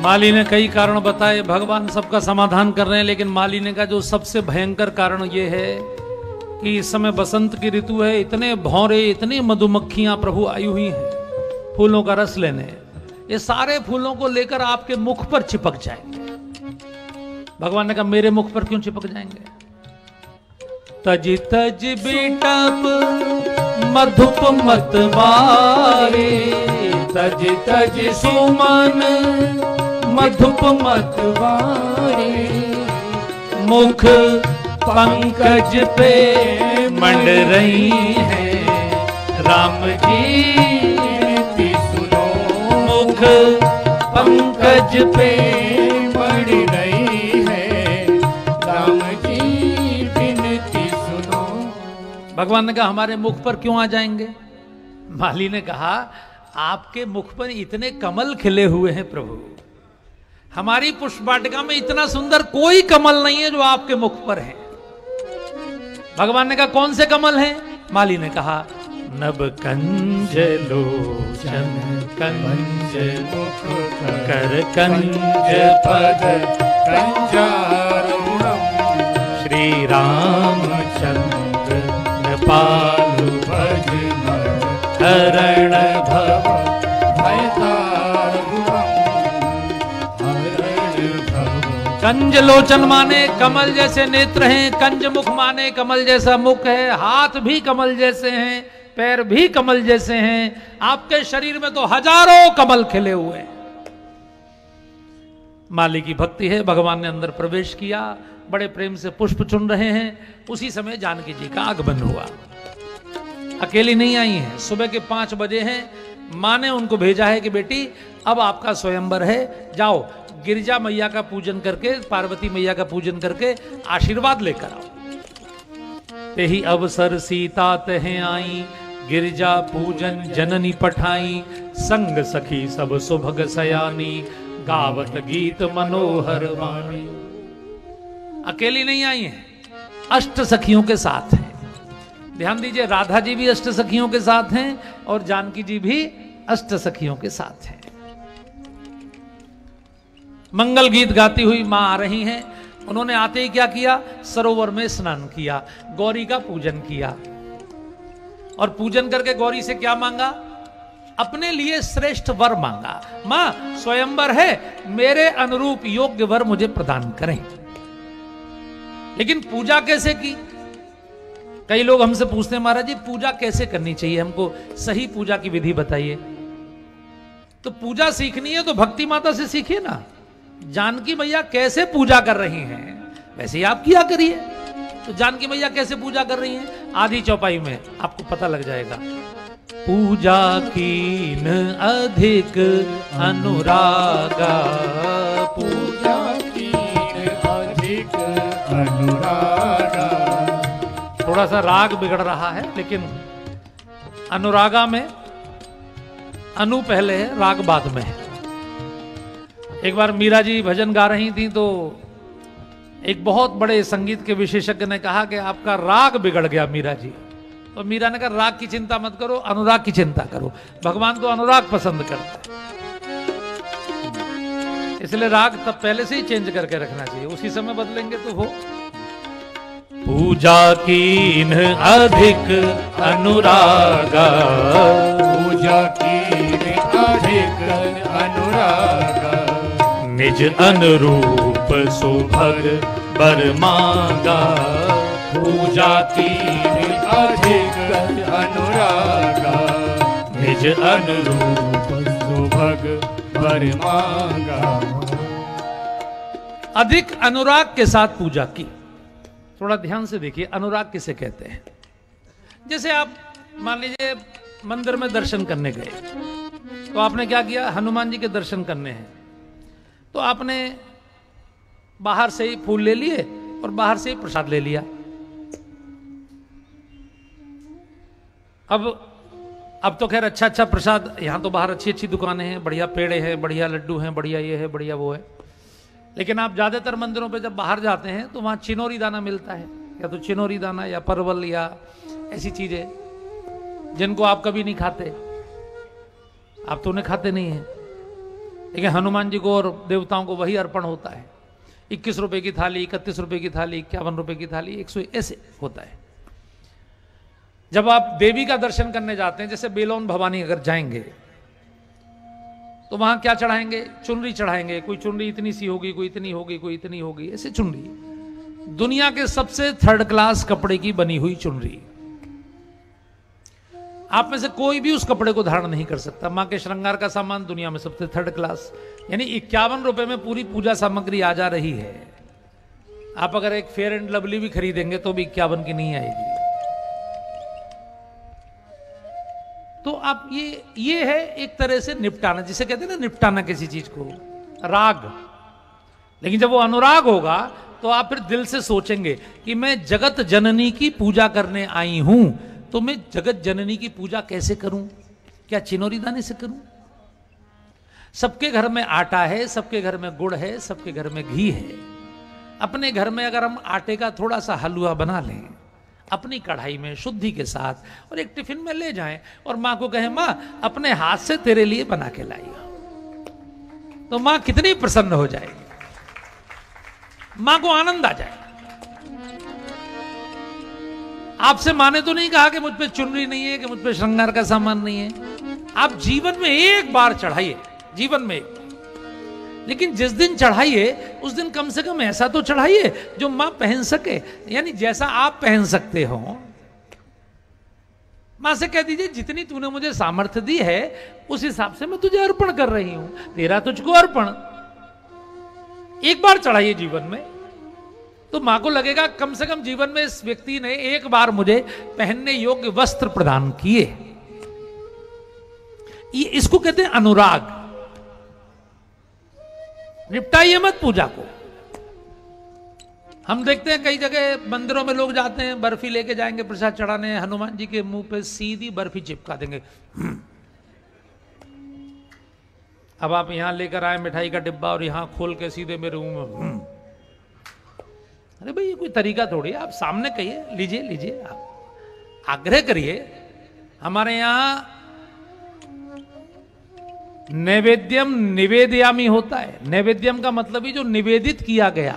माली ने कई कारण बताए, भगवान सबका समाधान कर रहे हैं, लेकिन माली ने कहा जो सबसे भयंकर कारण ये है कि इस समय बसंत की ऋतु है, इतने भौरे इतनी मधुमक्खियां प्रभु आई हुई हैं फूलों का रस लेने, ये सारे फूलों को लेकर आपके मुख पर चिपक जाएंगे। भगवान ने कहा मेरे मुख पर क्यों चिपक जाएंगे? तज तज बेटा मधुप मत मारे, तज तज सुमन मधुप मत मारे। मुख पंकज पे मंड रही है राम जी सुनो, मुख पंकज पे मंड रही है राम जी बिनती सुनो। भगवान ने कहा हमारे मुख पर क्यों आ जाएंगे? माली ने कहा आपके मुख पर इतने कमल खिले हुए हैं प्रभु, हमारी पुष्प वाटिका में इतना सुंदर कोई कमल नहीं है जो आपके मुख पर है। भगवान ने कहा कौन से कमल हैं? माली ने कहा नभ कंज लोचन कंज मुख कर कंज पद कंजारुणम श्री रामचंद्र नृपालु भज मन हरण भव कंज लोचन माने कमल जैसे नेत्र हैं, कंज मुख माने कमल जैसा मुख है, हाथ भी कमल जैसे हैं, पैर भी कमल जैसे हैं, आपके शरीर में तो हजारों कमल खिले हुए हैं। माली की भक्ति है, भगवान ने अंदर प्रवेश किया, बड़े प्रेम से पुष्प चुन रहे हैं। उसी समय जानकी जी का आगमन हुआ। अकेली नहीं आई है, सुबह के पांच बजे हैं, माँ ने उनको भेजा है कि बेटी अब आपका स्वयंवर है, जाओ गिरिजा मैया का पूजन करके, पार्वती मैया का पूजन करके आशीर्वाद लेकर आओ। ते ही अवसर सीता तहे आई, गिरिजा पूजन जननी पठाई, संग सखी सब सुभग सयानी, गावत गीत मनोहर वाणी। अकेली नहीं आई है, अष्ट सखियों के साथ है। ध्यान दीजिए, राधा जी भी अष्ट सखियों के साथ हैं और जानकी जी भी अष्ट सखियों के साथ हैं। मंगल गीत गाती हुई मां आ रही हैं। उन्होंने आते ही क्या किया? सरोवर में स्नान किया, गौरी का पूजन किया और पूजन करके गौरी से क्या मांगा? अपने लिए श्रेष्ठ वर मांगा। मां स्वयंवर है, मेरे अनुरूप योग्य वर मुझे प्रदान करें। लेकिन पूजा कैसे की? कई लोग हमसे पूछते हैं महाराज जी पूजा कैसे करनी चाहिए, हमको सही पूजा की विधि बताइए। तो पूजा सीखनी है तो भक्ति माता से सीखिए ना, जानकी मैया कैसे पूजा कर रही हैं वैसे ही आप किया करिए। तो जानकी मैया कैसे पूजा कर रही हैं? आधी चौपाई में आपको पता लग जाएगा। पूजा कीन अधिक अनुरागा, पूजा कीन अधिक अनुरागा। थोड़ा सा राग बिगड़ रहा है लेकिन अनुरागा में अनु पहले है, राग बाद में है। एक बार मीरा जी भजन गा रही थी तो एक बहुत बड़े संगीत के विशेषज्ञ ने कहा कि आपका राग बिगड़ गया मीरा जी। तो मीरा ने कहा राग की चिंता मत करो, अनुराग की चिंता करो, भगवान तो अनुराग पसंद करते हैं। इसलिए राग तब पहले से ही चेंज करके रखना चाहिए, उसी समय बदलेंगे तो हो। पूजा कीन अधिक अनुरागा, पूजा कीन अधिक अनुरागा, निज अनुरूप सुभग बर मांगा। पूजा कीन अधिक अनुरागा, निज अनुरूप सुभग बर मांगा। अधिक अनुराग के साथ पूजा की। थोड़ा ध्यान से देखिए अनुराग किसे कहते हैं। जैसे आप मान लीजिए मंदिर में दर्शन करने गए तो आपने क्या किया, हनुमान जी के दर्शन करने हैं तो आपने बाहर से ही फूल ले लिए और बाहर से ही प्रसाद ले लिया। अब अब तो खैर अच्छा अच्छा प्रसाद, यहाँ तो बाहर अच्छी अच्छी दुकानें हैं, बढ़िया पेड़े हैं, बढ़िया लड्डू हैं, बढ़िया ये है, बढ़िया वो है। लेकिन आप ज़्यादातर मंदिरों पे जब बाहर जाते हैं तो वहाँ चिनोरी दाना मिलता है, या तो चिनोरी दाना या परवल या ऐसी चीज़ें जिनको आप कभी नहीं खाते, आप तो उन्हें खाते नहीं हैं। लेकिन हनुमान जी को और देवताओं को वही अर्पण होता है। इक्कीस रुपए की थाली, इकतीस रुपए की थाली, इक्यावन रुपए की थाली, एक सौ ऐसे होता है। जब आप देवी का दर्शन करने जाते हैं, जैसे बेलोन भवानी अगर जाएंगे तो वहां क्या चढ़ाएंगे? चुनरी चढ़ाएंगे। कोई चुनरी इतनी सी होगी, कोई इतनी होगी, कोई इतनी होगी, ऐसे चुनरी। दुनिया के सबसे थर्ड क्लास कपड़े की बनी हुई चुनरी। आप में से कोई भी उस कपड़े को धारण नहीं कर सकता। माँ के श्रृंगार का सामान दुनिया में सबसे थर्ड क्लास, यानी इक्यावन रुपए में पूरी पूजा सामग्री आ जा रही है। आप अगर एक फेयर एंड लवली भी खरीदेंगे तो भी इक्यावन की नहीं आएगी। तो आप ये ये है एक तरह से निपटाना, जिसे कहते हैं ना निपटाना किसी चीज को, राग। लेकिन जब वो अनुराग होगा तो आप फिर दिल से सोचेंगे कि मैं जगत जननी की पूजा करने आई हूं, तो मैं जगत जननी की पूजा कैसे करूं? क्या चिनोरी दाने से करूं? सबके घर में आटा है, सबके घर में गुड़ है, सबके घर में घी है। अपने घर में अगर हम आटे का थोड़ा सा हलवा बना लें अपनी कढ़ाई में शुद्धि के साथ और एक टिफिन में ले जाएं और माँ को कहें, माँ अपने हाथ से तेरे लिए बना के लाइए, तो माँ कितनी प्रसन्न हो जाएगी, माँ को आनंद आ जाएगा। आपसे माँ ने तो नहीं कहा कि मुझ पे चुनरी नहीं है, कि मुझ पे श्रृंगार का सामान नहीं है। आप जीवन में एक बार चढ़ाइए, जीवन में एक बार। लेकिन जिस दिन चढ़ाइए उस दिन कम से कम ऐसा तो चढ़ाइए जो माँ पहन सके, यानी जैसा आप पहन सकते हो। मां से कह दीजिए, जितनी तूने मुझे सामर्थ्य दी है उस हिसाब से मैं तुझे अर्पण कर रही हूं, तेरा तुझको अर्पण। एक बार चढ़ाइए जीवन में, तो मां को लगेगा कम से कम जीवन में इस व्यक्ति ने एक बार मुझे पहनने योग्य वस्त्र प्रदान किए। ये इसको कहते हैं अनुराग। निपटाइए मत पूजा को। हम देखते हैं कई जगह मंदिरों में लोग जाते हैं, बर्फी लेके जाएंगे प्रसाद चढ़ाने, हनुमान जी के मुंह पे सीधी बर्फी चिपका देंगे। अब आप यहां लेकर आए मिठाई का डिब्बा और यहां खोल के सीधे मेरे मुंह में, अरे भाई ये कोई तरीका थोड़ी है। आप सामने कहिए, लीजिए लीजिए, आप आग्रह करिए। हमारे यहां नैवेद्यम निवेदयामी होता है। नैवेद्यम का मतलब ही जो निवेदित किया गया,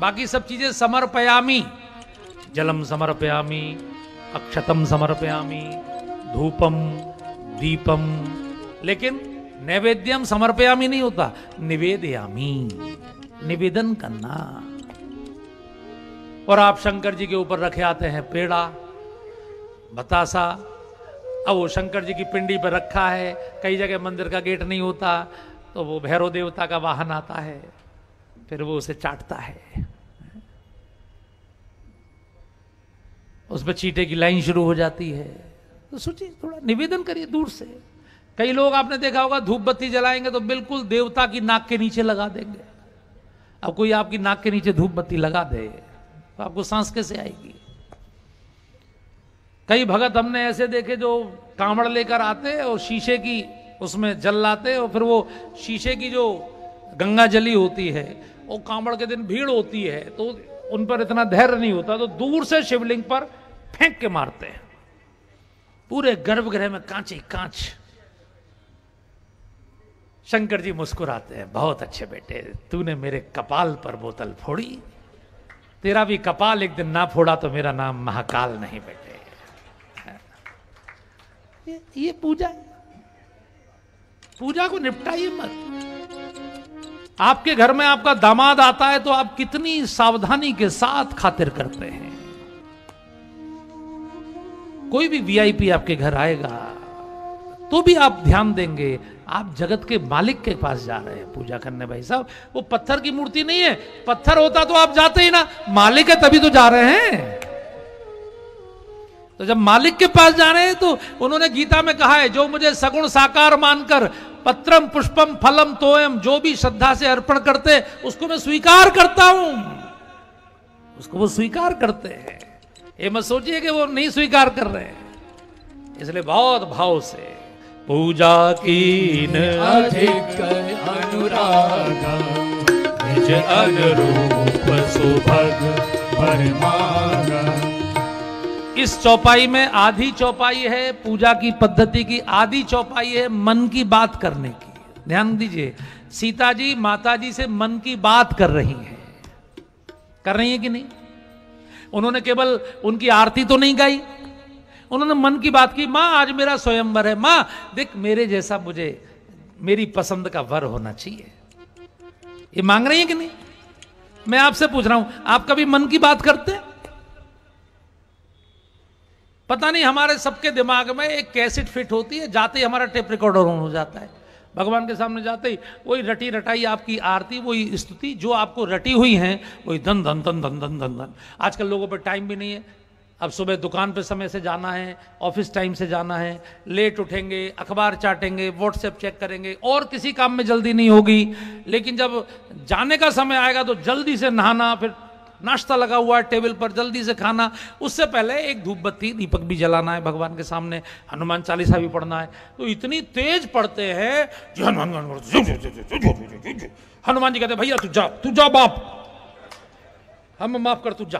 बाकी सब चीजें समर्पयामी, जलम समर्पयामी, अक्षतम समर्पयामी, धूपम दीपम, लेकिन नैवेद्यम समर्पयामी नहीं होता, निवेदयामी, निवेदन करना। और आप शंकर जी के ऊपर रखे आते हैं पेड़ा बतासा, अब वो शंकर जी की पिंडी पर रखा है। कई जगह मंदिर का गेट नहीं होता तो वो भैरव देवता का वाहन आता है, फिर वो उसे चाटता है, उसमें चीटे की लाइन शुरू हो जाती है। तो सोचिए, थोड़ा निवेदन करिए दूर से। कई लोग आपने देखा होगा धूप बत्ती जलाएंगे तो बिल्कुल देवता की नाक के नीचे लगा देंगे। अब कोई आपकी नाक के नीचे धूप बत्ती लगा दे तो आपको सांस कैसे आएगी? कई भगत हमने ऐसे देखे जो कांवड़ लेकर आते और शीशे की उसमें जल लाते, और फिर वो शीशे की जो गंगा जली होती है वो कांवड़ के दिन भीड़ होती है तो उन पर इतना धैर्य नहीं होता, तो दूर से शिवलिंग पर फेंक के मारते हैं। पूरे गर्भगृह में कांच ही कांच। शंकर जी मुस्कुराते हैं, बहुत अच्छे बेटे, तूने मेरे कपाल पर बोतल फोड़ी, तेरा भी कपाल एक दिन ना फोड़ा तो मेरा नाम महाकाल नहीं बेटे। ये, ये पूजा, पूजा को निपटाइए मत। आपके घर में आपका दामाद आता है तो आप कितनी सावधानी के साथ खातिर करते हैं। कोई भी वीआईपी आपके घर आएगा तो भी आप ध्यान देंगे, आप जगत के मालिक के पास जा रहे हैं पूजा करने। भाई साहब, वो पत्थर की मूर्ति नहीं है, पत्थर होता तो आप जाते ही ना, मालिक है तभी तो जा रहे हैं। तो जब मालिक के पास जा रहे हैं तो उन्होंने गीता में कहा है, जो मुझे सगुण साकार मानकर पत्रम पुष्पम फलम तोयम, जो भी श्रद्धा से अर्पण करते हैं उसको मैं स्वीकार करता हूं। उसको वो स्वीकार करते हैं, ये मत सोचिए कि वो नहीं स्वीकार कर रहे हैं। इसलिए बहुत भाव से पूजा कीन अधिक अनुराग, निज अनुरूप सुभग परमागा। इस चौपाई में आधी चौपाई है पूजा की पद्धति की, आधी चौपाई है मन की बात करने की। ध्यान दीजिए, सीता जी माता जी से मन की बात कर रही हैं, कर रही हैं कि नहीं? उन्होंने केवल उनकी आरती तो नहीं गाई, उन्होंने मन की बात की। माँ आज मेरा स्वयंवर है, माँ देख मेरे जैसा मुझे मेरी पसंद का वर होना चाहिए। ये मांग रही है कि नहीं? मैं आपसे पूछ रहा हूं, आप कभी मन की बात करते हैं? पता नहीं हमारे सबके दिमाग में एक कैसेट फिट होती है, जाते ही हमारा टेप रिकॉर्डर ऑन हो जाता है। भगवान के सामने जाते ही वही रटी रटाई आपकी आरती, वही स्तुति जो आपको रटी हुई हैं, वही धन धन धन धन धन धन धन। आजकल लोगों पर टाइम भी नहीं है, अब सुबह दुकान पे समय से जाना है, ऑफिस टाइम से जाना है, लेट उठेंगे, अखबार चाटेंगे, व्हाट्सएप चेक करेंगे और किसी काम में जल्दी नहीं होगी। लेकिन जब जाने का समय आएगा तो जल्दी से नहाना, फिर नाश्ता लगा हुआ है टेबल पर, जल्दी से खाना, उससे पहले एक धूप बत्ती दीपक भी जलाना है, भगवान के सामने हनुमान चालीसा भी पढ़ना है। तो इतनी तेज पढ़ते हैं, हनुमान जी कहते हैं भैया तू जा, तू जा बाप, हम माफ कर, तू जा।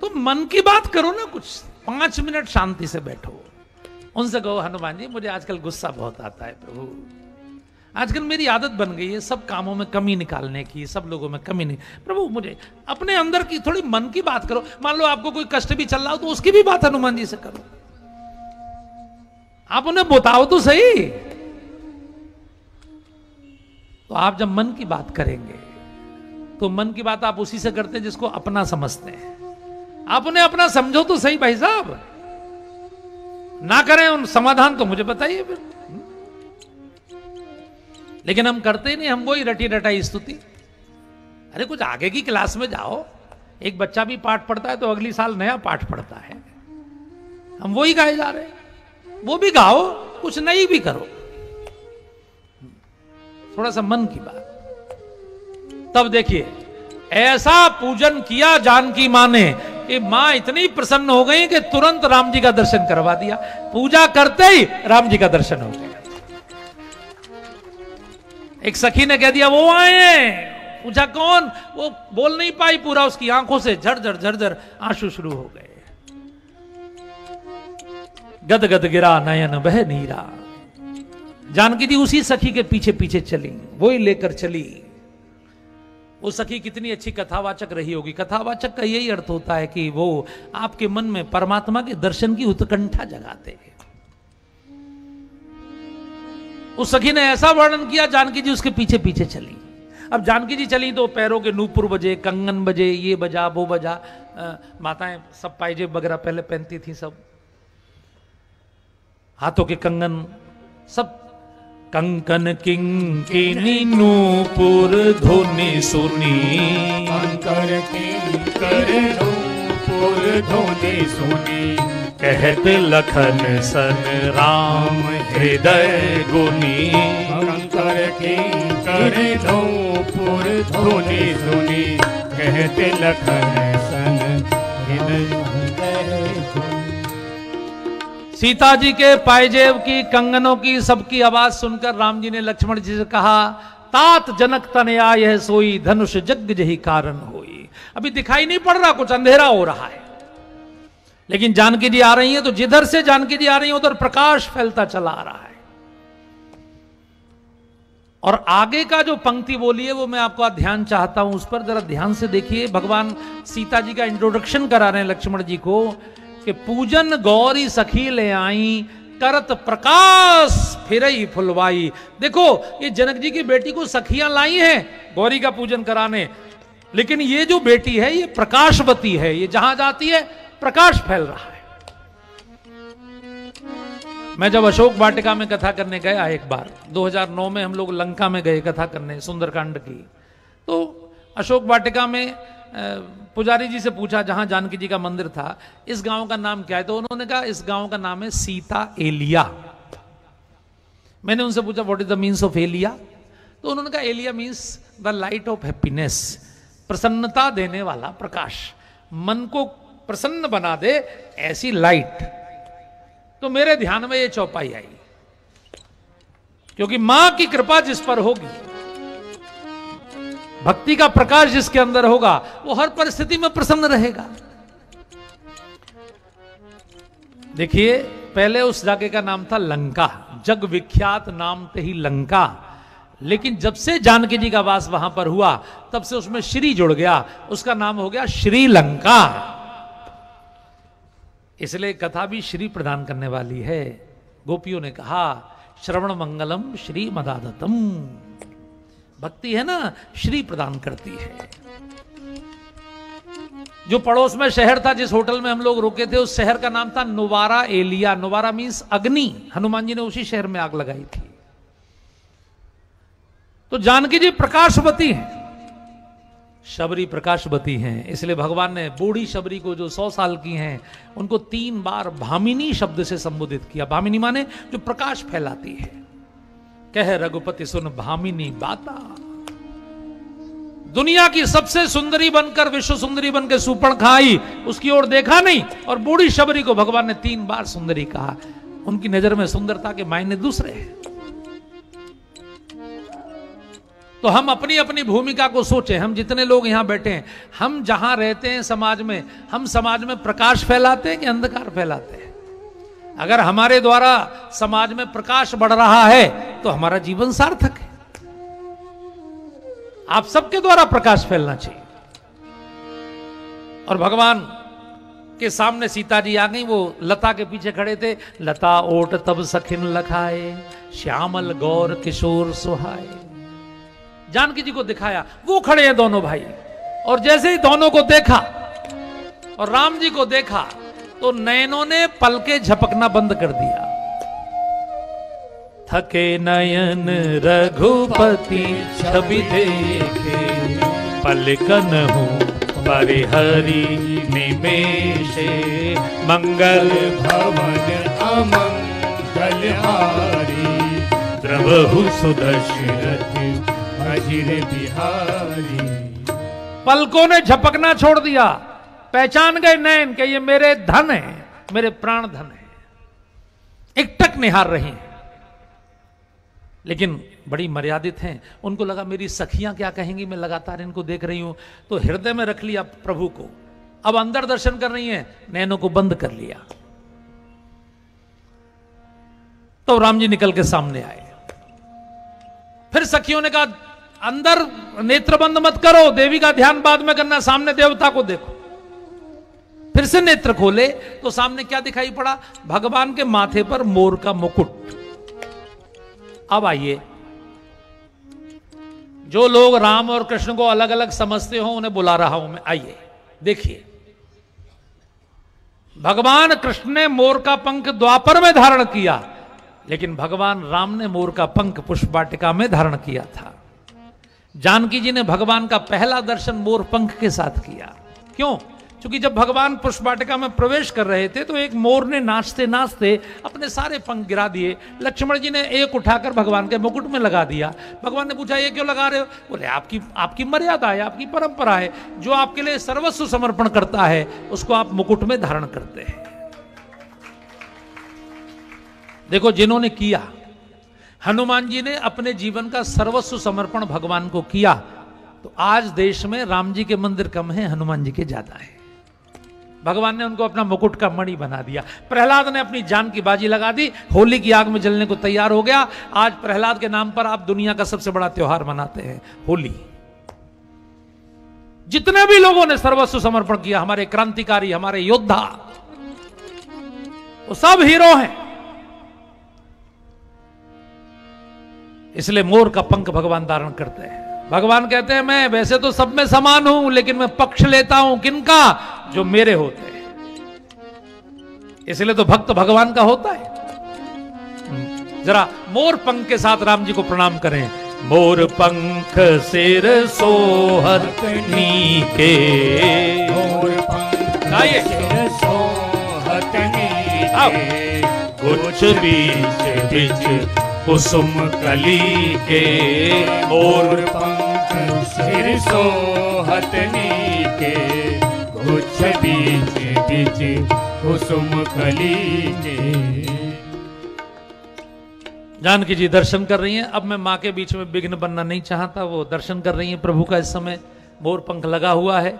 तो मन की बात करो ना, कुछ पांच मिनट शांति से बैठो, उनसे कहो हनुमान जी मुझे आजकल गुस्सा बहुत आता है प्रभु, आजकल मेरी आदत बन गई है सब कामों में कमी निकालने की, सब लोगों में कमी नहीं, प्रभु मुझे अपने अंदर की थोड़ी मन की बात करो। मान लो आपको कोई कष्ट भी चल रहा हो तो उसकी भी बात हनुमान जी से करो, आप उन्हें बताओ तो सही। तो आप जब मन की बात करेंगे तो मन की बात आप उसी से करते हैं जिसको अपना समझते हैं, आप उन्हें अपना समझो तो सही भाई साहब, ना करें उन समाधान तो मुझे बताइए फिर। लेकिन हम करते ही नहीं, हम वही रटी रटाई स्तुति। अरे कुछ आगे की क्लास में जाओ, एक बच्चा भी पाठ पढ़ता है तो अगली साल नया पाठ पढ़ता है, हम वही गाए जा रहे हैं, वो भी गाओ, कुछ नई भी करो, थोड़ा सा मन की बात। तब देखिए ऐसा पूजन किया जानकी माँ ने कि माँ इतनी प्रसन्न हो गई कि तुरंत राम जी का दर्शन करवा दिया, पूजा करते ही राम जी का दर्शन हो गया। एक सखी ने कह दिया वो आए हैं, पूछा कौन, वो बोल नहीं पाई पूरा, उसकी आंखों से झरझर झरझर आंसू शुरू हो गए। गदगद गिरा नयन बह नीरा, जानकी जी उसी सखी के पीछे पीछे चली, वो ही लेकर चली। वो सखी कितनी अच्छी कथावाचक रही होगी, कथावाचक का यही अर्थ होता है कि वो आपके मन में परमात्मा के दर्शन की उत्कंठा जगाते हैं। उस सखी ने ऐसा वर्णन किया, जानकी जी उसके पीछे पीछे चली। अब जानकी जी चली तो पैरों के नूपुर बजे, कंगन बजे, ये बजा वो बजा, आ, माताएं सब पायजेब वगैरह पहले पहनती थी, सब हाथों के कंगन, सब कंकन किंकिनी नूपुर धुनी सुनी, कंकन किंकर नूपुर धुनी सुनी, कहत लखन सन राम हृदय गुनी, कंकर किंकर नूपुर धुनी सुनी, कहत लखन सन हृदय गुनी। सीता जी के पायजेब की, कंगनों की, सबकी आवाज सुनकर राम जी ने लक्ष्मण जी से कहा, तात जनक तनया यह सोई, धनुष जग जही कारण होई। अभी दिखाई नहीं पड़ रहा कुछ, अंधेरा हो रहा है, लेकिन जानकी जी आ रही है तो जिधर से जानकी जी आ रही है उधर प्रकाश फैलता चला आ रहा है। और आगे का जो पंक्ति बोली है वो मैं आपको ध्यान चाहता हूं, उस पर जरा ध्यान से देखिए। भगवान सीता जी का इंट्रोडक्शन करा रहे हैं लक्ष्मण जी को कि पूजन गौरी सखी ले आई, करत प्रकाश फिरई फुलवाई। देखो ये जनक जी की बेटी को सखियां लाई हैं गौरी का पूजन कराने, लेकिन ये जो बेटी है ये प्रकाशवती है, ये जहां जाती है प्रकाश फैल रहा है। मैं जब अशोक वाटिका में कथा करने गया एक बार, दो हज़ार नौ में हम लोग लंका में गए कथा करने सुंदरकांड की, तो अशोक वाटिका में पुजारी जी से पूछा जहां जानकी जी का मंदिर था, इस गांव का नाम क्या है, तो उन्होंने कहा इस गांव का नाम है सीता एलिया। मैंने उनसे पूछा what is the means of Elia, तो उन्होंने कहा Elia means the light of happiness, प्रसन्नता देने वाला प्रकाश, मन को प्रसन्न बना दे ऐसी लाइट। तो मेरे ध्यान में ये चौपाई आई, क्योंकि मां की कृपा जिस पर होगी, भक्ति का प्रकाश जिसके अंदर होगा, वो हर परिस्थिति में प्रसन्न रहेगा। देखिए पहले उस जगह का नाम था लंका, जग विख्यात नाम ते ही लंका, लेकिन जब से जानकी जी का वास वहां पर हुआ तब से उसमें श्री जुड़ गया, उसका नाम हो गया श्रीलंका। इसलिए कथा भी श्री प्रदान करने वाली है। गोपियों ने कहा श्रवण मंगलम श्री मदादतम, भक्ति है ना श्री प्रदान करती है। जो पड़ोस में शहर था, जिस होटल में हम लोग रुके थे, उस शहर का नाम था नोवारा एलिया। नोवारा मीन्स अग्नि। हनुमान जी ने उसी शहर में आग लगाई थी। तो जानकी जी प्रकाशवती हैं, शबरी प्रकाशवती हैं, इसलिए भगवान ने बूढ़ी शबरी को जो सौ साल की हैं उनको तीन बार भामिनी शब्द से संबोधित किया। भामिनी माने जो प्रकाश फैलाती है। कह रघुपति सुन भामिनी बाता, दुनिया की सबसे सुंदरी बनकर, विश्व सुंदरी बनकर सुपर्ण खाई, उसकी ओर देखा नहीं, और बूढ़ी शबरी को भगवान ने तीन बार सुंदरी कहा। उनकी नजर में सुंदरता के मायने दूसरे हैं। तो हम अपनी अपनी भूमिका को सोचें। हम जितने लोग यहां बैठे हैं, हम जहां रहते हैं समाज में, हम समाज में प्रकाश फैलाते हैं कि अंधकार फैलाते हैं? अगर हमारे द्वारा समाज में प्रकाश बढ़ रहा है तो हमारा जीवन सार्थक है। आप सबके द्वारा प्रकाश फैलना चाहिए। और भगवान के सामने सीता जी आ गई, वो लता के पीछे खड़े थे। लता ओट तब सखिन लखाए, श्यामल गौर किशोर सुहाए। जानकी जी को दिखाया, वो खड़े हैं दोनों भाई, और जैसे ही दोनों को देखा और राम जी को देखा तो नयनों ने पलके झपकना बंद कर दिया। थके नयन रघुपति छवि देखे, पलकन हूँ परिहरी निमेषे, मंगल भवन अमंगल हारी, द्रवहु सुदशरथ बिहारी। पलकों ने झपकना छोड़ दिया, पहचान गए नैन के ये मेरे धन है, मेरे प्राण धन है। एकटक निहार रही हैं, लेकिन बड़ी मर्यादित हैं। उनको लगा मेरी सखियां क्या कहेंगी, मैं लगातार इनको देख रही हूं। तो हृदय में रख लिया प्रभु को। अब अंदर दर्शन कर रही हैं, नैनों को बंद कर लिया। तो राम जी निकल के सामने आए। फिर सखियों ने कहा अंदर नेत्र बंद मत करो, देवी का ध्यान बाद में करना, सामने देवता को देखो। फिर से नेत्र खोले तो सामने क्या दिखाई पड़ा? भगवान के माथे पर मोर का मुकुट। अब आइए, जो लोग राम और कृष्ण को अलग अलग समझते हो उन्हें बुला रहा हूं मैं। आइए देखिए, भगवान कृष्ण ने मोर का पंख द्वापर में धारण किया, लेकिन भगवान राम ने मोर का पंख पुष्पवाटिका में धारण किया था। जानकी जी ने भगवान का पहला दर्शन मोर पंख के साथ किया। क्यों? क्योंकि जब भगवान पुष्पवाटिका में प्रवेश कर रहे थे तो एक मोर ने नाचते नाचते अपने सारे पंख गिरा दिए। लक्ष्मण जी ने एक उठाकर भगवान के मुकुट में लगा दिया। भगवान ने पूछा ये क्यों लगा रहे हो? बोले आपकी आपकी मर्यादा है, आपकी परंपरा है, जो आपके लिए सर्वस्व समर्पण करता है उसको आप मुकुट में धारण करते हैं। देखो जिन्होंने किया, हनुमान जी ने अपने जीवन का सर्वस्व समर्पण भगवान को किया, तो आज देश में राम जी के मंदिर कम हैं, हनुमान जी के ज्यादा हैं। भगवान ने उनको अपना मुकुट का मणि बना दिया। प्रहलाद ने अपनी जान की बाजी लगा दी, होली की आग में जलने को तैयार हो गया। आज प्रहलाद के नाम पर आप दुनिया का सबसे बड़ा त्योहार मनाते हैं, होली। जितने भी लोगों ने सर्वस्व समर्पण किया, हमारे क्रांतिकारी, हमारे योद्धा, वो सब हीरो हैं। इसलिए मोर का पंख भगवान धारण करते हैं। भगवान कहते हैं मैं वैसे तो सब में समान हूं, लेकिन मैं पक्ष लेता हूं किनका? जो मेरे होते हैं। इसलिए तो भक्त भगवान का होता है। जरा मोर पंख के साथ राम जी को प्रणाम करें। मोर पंख सिर सोहर नीके, मोर पंख सिर सोहर नीके, कुछ बीच बीच कुसुम कली के, मोर पंख सिर सोहत नीके, कुछ बीच बीच कुसुम कली के। जानकी जी दर्शन कर रही हैं। अब मैं माँ के बीच में विघ्न बनना नहीं चाहता। वो दर्शन कर रही हैं प्रभु का, इस समय मोर पंख लगा हुआ है।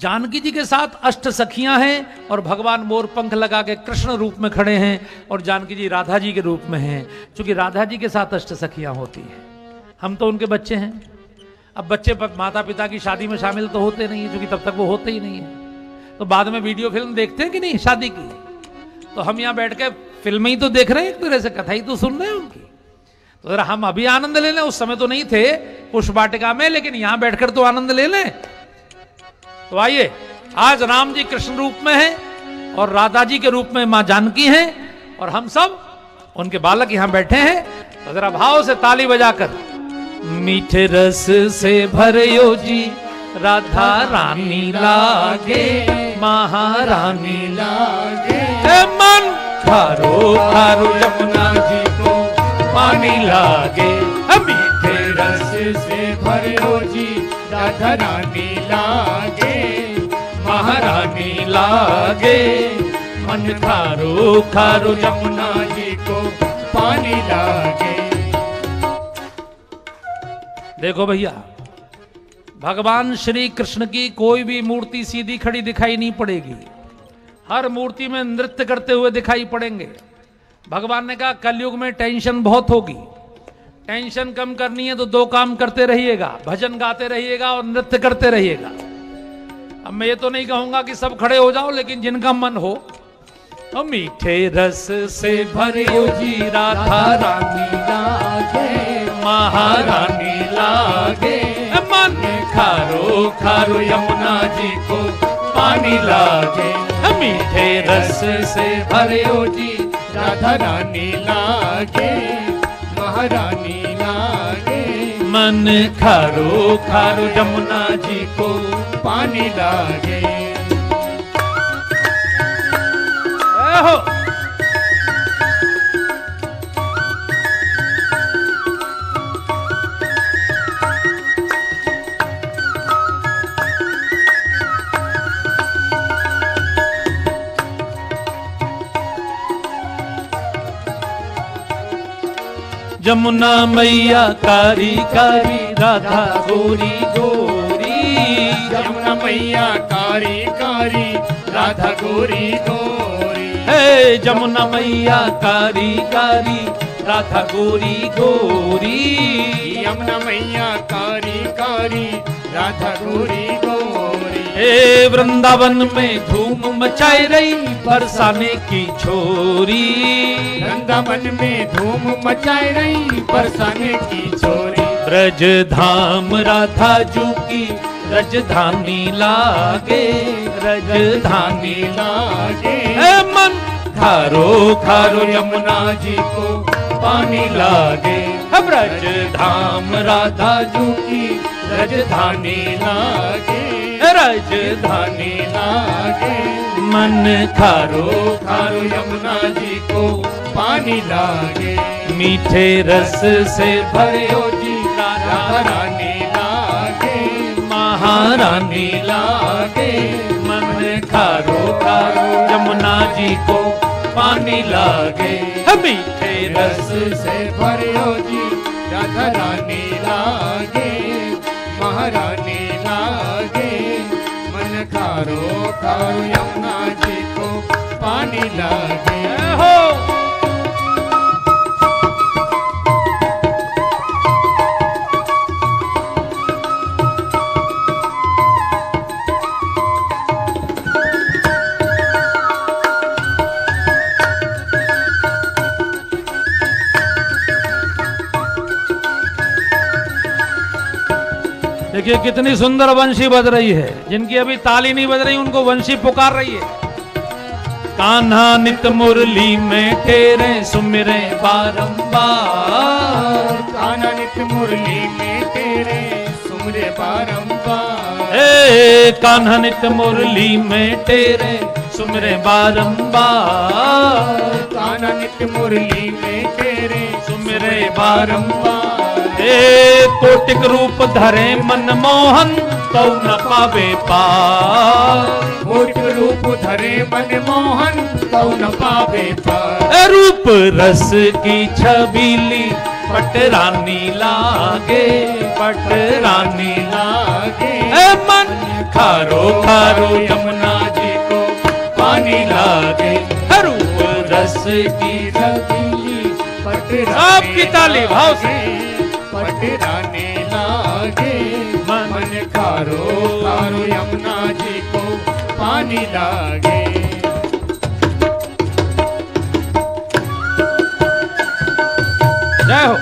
जानकी जी के साथ अष्ट सखियां हैं और भगवान मोर पंख लगा के कृष्ण रूप में खड़े हैं, और जानकी जी राधा जी के रूप में हैं। क्योंकि राधा जी के साथ अष्ट सखियां होती हैं। हम तो उनके बच्चे हैं। अब बच्चे माता पिता की शादी में शामिल तो होते नहीं है, क्योंकि तब तक वो होते ही नहीं है। तो बाद में वीडियो फिल्म देखते हैं कि नहीं शादी की? तो हम यहाँ बैठ के फिल्में ही तो देख रहे हैं, एक तरह से कथा ही तो सुन रहे हैं उनकी। तो जरा हम अभी आनंद ले लें। उस समय तो नहीं थे पुष्पवाटिका में, लेकिन यहाँ बैठकर तो आनंद ले लें। तो आइए आज राम जी कृष्ण रूप में हैं और राधा जी के रूप में मां जानकी हैं और हम सब उनके बालक यहां बैठे हैं। तो जरा भाव से ताली बजाकर मीठे रस से भरयो जी राधा रानी लागे महारानी लागे मन खारो खारो यमुना जी को पानी लागे मीठे रस से भरयो जी राधा रानी लागे महारानी लागे मन खारो खारो यमुना जी को पानी लागे। देखो भैया, भगवान श्री कृष्ण की कोई भी मूर्ति सीधी खड़ी दिखाई नहीं पड़ेगी, हर मूर्ति में नृत्य करते हुए दिखाई पड़ेंगे। भगवान ने कहा कलयुग में टेंशन बहुत होगी, टेंशन कम करनी है तो दो काम करते रहिएगा, भजन गाते रहिएगा और नृत्य करते रहिएगा। अब मैं ये तो नहीं कहूंगा कि सब खड़े हो जाओ, लेकिन जिनका मन हो। मीठे रस से भरियो जी राधा रानी लागे महारानी लागे मन खारो खारो यमुना जी को पानी लागे मीठे रस से भरियो जी राधा रानी लागे महारानी लागे मन खारो खारो यमुना जी को पानी लागे। हो जमुना मैया कारी कारी राधा गोरी गोरी जमुना मैया कारी कारी राधा गोरी गोरी हे जमुना मैया कारी कारी राधा गोरी गोरी यमुना मैया कारी कारी राधा गोरी गोरी हे वृंदावन में धूम मचाई रही बरसाने की छोरी वृंदावन में धूम मचाई रही बरसाने की छोरी ब्रज धाम राधा जू की रजधानी लागे रजधानी लागे मन खारो खारो यमुना जी को पानी लागे ब्रज धाम राधा जू की रजधानी लागे रजधानी लागे मन खारो खारो यमुना जी को पानी लागे मीठे रस से भरियो जी राधा रानी लागे महारानी लागे मन खारो खारो यमुना जी को पानी लागे मीठे रस से भरियो जी राधा रानी लागे महारानी लागे मन खारो खारो यमुना जी को पानी लागे। हो देखिए कितनी सुंदर वंशी बज रही है, जिनकी अभी ताली नहीं बज रही उनको वंशी पुकार रही है। कान्हा नित मुरली में तेरे सुमिरे बारंबार कान्हा नित मुरली में तेरे सुमिरे बारंबार ए कान्हा नित मुरली में तेरे सुमिरे बारंबार कान्हा नित मुरली में तेरे सुमिरे बारंबार कोटिक रूप धरे मनमोहन तौ न पावे पार कोटिक रूप धरे मनमोहन तौ न पावे पार रूप रस की छबीली पटरानी लागे पटरानी लागे मन खारो खारो यमुना जी को पानी लागे रूप रस की छबीली पटरानी आपकी ताली भाव से पटरानी लागे मन खारो खारो यमुना जी को पानी लागे। जय हो।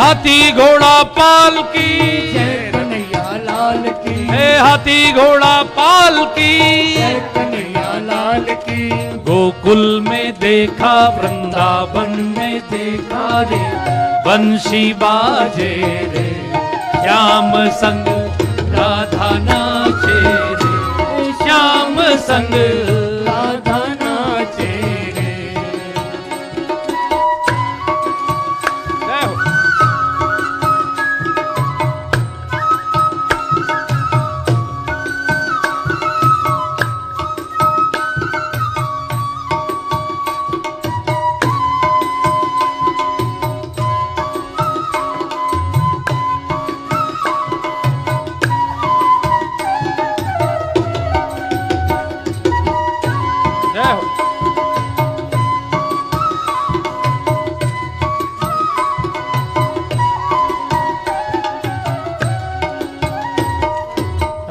हाथी घोड़ा पाल की जय कन्हैया लाल की। हे हाथी घोड़ा पाल की जय कन्हैया लाल की। गोकुल में देखा वृंदावन में देखा रे बंशी बाजे रे, श्याम संग राधा नाचे रे, श्याम संग राधा नाचे रे।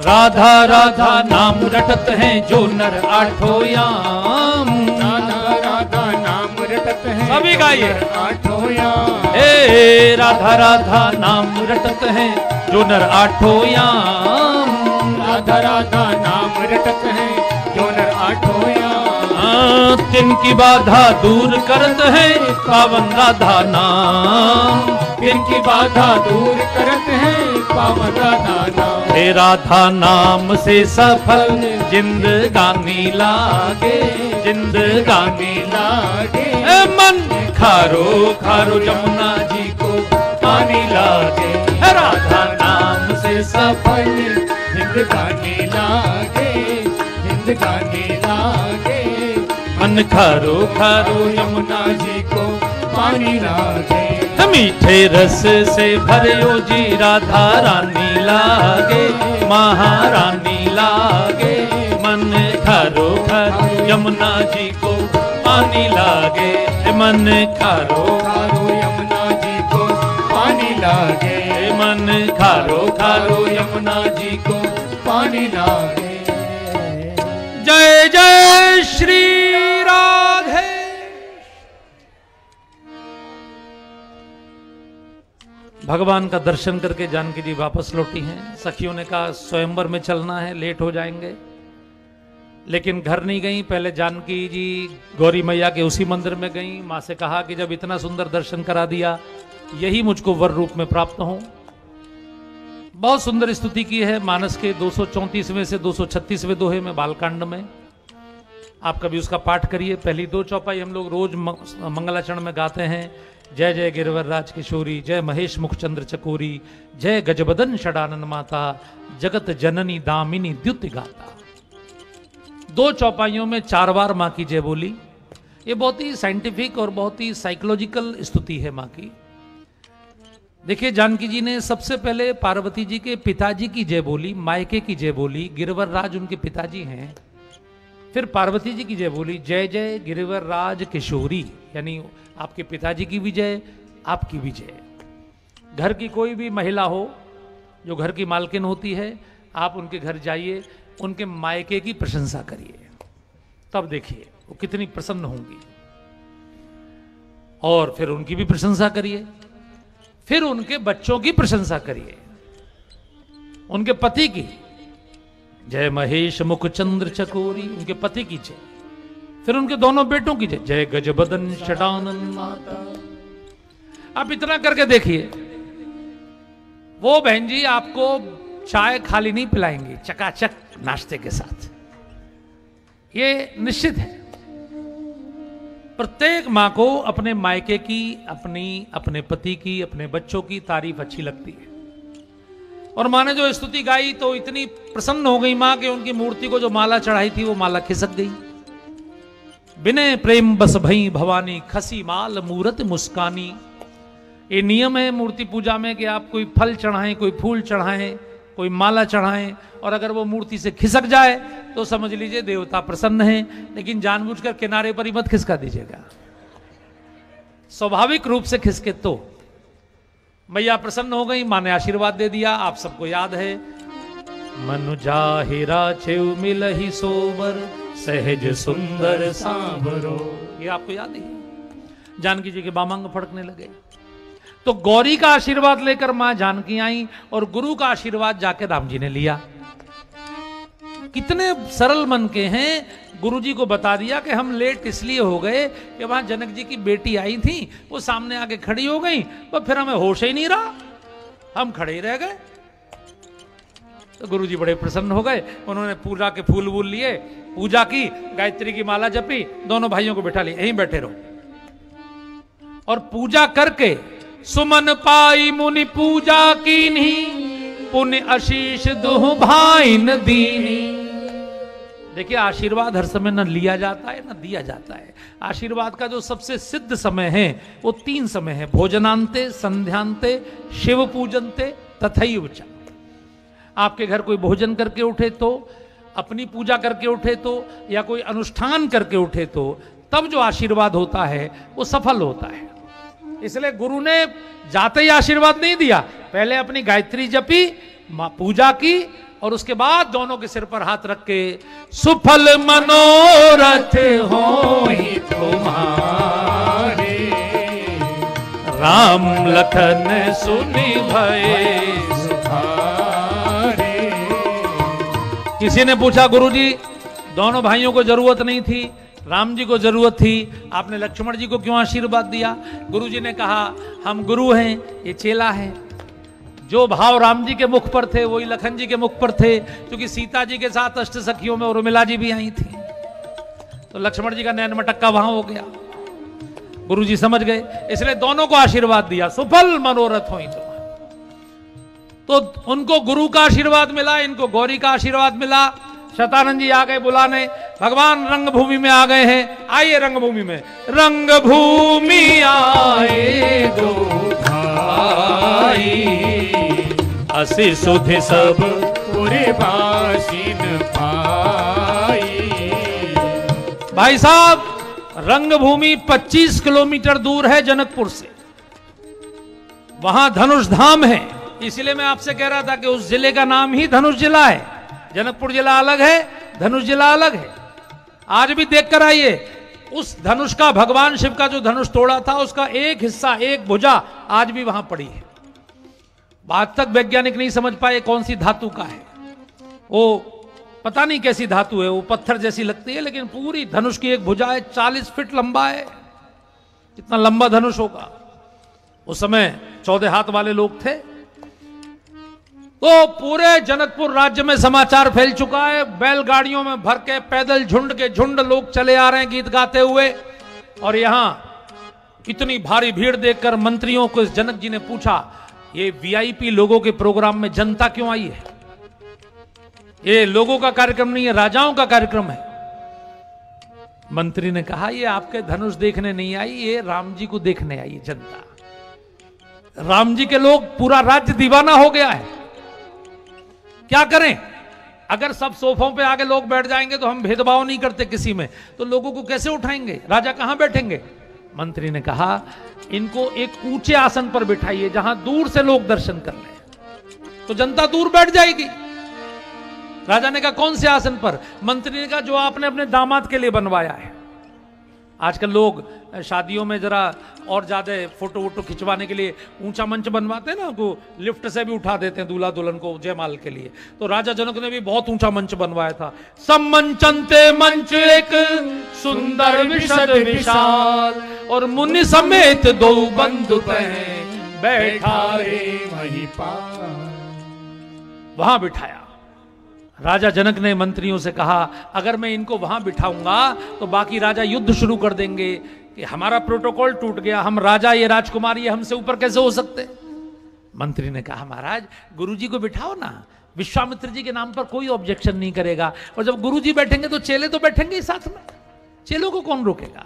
राधा राधा नाम रटत हैं जो नर आठों याम, राधा राधा नाम रटत हैं सभी गाइए आठों याम। हे राधा राधा नाम रटत हैं जो नर आठों याम, राधा राधा नाम रटत हैं जो नर आठों याम। तिनकी बाधा दूर करत है पावन राधा नाम, तिनकी बाधा दूर करत है पावन राधा नाम। हे राधा नाम से सफल जिंदगानी लागे, जिंदगानी लागे। ए मन खारो खारो जमुना जी को पानी लागे, हे राधा नाम से सफल जिंदगानी लागे, जिंदगानी लागे। मन खारो खारो यमुना जी को पानी लागे, मीठे रस से भरियो जी राधा रानी लागे, महारानी लागे। मन खारो खारो यमुना जी को पानी लागे, मन खारो खारो यमुना जी को पानी लागे, मन खारो खारो यमुना जी को पानी लागे। जय जय श्री राधे। भगवान का दर्शन करके जानकी जी वापस लौटी हैं। सखियों ने कहा स्वयंवर में चलना है, लेट हो जाएंगे, लेकिन घर नहीं गई। पहले जानकी जी गौरी मैया के उसी मंदिर में गई। माँ से कहा कि जब इतना सुंदर दर्शन करा दिया, यही मुझको वर रूप में प्राप्त हो। बहुत सुंदर स्तुति की है मानस के दो सौ चौंतीसवें से दो सौ छत्तीसवें दोहे में, बालकांड में। आप कभी उसका पाठ करिए। पहली दो चौपाई हम लोग रोज मंगलाचरण में गाते हैं। जय जय गिरवर राज किशोरी, जय महेश मुखचंद्र चकोरी, जय गजबदन षडानन माता, जगत जननी दामिनी द्युति गाता। दो चौपाइयों में चार बार माँ की जय बोली। ये बहुत ही साइंटिफिक और बहुत ही साइकोलॉजिकल स्तुति है माँ की। देखिए जानकी जी ने सबसे पहले पार्वती जी के पिताजी की जय बोली, मायके की जय बोली, गिरवर राज उनके पिताजी हैं। फिर पार्वती जी की जय बोली, जय जय गिरिवर राज किशोरी, यानी आपके पिताजी की भी जय, आपकी भी जय। घर की कोई भी महिला हो जो घर की मालकिन होती है, आप उनके घर जाइए, उनके मायके की प्रशंसा करिए, तब देखिए वो कितनी प्रसन्न होंगी। और फिर उनकी भी प्रशंसा करिए, फिर उनके बच्चों की प्रशंसा करिए, उनके पति की। जय महेश मुखचंद्र चकोरी, उनके पति की जय। फिर उनके दोनों बेटों की जय, जय गजबदन षडानन माता। आप इतना करके देखिए, वो बहन जी आपको चाय खाली नहीं पिलाएंगी, चकाचक नाश्ते के साथ। ये निश्चित है। प्रत्येक माँ को अपने मायके की, अपनी अपने पति की, अपने बच्चों की तारीफ अच्छी लगती है। और माँ ने जो स्तुति गाई तो इतनी प्रसन्न हो गई माँ कि उनकी मूर्ति को जो माला चढ़ाई थी वो माला खिसक गई। बिने प्रेम बस भई भवानी, खसी माल मूरत मुस्कानी। ये नियम है मूर्ति पूजा में कि आप कोई फल चढ़ाएं, कोई फूल चढ़ाएं, कोई माला चढ़ाएं, और अगर वो मूर्ति से खिसक जाए तो समझ लीजिए देवता प्रसन्न है। लेकिन जानबूझकर किनारे पर ही मत खिसका दीजिएगा, स्वाभाविक रूप से खिसके तो। मैया प्रसन्न हो गई, माँ ने आशीर्वाद दे दिया। आप सबको याद है, मनुजाहिरा छेव मिलहि सोबर, सहज सुंदर सांवरो। ये आपको याद है। जानकी जी के बामांग फड़कने लगे। तो गौरी का आशीर्वाद लेकर मां जानकी आई और गुरु का आशीर्वाद जाके राम जी ने लिया। कितने सरल मन के हैं, गुरु जी को बता दिया कि हम लेट इसलिए हो गए कि वहां जनक जी की बेटी आई थी, वो सामने आके खड़ी हो गई, पर फिर हमें होश ही नहीं रहा, हम खड़े ही रह गए। तो गुरु जी बड़े प्रसन्न हो गए, उन्होंने पूजा के फूल वूल लिए, पूजा की, गायत्री की माला जपी, दोनों भाइयों को बैठा लिया, यहीं बैठे रहो। और पूजा करके सुमन पाई मुनि पूजा कीन्ही, पुण्य आशीष दुह भाइन दीनी। देखिए आशीर्वाद हर समय न लिया जाता है न दिया जाता है। आशीर्वाद का जो सबसे सिद्ध समय है वो तीन समय है, भोजनांते, संध्यांते, शिव पूजनते तथैव च। आपके घर कोई भोजन करके उठे तो, अपनी पूजा करके उठे तो, या कोई अनुष्ठान करके उठे तो, तब जो आशीर्वाद होता है वो सफल होता है। इसलिए गुरु ने जाते ही आशीर्वाद नहीं दिया, पहले अपनी गायत्री जपी, पूजा की, और उसके बाद दोनों के सिर पर हाथ रख के सुफल मनोरथ होई तुम्हारे, राम लखन सुनि भये सुखारे। किसी ने पूछा, गुरुजी दोनों भाइयों को जरूरत नहीं थी, राम जी को जरूरत थी, आपने लक्ष्मण जी को क्यों आशीर्वाद दिया? गुरुजी ने कहा हम गुरु हैं, ये चेला है। जो भाव राम जी के मुख पर थे वही लखन जी के मुख पर थे, क्योंकि सीता जी के साथ अष्ट सखियों में उर्मिला जी भी आई थी, तो लक्ष्मण जी का नैन मटक्का वहां हो गया, गुरुजी समझ गए, इसलिए दोनों को आशीर्वाद दिया, सुफल मनोरथ हुई। तो उनको गुरु का आशीर्वाद मिला, इनको गौरी का आशीर्वाद मिला। शतानंद जी आ गए बुलाने, भगवान रंगभूमि में आ गए हैं, आइए रंगभूमि में। रंगभूमि आए दो भाई, असि सुधि सब पूरे बासिन पाई। भाई साहब रंगभूमि पच्चीस किलोमीटर दूर है जनकपुर से, वहां धनुष धाम है, इसलिए मैं आपसे कह रहा था कि उस जिले का नाम ही धनुष जिला है। जनकपुर जिला अलग है, धनुष जिला अलग है। आज भी देख कर आइए, उस धनुष का, भगवान शिव का जो धनुष तोड़ा था उसका एक हिस्सा, एक भुजा आज भी वहां पड़ी है। आज तक वैज्ञानिक नहीं समझ पाए कौन सी धातु का है, वो पता नहीं कैसी धातु है, वो पत्थर जैसी लगती है, लेकिन पूरी धनुष की एक भुजा है, चालीस फीट लंबा है, इतना लंबा धनुष होगा। उस समय चौदह हाथ वाले लोग थे। तो पूरे जनकपुर राज्य में समाचार फैल चुका है, बैलगाड़ियों में भर के पैदल झुंड के झुंड लोग चले आ रहे हैं गीत गाते हुए। और यहाँ इतनी भारी भीड़ देखकर मंत्रियों को जनक जी ने पूछा, ये वीआईपी लोगों के प्रोग्राम में जनता क्यों आई है? ये लोगों का कार्यक्रम नहीं है, राजाओं का कार्यक्रम है। मंत्री ने कहा, ये आपके धनुष देखने नहीं आई, ये राम जी को देखने आई है जनता। राम जी के लोग, पूरा राज्य दीवाना हो गया है, क्या करें? अगर सब सोफों पे आगे लोग बैठ जाएंगे तो हम भेदभाव नहीं करते किसी में, तो लोगों को कैसे उठाएंगे, राजा कहां बैठेंगे? मंत्री ने कहा, इनको एक ऊंचे आसन पर बिठाइए जहां दूर से लोग दर्शन कर लें, तो जनता दूर बैठ जाएगी। राजा ने कहा, कौन से आसन पर? मंत्री ने कहा, जो आपने अपने दामाद के लिए बनवाया है। आजकल लोग शादियों में जरा और ज्यादा फोटो वोटो खिंचवाने के लिए ऊंचा मंच बनवाते हैं ना, वो लिफ्ट से भी उठा देते हैं दूल्हा दुल्हन को जयमाल के लिए। तो राजा जनक ने भी बहुत ऊंचा मंच बनवाया था। सम्मंचनते मंच एक सुंदर विशद विशाल, और मुनि समेत दो बंधु बैठा रे वहीं पार, वहां बिठाया। राजा जनक ने मंत्रियों से कहा, अगर मैं इनको वहां बिठाऊंगा तो बाकी राजा युद्ध शुरू कर देंगे कि हमारा प्रोटोकॉल टूट गया, हम राजा, ये राजकुमार, ये हमसे ऊपर कैसे हो सकते? मंत्री ने कहा, महाराज गुरुजी को बिठाओ ना, विश्वामित्र जी के नाम पर कोई ऑब्जेक्शन नहीं करेगा, और जब गुरुजी बैठेंगे तो चेले तो बैठेंगे ही साथ में, चेलों को कौन रोकेगा?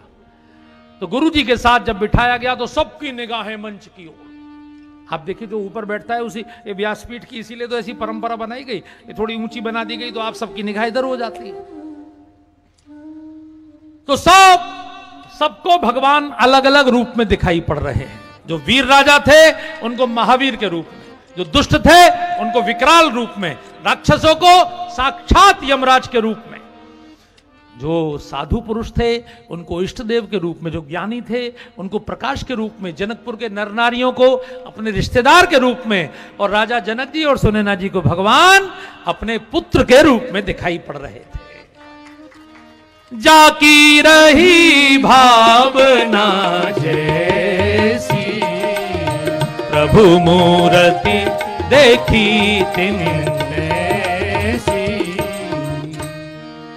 तो गुरुजी के साथ जब बिठाया गया तो सबकी निगाहें मंच की ओर। आप देखिए, जो ऊपर बैठता है उसी, ये व्यासपीठ की इसीलिए तो ऐसी परंपरा बनाई गई, ये थोड़ी ऊंची बना दी गई तो आप सबकी निगाह इधर हो जाती है। तो सब सबको भगवान अलग अलग रूप में दिखाई पड़ रहे हैं। जो वीर राजा थे उनको महावीर के रूप में, जो दुष्ट थे उनको विकराल रूप में, राक्षसों को साक्षात यमराज के रूप में, जो साधु पुरुष थे उनको इष्टदेव के रूप में, जो ज्ञानी थे उनको प्रकाश के रूप में, जनकपुर के नर नारियों को अपने रिश्तेदार के रूप में, और राजा जनक जी और सुनैना जी को भगवान अपने पुत्र के रूप में दिखाई पड़ रहे थे। जाकी रही भावना जैसी प्रभु मूर्ति देखी तिनैसी।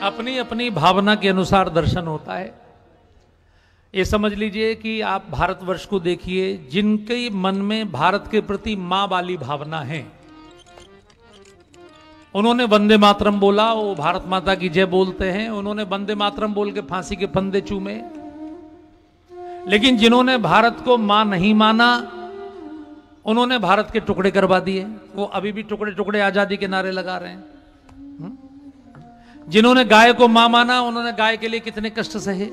अपनी अपनी भावना के अनुसार दर्शन होता है। ये समझ लीजिए कि आप भारतवर्ष को देखिए, जिनके मन में भारत के प्रति मां वाली भावना है, उन्होंने वंदे मातरम बोला, वो भारत माता की जय बोलते हैं, उन्होंने वंदे मातरम बोल के फांसी के फंदे चूमे। लेकिन जिन्होंने भारत को मां नहीं माना, उन्होंने भारत के टुकड़े करवा दिए, वो अभी भी टुकड़े टुकड़े आजादी के नारे लगा रहे हैं। जिन्होंने गाय को मां माना, उन्होंने गाय के लिए कितने कष्ट सहे।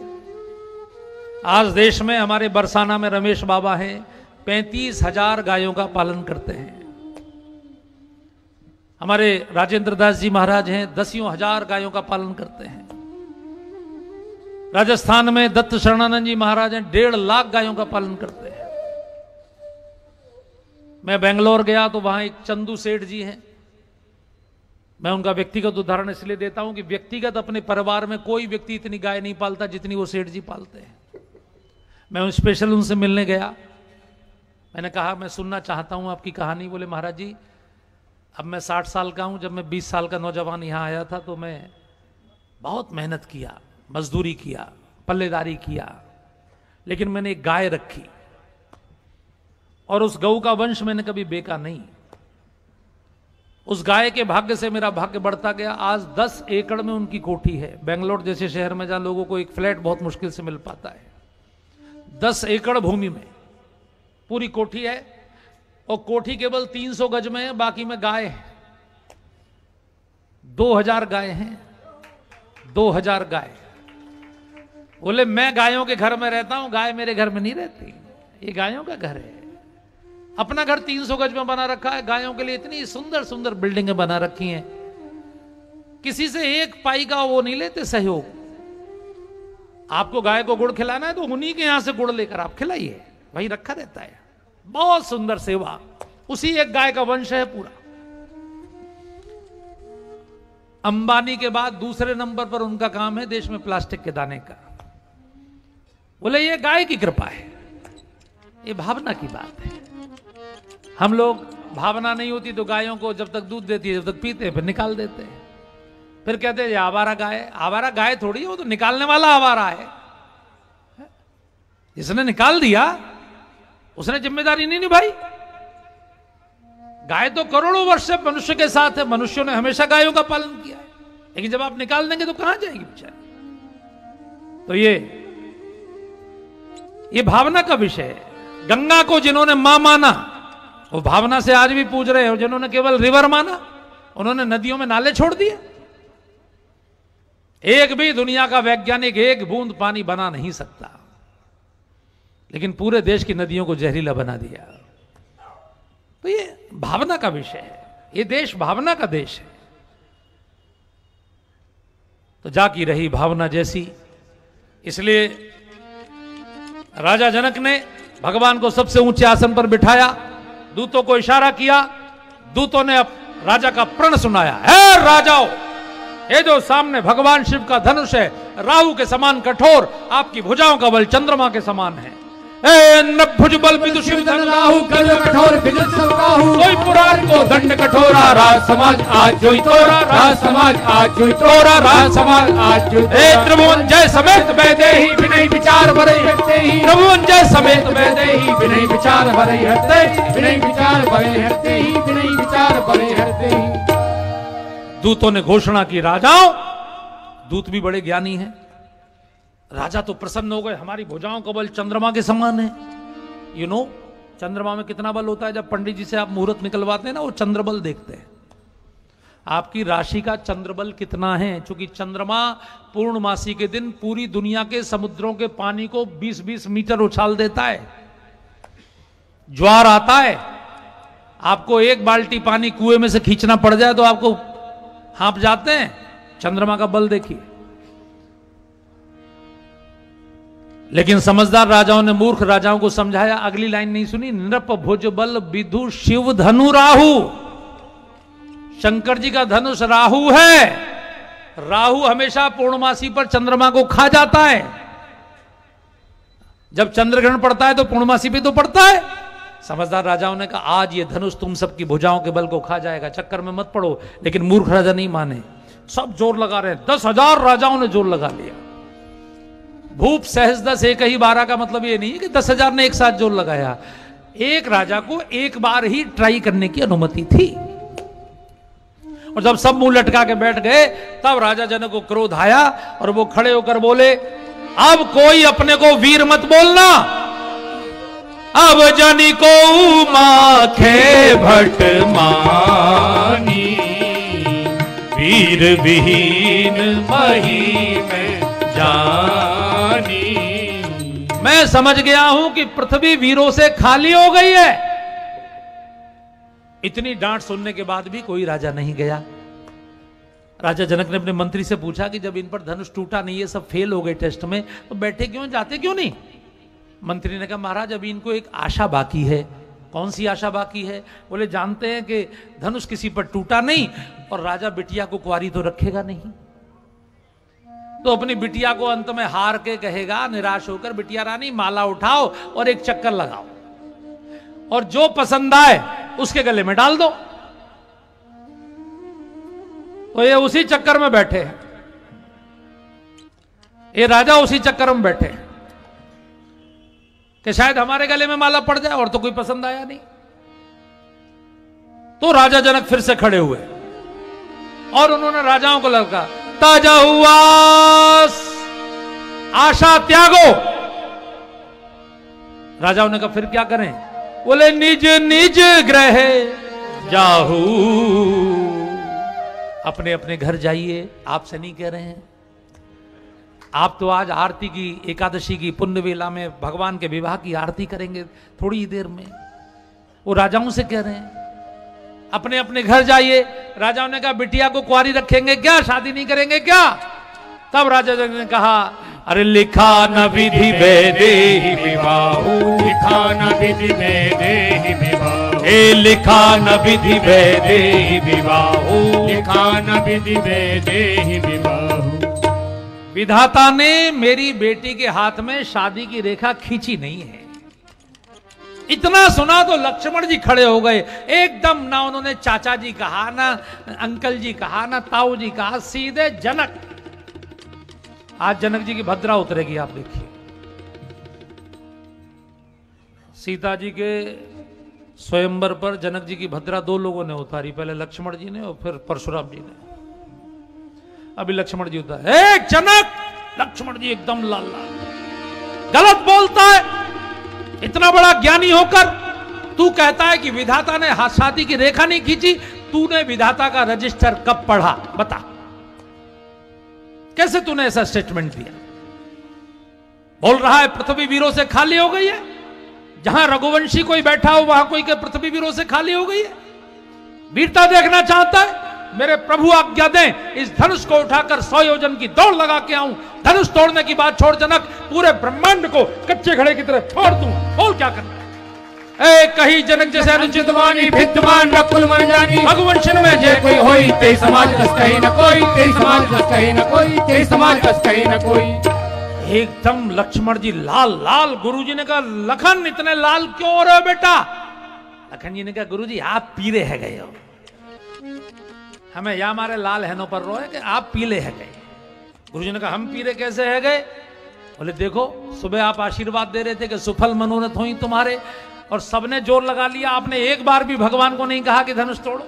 आज देश में हमारे बरसाना में रमेश बाबा हैं, पैंतीस हजार गायों का पालन करते हैं। हमारे राजेंद्र दास जी महाराज हैं, दसियों हजार गायों का पालन करते हैं। राजस्थान में दत्त शरणानंद जी महाराज हैं, डेढ़ लाख गायों का पालन करते हैं। मैं बेंगलोर गया तो वहां एक चंदू सेठ जी हैं, मैं उनका व्यक्तिगत उदाहरण इसलिए देता हूं कि व्यक्तिगत अपने परिवार में कोई व्यक्ति इतनी गाय नहीं पालता जितनी वो सेठ जी पालते हैं। मैं उन स्पेशल उनसे मिलने गया, मैंने कहा मैं सुनना चाहता हूं आपकी कहानी। बोले महाराज जी अब मैं साठ साल का हूँ, जब मैं बीस साल का नौजवान यहाँ आया था तो मैं बहुत मेहनत किया, मजदूरी किया, पल्लेदारी किया, लेकिन मैंने एक गाय रखी और उस गऊ का वंश मैंने कभी बेका नहीं। उस गाय के भाग्य से मेरा भाग्य बढ़ता गया। आज दस एकड़ में उनकी कोठी है, बेंगलोर जैसे शहर में जहाँ लोगों को एक फ्लैट बहुत मुश्किल से मिल पाता है, दस एकड़ भूमि में पूरी कोठी है, और कोठी केवल तीन सौ गज में है, बाकी में गाय है। दो हजार गाय हैं, दो हजार गाय। बोले मैं गायों के घर में रहता हूं, गाय मेरे घर में नहीं रहती, ये गायों का घर है। अपना घर तीन सौ गज में बना रखा है, गायों के लिए इतनी सुंदर सुंदर बिल्डिंगें बना रखी हैं, किसी से एक पाई का वो नहीं लेते सहयोग। आपको गाय को गुड़ खिलाना है तो उन्हीं के यहां से गुड़ लेकर आप खिलाइए, वहीं रखा रहता है, बहुत सुंदर सेवा। उसी एक गाय का वंश है पूरा। अंबानी के बाद दूसरे नंबर पर उनका काम है देश में प्लास्टिक के दाने का। बोले ये गाय की कृपा है, ये भावना की बात है। हम लोग भावना नहीं होती तो गायों को जब तक दूध देती है जब तक पीते हैं, फिर निकाल देते हैं, फिर कहते हैं ये आवारा गाय है। आवारा गाय थोड़ी है, वो तो निकालने वाला आवारा है, इसने निकाल दिया, उसने जिम्मेदारी नहीं निभाई। गाय तो करोड़ों वर्ष से मनुष्य के साथ है, मनुष्यों ने हमेशा गायों का पालन किया, लेकिन जब आप निकाल देंगे तो कहां जाएगी बेचारी। तो ये ये भावना का विषय है। गंगा को जिन्होंने मां माना वो भावना से आज भी पूज रहे हैं, और जिन्होंने केवल रिवर माना उन्होंने नदियों में नाले छोड़ दिए। एक भी दुनिया का वैज्ञानिक एक बूंद पानी बना नहीं सकता, लेकिन पूरे देश की नदियों को जहरीला बना दिया। तो ये भावना का विषय है, ये देश भावना का देश है। तो जाकी रही भावना जैसी, इसलिए राजा जनक ने भगवान को सबसे ऊंचे आसन पर बिठाया, दूतों को इशारा किया, दूतों ने राजा का प्रण सुनाया। हे राजाओ, ये जो सामने भगवान शिव का धनुष है, राहु के समान कठोर, आपकी भुजाओं का बल चंद्रमा के समान है। भुज बल राहु कठोर, कोई पुराण को दंड कठोरा, राज समाज आज जोई तोरा, राज समाज आज जोई तोरा, राज समाज आज जोई तोरा। त्रिभुवन जय समेत वैदेही विनय विचार भरे हटते ही, त्रिभुवन जय समेत वैदेही विनय विचार भरे हटते, विनय विचार भरे हटते ही, विनय विचार भरे हटते ही। दूतों ने घोषणा की, राजाओं। दूत भी बड़े ज्ञानी हैं। राजा तो प्रसन्न हो गए, हमारी भुजाओं का बल चंद्रमा के समान है। यू you नो know, चंद्रमा में कितना बल होता है, जब पंडित जी से आप मुहूर्त निकलवाते हैं ना, वो चंद्रबल देखते हैं, आपकी राशि का चंद्रबल कितना है। क्योंकि चंद्रमा पूर्णमासी के दिन पूरी दुनिया के समुद्रों के पानी को बीस बीस मीटर उछाल देता है, ज्वार आता है। आपको एक बाल्टी पानी कुएं में से खींचना पड़ जाए तो आपको हाँप जाते हैं, चंद्रमा का बल देखिए। लेकिन समझदार राजाओं ने मूर्ख राजाओं को समझाया, अगली लाइन नहीं सुनी। नृप भुज बल विधु शिव धनु राहु, शंकर जी का धनुष राहु है। राहु हमेशा पूर्णमासी पर चंद्रमा को खा जाता है। जब चंद्रग्रहण पड़ता है तो पूर्णमासी पे तो पड़ता है। समझदार राजाओं ने कहा आज ये धनुष तुम सबकी भुजाओं के बल को खा जाएगा, चक्कर में मत पड़ो। लेकिन मूर्ख राजा नहीं माने, सब जोर लगा रहे हैं। दस हजार राजाओं ने जोर लगा लिया। भूप सहज दस, एक ही बारह का मतलब ये नहीं है कि दस हजार ने एक साथ जोर लगाया। एक राजा को एक बार ही ट्राई करने की अनुमति थी, और जब सब मुंह लटका के बैठ गए तब राजा जनक को क्रोध आया और वो खड़े होकर बोले, अब कोई अपने को वीर मत बोलना। अब जनी को माखे भट मानी, वीर विहीन मही में जानी। मैं समझ गया हूं कि पृथ्वी वीरों से खाली हो गई है। इतनी डांट सुनने के बाद भी कोई राजा नहीं गया। राजा जनक ने अपने मंत्री से पूछा कि जब इन पर धनुष टूटा नहीं, ये सब फेल हो गए टेस्ट में, तो बैठे क्यों, जाते क्यों नहीं? मंत्री ने कहा महाराज अभी इनको एक आशा बाकी है। कौन सी आशा बाकी है? बोले जानते हैं कि धनुष किसी पर टूटा नहीं और राजा बिटिया को कुंवारी तो रखेगा नहीं, तो अपनी बिटिया को अंत में हार के कहेगा निराश होकर, बिटिया रानी माला उठाओ और एक चक्कर लगाओ और जो पसंद आए उसके गले में डाल दो। तो ये उसी चक्कर में बैठे हैं, ये राजा उसी चक्कर में बैठे हैं कि शायद हमारे गले में माला पड़ जाए, और तो कोई पसंद आया नहीं। तो राजा जनक फिर से खड़े हुए और उन्होंने राजाओं को ललका, ताजहुआस आशा त्यागो। राजाओं ने कहा फिर क्या करें? बोले निज निज ग्रह जाहू, अपने अपने घर जाइए। आपसे नहीं कह रहे हैं, आप तो आज आरती की, एकादशी की पुण्य वेला में भगवान के विवाह की आरती करेंगे थोड़ी ही देर में। वो राजाओं से कह रहे हैं अपने अपने घर जाइए। राजाओं ने कहा बिटिया को कुंवारी रखेंगे क्या, शादी नहीं करेंगे क्या? तब राजा जनक ने कहा अरे लिखा न विधि वैदेही विवाहु, लिखा न विधि वैदेही विवाहु, हे लिखा न विधि वैदेही विवाहु, लिखा न विधि वैदेही विवाहु। विधाता ने मेरी बेटी के हाथ में शादी की रेखा खींची नहीं है। इतना सुना तो लक्ष्मण जी खड़े हो गए एकदम। ना उन्होंने चाचा जी कहा, ना अंकल जी कहा, ना ताऊ जी कहा, सीधे जनक। आज जनक जी की भद्रा उतरेगी, आप देखिए। सीता जी के स्वयंवर पर जनक जी की भद्रा दो लोगों ने उतारी, पहले लक्ष्मण जी ने और फिर परशुराम जी ने। अभी लक्ष्मण जी उतार, ए जनक! लक्ष्मण जी एकदम लाल लाल, गलत बोलता है। इतना बड़ा ज्ञानी होकर तू कहता है कि विधाता ने शादी की रेखा नहीं खींची। तूने विधाता का रजिस्टर कब पढ़ा बता? कैसे तूने ऐसा स्टेटमेंट दिया? बोल रहा है पृथ्वी वीरों से खाली हो गई है। जहां रघुवंशी कोई बैठा हो वहां कोई के पृथ्वी वीरों से खाली हो गई है। वीरता देखना चाहता है? मेरे प्रभु आज्ञा दें, इस धनुष को उठाकर सौ योजन की दौड़ लगा के आऊं। धनुष तोड़ने की बात छोड़ जनक, पूरे ब्रह्मांड को कच्चे घड़े की तरह फोड़ दूं। बोल क्या करना? ए कही जनक जैसे अनुचित वाणी, भिद्यमान रकुल मन जानी। रघुवंशन में जे कोई होई, तेई समाज कस कही न कोई, तेई समाज कस कही न कोई, तेई समाज कस कही न कोई। एकदम लक्ष्मण जी लाल लाल। गुरुजी ने कहा लखन इतने लाल क्यों हो रहे हो बेटा? लखन जी ने कहा गुरुजी आप पीले है गए हो, हमें या हमारे लाल हैनों पर रोए कि आप पीले है गए। गुरुजी ने कहा हम पीले कैसे है गए? बोले देखो सुबह आप आशीर्वाद दे रहे थे कि सुफल मनोरथ हो तुम्हारे, और सबने जोर लगा लिया। आपने एक बार भी भगवान को नहीं कहा कि धनुष तोड़ो।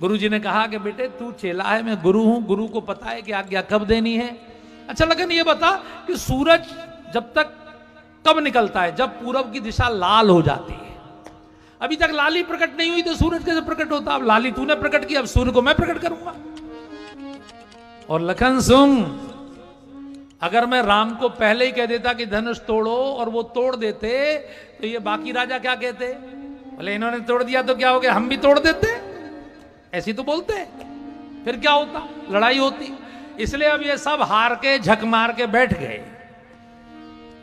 गुरुजी ने कहा कि बेटे तू चेला है, मैं गुरु हूं, गुरु को पता है कि आज्ञा कब देनी है। अच्छा लगन ये बता कि सूरज जब तक कब निकलता है? जब पूरब की दिशा लाल हो जाती है। अभी तक लाली प्रकट नहीं हुई तो सूरज कैसे प्रकट होता? अब लाली तूने प्रकट की, अब सूर्य को मैं प्रकट करूंगा। और लखन सुन, अगर मैं राम को पहले ही कह देता कि धनुष तोड़ो और वो तोड़ देते तो ये बाकी राजा क्या कहते? बोले इन्होंने तोड़ दिया तो क्या हो गया, हम भी तोड़ देते। ऐसी तो बोलते, फिर क्या होता, लड़ाई होती। इसलिए अब ये सब हार के झक मार के बैठ गए।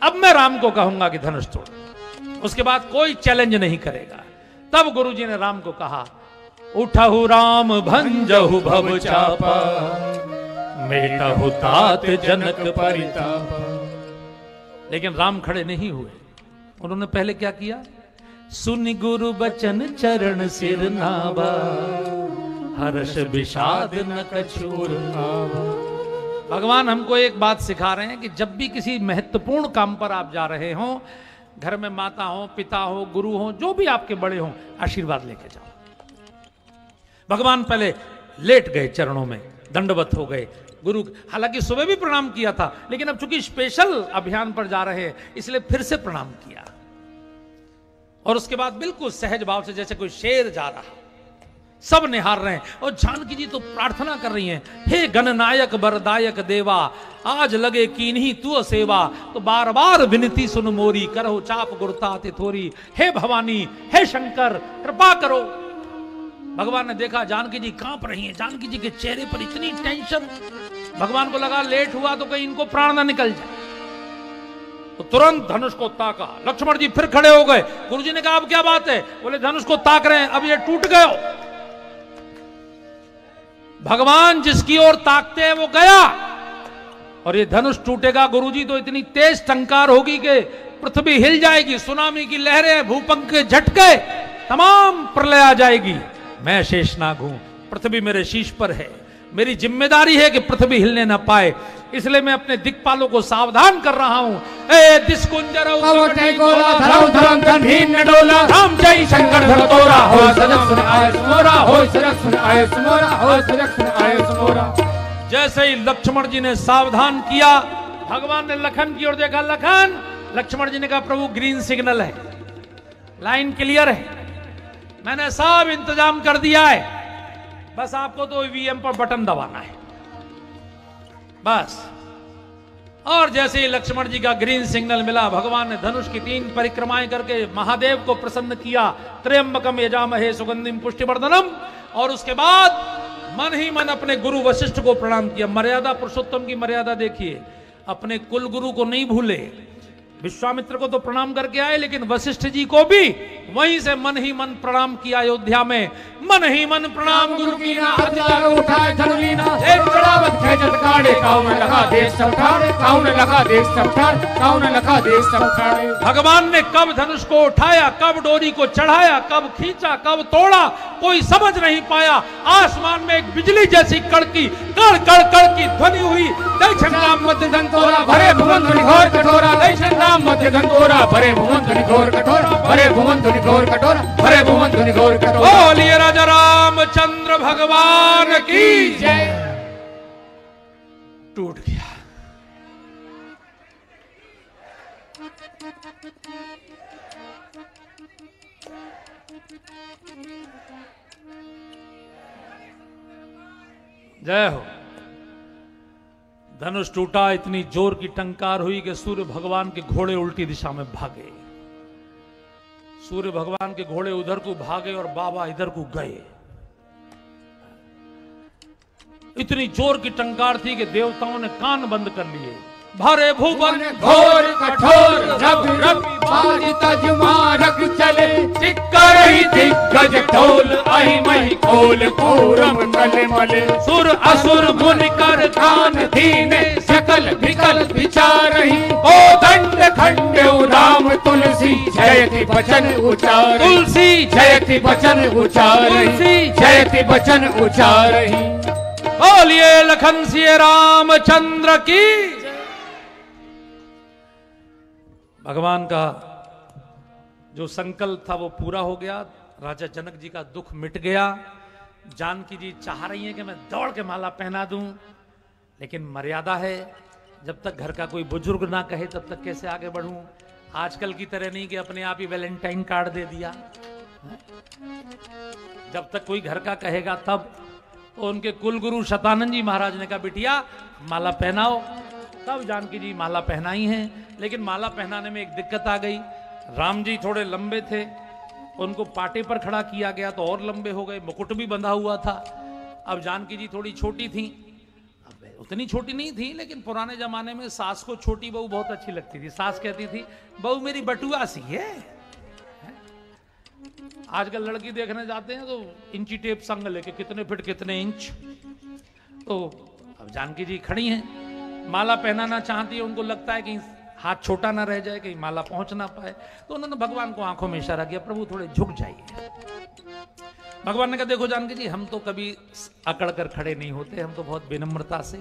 अब मैं राम को कहूंगा कि धनुष तोड़, उसके बाद कोई चैलेंज नहीं करेगा। तब गुरुजी ने राम को कहा, उठहु राम भंजहु भव चापा, मेटहु तात जनक परितापा। लेकिन राम खड़े नहीं हुए, उन्होंने पहले क्या किया, सुनि गुरु बचन चरण सिर नावा, हर्ष विषाद न कछु आवा। भगवान हमको एक बात सिखा रहे हैं कि जब भी किसी महत्वपूर्ण काम पर आप जा रहे हो, घर में माता हो, पिता हो, गुरु हो, जो भी आपके बड़े हो, आशीर्वाद लेके जाओ। भगवान पहले लेट गए चरणों में, दंडवत हो गए गुरु, हालांकि सुबह भी प्रणाम किया था, लेकिन अब चूंकि स्पेशल अभियान पर जा रहे हैं इसलिए फिर से प्रणाम किया। और उसके बाद बिल्कुल सहज भाव से, जैसे कोई शेर जा रहा, सब निहार रहे हैं। और जानकी जी तो प्रार्थना कर रही हैं, हे गणनायक बरदायक देवा, आज लगे कीन्ही तू सेवा, तो बार बार विनती सुन मोरी, करो चाप गुरता तिथोरी, हे भवानी हे शंकर कृपा करो। भगवान ने देखा जानकी जी कांप रही हैं, जानकी जी के चेहरे पर इतनी टेंशन। भगवान को लगा लेट हुआ तो कहीं इनको प्राण ना निकल जाए, तो तुरंत धनुष को ताका। लक्ष्मण जी फिर खड़े हो गए। गुरुजी ने कहा अब क्या बात है, बोले धनुष को ताक रहे हैं, अब ये टूट गए। भगवान जिसकी ओर ताकते हैं वो गया, और ये धनुष टूटेगा गुरुजी तो इतनी तेज टंकार होगी कि पृथ्वी हिल जाएगी, सुनामी की लहरें, भूकंप के झटके, तमाम प्रलय आ जाएगी। मैं शेषनाग हूं, पृथ्वी मेरे शीश पर है, मेरी जिम्मेदारी है कि पृथ्वी हिलने ना पाए, इसलिए मैं अपने दिक्पालों को सावधान कर रहा हूँ। जैसे ही लक्ष्मण जी ने सावधान किया, भगवान ने लखन की ओर देखा, लखन। लक्ष्मण जी ने कहा प्रभु ग्रीन सिग्नल है, लाइन क्लियर है, मैंने सब इंतजाम कर दिया है, बस आपको तो ईवीएम पर बटन दबाना है बस। और जैसे ही लक्ष्मण जी का ग्रीन सिग्नल मिला, भगवान ने धनुष की तीन परिक्रमाएं करके महादेव को प्रसन्न किया, त्र्यंबकम यजामहे सुगंधिम पुष्टिवर्धनम। और उसके बाद मन ही मन अपने गुरु वशिष्ठ को प्रणाम किया। मर्यादा पुरुषोत्तम की मर्यादा देखिए, अपने कुल गुरु को नहीं भूले। विश्वामित्र को तो प्रणाम करके आए, लेकिन वशिष्ठ जी को भी वहीं से मन ही मन प्रणाम किया। अयोध्या में मन ही मन प्रणाम गुरु कीना, उठाए धनुलीना, भगवान ने कब धनुष को उठाया, कब डोरी को चढ़ाया, कब खींचा, कब तोड़ा, कोई समझ नहीं पाया। आसमान में एक बिजली जैसी कड़की कड़ कड़ कड़ की ध्वनि हुई, भरे भुवन घोर कटोरा, मध्य घोरा भरे भुवन धुनि घोर कटोरा, भरे भुवन धुनि घोर कटोरा, भरे भुवन धुनि घोर कटोरा। बोलिए राजा रामचंद्र भगवान की जय। टूट गया। जय हो। धनुष टूटा, इतनी जोर की टंकार हुई कि सूर्य भगवान के घोड़े उल्टी दिशा में भागे। सूर्य भगवान के घोड़े उधर को भागे और बाबा इधर को गए। इतनी जोर की टंकार थी कि देवताओं ने कान बंद कर लिए। भरे भुवन घोर कठोर, रब रब बाजी तजमा रख चले, टिक्कर ही दिग्गज ढोल आई मही खोल कोरम मले मले, सुर असुर मुन कर कान धीने, सकल विकल विचार ही ओ दंड खंड राम तुलसी, जयति वचन उचार तुलसी, जयति वचन उचार तुलसी, जयति वचन उचार ही। बोलिए लखन सिए रामचंद्र की। भगवान का जो संकल्प था वो पूरा हो गया। राजा जनक जी का दुख मिट गया। जानकी जी चाह रही हैं कि मैं दौड़ के माला पहना दूं, लेकिन मर्यादा है, जब तक घर का कोई बुजुर्ग ना कहे तब तक कैसे आगे बढ़ूं। आजकल की तरह नहीं कि अपने आप ही वैलेंटाइन कार्ड दे दिया। जब तक कोई घर का कहेगा तब। तो उनके कुलगुरु शतानंद जी महाराज ने कहा बिटिया माला पहनाओ। तब जानकी जी माला पहनाई हैं, लेकिन माला पहनाने में एक दिक्कत आ गई। राम जी थोड़े लंबे थे, उनको पाटे पर खड़ा किया गया तो और लंबे हो गए। मुकुट भी बंधा हुआ था। अब जानकी जी थोड़ी छोटी थी, अब उतनी छोटी नहीं थी, लेकिन पुराने जमाने में सास को छोटी बहू बहुत अच्छी लगती थी। सास कहती थी, बहू मेरी बटुआ सी है। आजकल लड़की देखने जाते हैं तो इंची टेप संग लेके, कितने फिट कितने इंच। तो अब जानकी जी खड़ी हैं, माला पहनाना चाहती है, उनको लगता है कहीं हाथ छोटा ना रह जाए, कहीं माला पहुंच ना पाए। तो उन्होंने भगवान को आंखों में इशारा किया, प्रभु थोड़े झुक जाइए। भगवान ने कहा, देखो जानकी जी, हम तो कभी अकड़ कर खड़े नहीं होते, हम तो बहुत विनम्रता से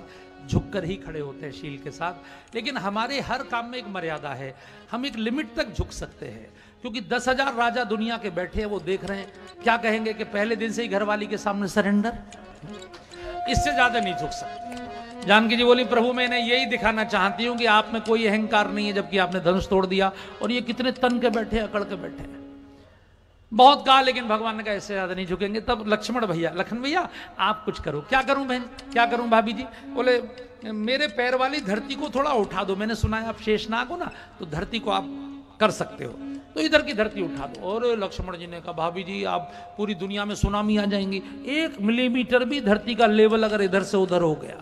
झुककर ही खड़े होते हैं शील के साथ। लेकिन हमारे हर काम में एक मर्यादा है, हम एक लिमिट तक झुक सकते हैं। क्योंकि दस हजार राजा दुनिया के बैठे हैं, वो देख रहे हैं, क्या कहेंगे कि पहले दिन से ही घरवाली के सामने सरेंडर, इससे ज्यादा नहीं झुक सकते। जानकी जी बोली, प्रभु मैं इन्हें यही दिखाना चाहती हूँ कि आप में कोई अहंकार नहीं है, जबकि आपने धनुष तोड़ दिया और ये कितने तन के बैठे, अकड़ के बैठे हैं। बहुत कहा, लेकिन भगवान ने कहा इससे ज्यादा नहीं झुकेंगे। तब लक्ष्मण भैया, लखन भैया आप कुछ करो। क्या करूं बहन, क्या करूं भाभी जी? बोले, मेरे पैर वाली धरती को थोड़ा उठा दो, मैंने सुना है आप शेषनाग हो ना, तो धरती को आप कर सकते हो, तो इधर की धरती उठा दो। और लक्ष्मण जी ने कहा, भाभी जी आप पूरी दुनिया में सुनामी आ जाएंगी, एक मिलीमीटर भी धरती का लेवल अगर इधर से उधर हो गया।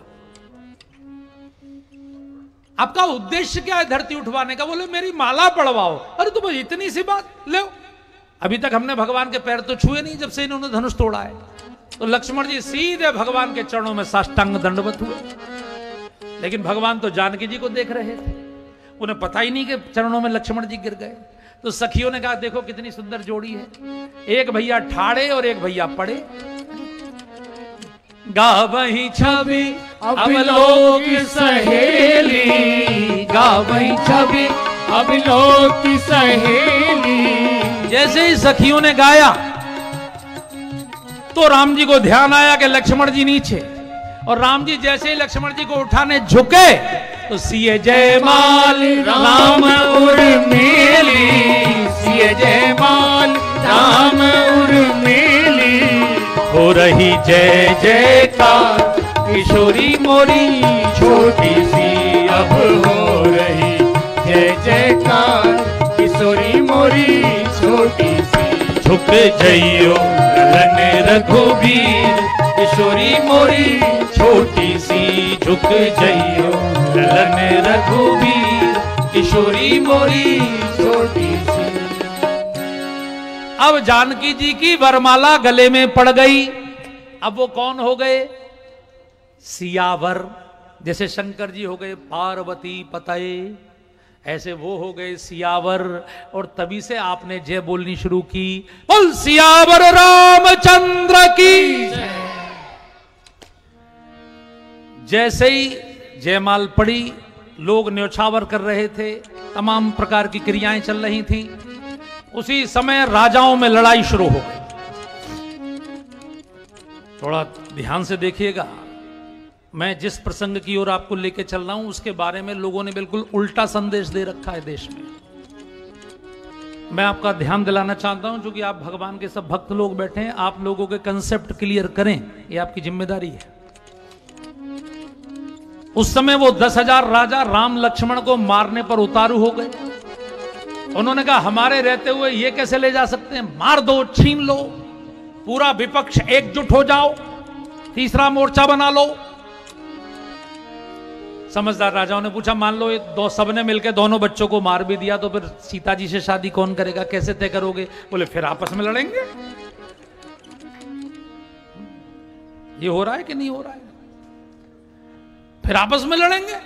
आपका उद्देश्य क्या है धरती उठवाने का? बोले, मेरी माला पड़वाओ। अरे तो भाई इतनी सी बात, ले अभी तक हमने भगवान के पैर तो छुए नहीं जब से इन्होंने धनुष तोड़ा है। तो लक्ष्मण जी सीधे भगवान के चरणों में साष्टांग दंडवत हुए। लेकिन भगवान तो जानकी जी को देख रहे थे, उन्हें पता ही नहीं कि चरणों में लक्ष्मण जी गिर गए। तो सखियों ने कहा, देखो कितनी सुंदर जोड़ी है, एक भैया ठाड़े और एक भैया पड़े। गावहीं छवि अवलोक सहेली, गावहीं छवि अवलोक सहेली। जैसे ही सखियों ने गाया तो राम जी को ध्यान आया कि लक्ष्मण जी नीचे, और राम जी जैसे ही लक्ष्मण जी को उठाने झुके तो सीए जय माल राम उर्मिली, सीए जय माल राम उर्मिली। हो रही जय जय का किशोरी मोरी छोटी सी, अब हो रही जय जय का किशोरी मोरी छोटी सी। झुक जइयो रण रघुबीर किशोरी मोरी छोटी सी, झुक जइयो रण रघुबीर किशोरी मोरी छोटी सी। अब जानकी जी की वरमाला गले में पड़ गई। अब वो कौन हो गए? सियावर। जैसे शंकर जी हो गए पार्वती पतये, ऐसे वो हो गए सियावर। और तभी से आपने जय बोलनी शुरू की, बोल सियावर रामचंद्र की। जैसे ही जयमाल पड़ी, लोग न्योछावर कर रहे थे, तमाम प्रकार की क्रियाएं चल रही थी। उसी समय राजाओं में लड़ाई शुरू हो गई। थोड़ा ध्यान से देखिएगा, मैं जिस प्रसंग की ओर आपको लेके चल रहा हूं उसके बारे में लोगों ने बिल्कुल उल्टा संदेश दे रखा है देश में। मैं आपका ध्यान दिलाना चाहता हूं, क्योंकि आप भगवान के सब भक्त लोग बैठे हैं, आप लोगों के कंसेप्ट क्लियर करें, ये आपकी जिम्मेदारी है। उस समय वो दस हजार राजा राम लक्ष्मण को मारने पर उतारू हो गए। उन्होंने कहा, हमारे रहते हुए ये कैसे ले जा सकते हैं, मार दो, छीन लो, पूरा विपक्ष एकजुट हो जाओ, तीसरा मोर्चा बना लो। समझदार राजाओं ने पूछा, मान लो ये दो सबने मिलकर दोनों बच्चों को मार भी दिया तो फिर सीता जी से शादी कौन करेगा, कैसे तय करोगे? बोले, फिर आपस में लड़ेंगे। ये हो रहा है कि नहीं हो रहा है? फिर आपस में लड़ेंगे।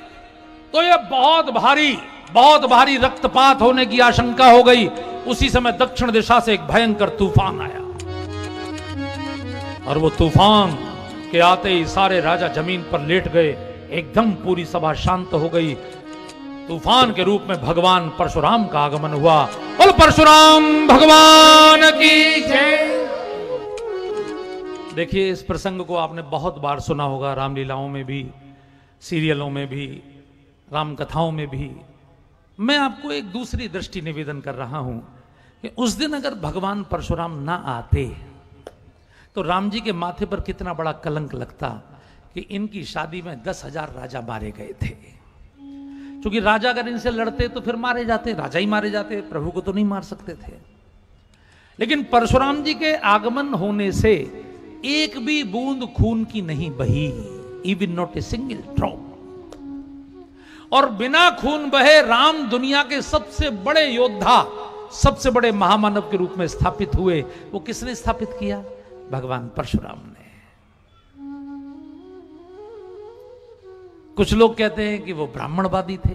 तो ये बहुत भारी बहुत भारी रक्तपात होने की आशंका हो गई। उसी समय दक्षिण दिशा से एक भयंकर तूफान आया, और वो तूफान के आते ही सारे राजा जमीन पर लेट गए। एकदम पूरी सभा शांत हो गई। तूफान के रूप में भगवान परशुराम का आगमन हुआ। बोल परशुराम भगवान की जय। देखिए, इस प्रसंग को आपने बहुत बार सुना होगा, रामलीलाओं में भी, सीरियलों में भी, राम कथाओं में भी। मैं आपको एक दूसरी दृष्टि निवेदन कर रहा हूं कि उस दिन अगर भगवान परशुराम ना आते तो राम जी के माथे पर कितना बड़ा कलंक लगता कि इनकी शादी में दस हजार राजा मारे गए थे। क्योंकि राजा अगर इनसे लड़ते तो फिर मारे जाते, राजा ही मारे जाते, प्रभु को तो नहीं मार सकते थे। लेकिन परशुराम जी के आगमन होने से एक भी बूंद खून की नहीं बही। even not a single drop. और बिना खून बहे राम दुनिया के सबसे बड़े योद्धा, सबसे बड़े महामानव के रूप में स्थापित हुए। वो किसने स्थापित किया? भगवान परशुराम ने। कुछ लोग कहते हैं कि वो ब्राह्मणवादी थे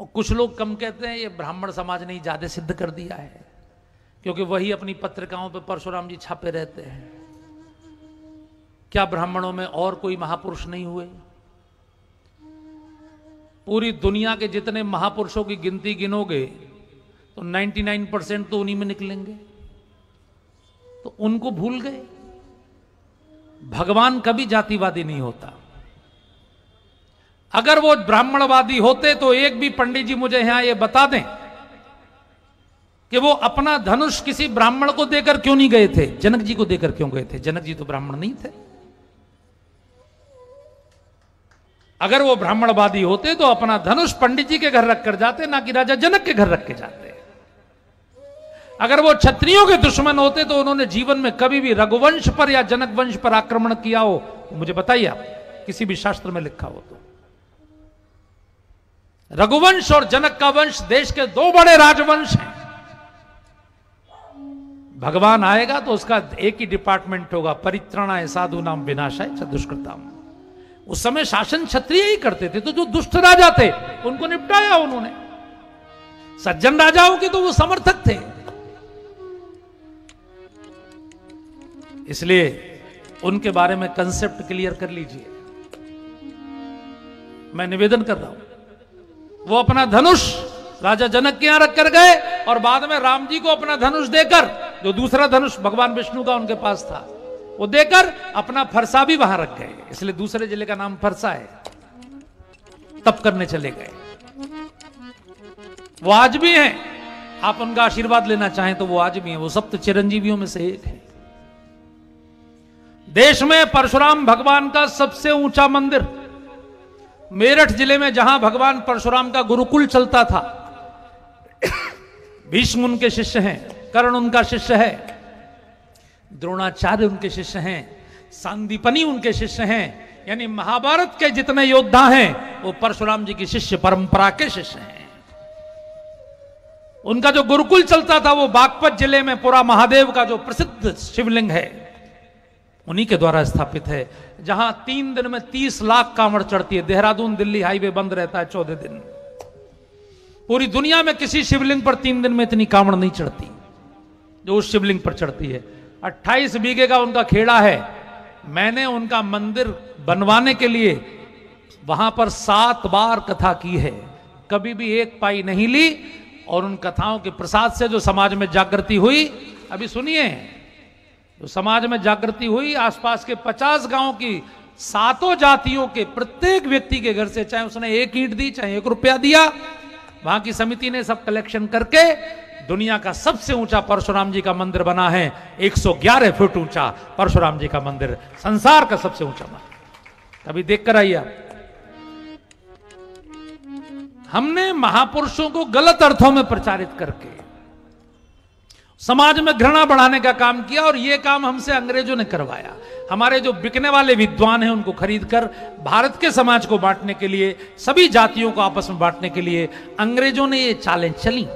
और कुछ लोग कम कहते हैं ये ब्राह्मण समाज ने ज्यादा सिद्ध कर दिया है, क्योंकि वही अपनी पत्रिकाओं पर परशुराम जी छापे रहते हैं। क्या ब्राह्मणों में और कोई महापुरुष नहीं हुए? पूरी दुनिया के जितने महापुरुषों की गिनती गिनोगे तो निन्यानवे परसेंट तो उन्हीं में निकलेंगे। तो उनको भूल गए। भगवान कभी जातिवादी नहीं होता। अगर वो ब्राह्मणवादी होते तो एक भी पंडित जी मुझे यहां ये बता दें कि वो अपना धनुष किसी ब्राह्मण को देकर क्यों नहीं गए थे। जनक जी को देकर क्यों गए थे? जनक जी तो ब्राह्मण नहीं थे। अगर वो ब्राह्मणवादी होते तो अपना धनुष पंडित जी के घर रख कर जाते, ना कि राजा जनक के घर रख के जाते। अगर वो क्षत्रियों के दुश्मन होते तो उन्होंने जीवन में कभी भी रघुवंश पर या जनक वंश पर आक्रमण किया हो तो मुझे बताइए आप, किसी भी शास्त्र में लिखा हो तो। रघुवंश और जनक का वंश देश के दो बड़े राजवंश हैं। भगवान आएगा तो उसका एक ही डिपार्टमेंट होगा, परित्राणाय साधूनाम विनाशाय च दुष्कृताम। उस समय शासन क्षत्रिय ही करते थे, तो जो दुष्ट राजा थे उनको निपटाया उन्होंने। सज्जन राजाओं के तो वो समर्थक थे। इसलिए उनके बारे में कंसेप्ट क्लियर कर लीजिए। मैं निवेदन कर रहा हूं, वो अपना धनुष राजा जनक के यहां रखकर गए और बाद में राम जी को अपना धनुष देकर, जो दूसरा धनुष भगवान विष्णु का उनके पास था वो देकर अपना फरसा भी वहां रख गए। इसलिए दूसरे जिले का नाम फरसा है। तप करने चले गए। वो आज भी हैं। आप उनका आशीर्वाद लेना चाहें तो वो आज भी हैं। वो सप्त चिरंजीवियों में से एक है। देश में परशुराम भगवान का सबसे ऊंचा मंदिर मेरठ जिले में, जहां भगवान परशुराम का गुरुकुल चलता था। भीष्म उनके शिष्य हैं, कर्ण उनका शिष्य है, द्रोणाचार्य उनके शिष्य हैं, सांदीपनि उनके शिष्य हैं। यानी महाभारत के जितने योद्धा हैं वो परशुराम जी की शिष्य परंपरा के शिष्य हैं। उनका जो गुरुकुल चलता था वो बागपत जिले में पूरा महादेव का जो प्रसिद्ध शिवलिंग है उन्हीं के द्वारा स्थापित है, जहां तीन दिन में तीस लाख कांवड़ चढ़ती है। देहरादून दिल्ली हाईवे बंद रहता है चौदह दिन। पूरी दुनिया में किसी शिवलिंग पर तीन दिन में इतनी कांवड़ नहीं चढ़ती जो उस शिवलिंग पर चढ़ती है। अट्ठाईस बीघे का उनका खेड़ा है। मैंने उनका मंदिर बनवाने के लिए वहां पर सात बार कथा की है, कभी भी एक पाई नहीं ली। और उन कथाओं के प्रसाद से जो समाज में जागृति हुई, अभी सुनिए, जो समाज में जागृति हुई, आसपास के पचास गांव की सातों जातियों के प्रत्येक व्यक्ति के घर से, चाहे उसने एक ईंट दी, चाहे एक रुपया दिया, वहां की समिति ने सब कलेक्शन करके दुनिया का सबसे ऊंचा परशुराम जी का मंदिर बना है। एक सौ ग्यारह फुट ऊंचा परशुराम जी का मंदिर, संसार का सबसे ऊंचा मंदिर। अभी देख कर आइए आप। हमने महापुरुषों को गलत अर्थों में प्रचारित करके समाज में घृणा बढ़ाने का काम किया, और यह काम हमसे अंग्रेजों ने करवाया। हमारे जो बिकने वाले विद्वान हैं उनको खरीदकर भारत के समाज को बांटने के लिए, सभी जातियों को आपस में बांटने के लिए अंग्रेजों ने ये चालें चली।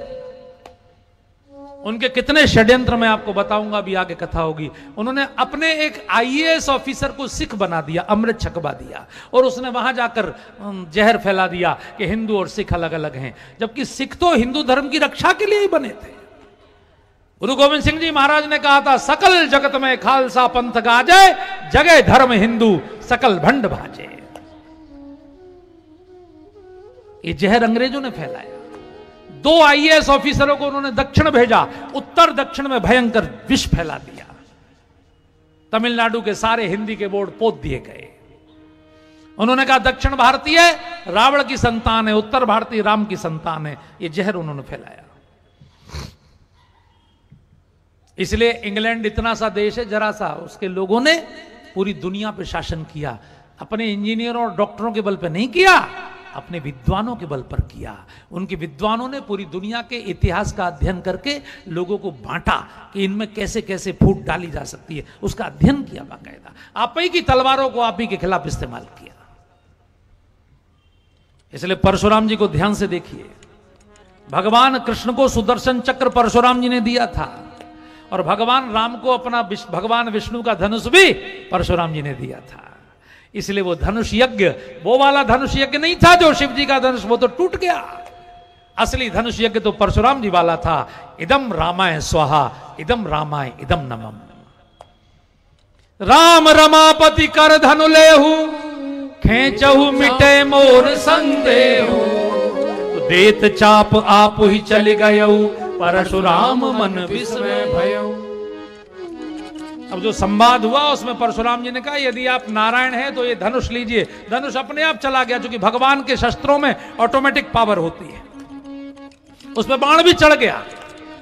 उनके कितने षड्यंत्र मैं आपको बताऊंगा, अभी आगे कथा होगी। उन्होंने अपने एक आई ए एस ऑफिसर को सिख बना दिया, अमृत छकवा दिया, और उसने वहां जाकर जहर फैला दिया कि हिंदू और सिख अलग अलग हैं, जबकि सिख तो हिंदू धर्म की रक्षा के लिए ही बने थे। गुरु गोविंद सिंह जी महाराज ने कहा था, सकल जगत में खालसा पंथ गाजे, जगह धर्म हिंदू सकल भंड भाजे। ये जहर अंग्रेजों ने फैलाया। दो आई ए एस ऑफिसरों को उन्होंने दक्षिण भेजा, उत्तर दक्षिण में भयंकर विष फैला दिया। तमिलनाडु के सारे हिंदी के बोर्ड पोत दिए गए। उन्होंने कहा दक्षिण भारतीय रावण की संतान है, उत्तर भारतीय राम की संतान है। यह जहर उन्होंने फैलाया। इसलिए इंग्लैंड इतना सा देश है, जरा सा, उसके लोगों ने पूरी दुनिया पर शासन किया। अपने इंजीनियरों और डॉक्टरों के बल पर नहीं किया, अपने विद्वानों के बल पर किया। उनके विद्वानों ने पूरी दुनिया के इतिहास का अध्ययन करके लोगों को बांटा कि इनमें कैसे कैसे फूट डाली जा सकती है, उसका अध्ययन किया बाकायदा। आप ही की तलवारों को आप ही के खिलाफ इस्तेमाल किया। इसलिए परशुराम जी को ध्यान से देखिए, भगवान कृष्ण को सुदर्शन चक्र परशुराम जी ने दिया था और भगवान राम को अपना भगवान विष्णु का धनुष भी परशुराम जी ने दिया था। इसलिए वो धनुष यज्ञ वो वाला धनुष यज्ञ नहीं था जो शिव जी का धनुष, वो तो टूट गया। असली धनुष यज्ञ तो परशुराम जी वाला था। इदम रामाय स्वाहा, इदम रामाय इदम नमम। राम रमापति कर धनु लेहु, खेचहु मिटे मोर संदेहु। देत चाप आप ही चले गयऊ, परशुराम मन विस्मय भयऊ। अब जो संवाद हुआ उसमें परशुराम जी ने कहा यदि आप नारायण हैं तो ये धनुष लीजिए। धनुष अपने आप चला गया, क्योंकि भगवान के शस्त्रों में ऑटोमेटिक पावर होती है। उसमें बाण भी चढ़ गया।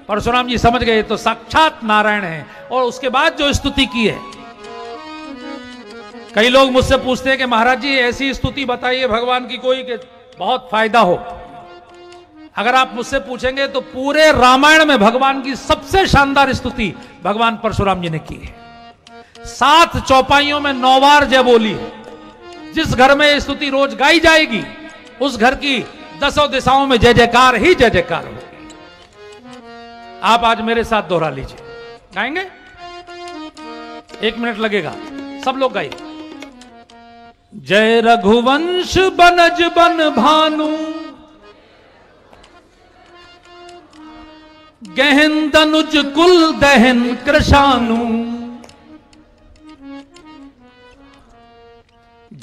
परशुराम जी समझ गए तो साक्षात नारायण हैं। और उसके बाद जो स्तुति की है, कई लोग मुझसे पूछते हैं कि महाराज जी ऐसी स्तुति बताइए भगवान की कोई के बहुत फायदा हो। अगर आप मुझसे पूछेंगे तो पूरे रामायण में भगवान की सबसे शानदार स्तुति भगवान परशुराम जी ने की है। सात चौपाइयों में नौ बार जय बोली है। जिस घर में ये स्तुति रोज गाई जाएगी उस घर की दसों दिशाओं में जय जयकार ही जय जयकार होगी। आप आज मेरे साथ दोहरा लीजिए, गाएंगे? एक मिनट लगेगा, सब लोग गाइए। जय रघुवंश बनज बन भानु, गहन तनुज कुल दहन कृशानु।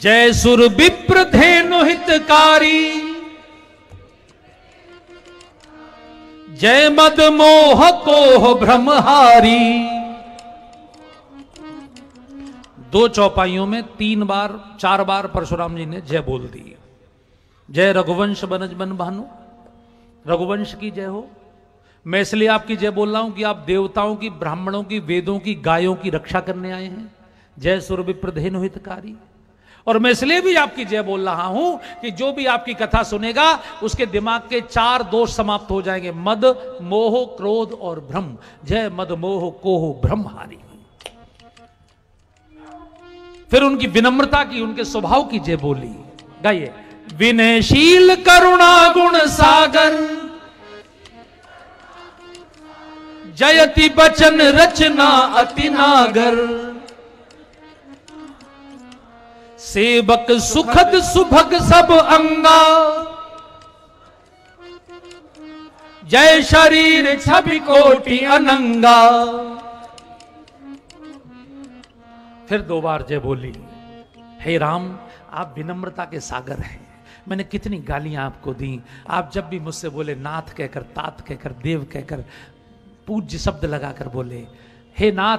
जय सुर विप्र धेनु हितकारी, जय मद मोह कोह भ्रमहारी। दो चौपाइयों में तीन बार चार बार परशुराम जी ने जय बोल दी। जय रघुवंश बनज बन भानु, रघुवंश की जय हो। मैं इसलिए आपकी जय बोल रहा हूं कि आप देवताओं की, ब्राह्मणों की, वेदों की, गायों की रक्षा करने आए हैं। जय सुर विप्र धेनु हितकारी। और मैं इसलिए भी आपकी जय बोल रहा हूं कि जो भी आपकी कथा सुनेगा उसके दिमाग के चार दोष समाप्त हो जाएंगे, मद मोह क्रोध और भ्रम। जय मद मोह कोह भ्रमहारी। फिर उनकी विनम्रता की, उनके स्वभाव की जय बोली। गाइए, विनयशील करुणा गुण सागर, जयति बचन रचना अति नागर। सेवक सुखद सुभग सब अंगा, जय शरीर छवि कोटि अनंगा। फिर दो बार जय बोली। हे राम, आप विनम्रता के सागर हैं। मैंने कितनी गालियां आपको दी, आप जब भी मुझसे बोले नाथ कहकर, तात कहकर, देव कहकर, पूज्य शब्द लगाकर बोले। हे नाथ,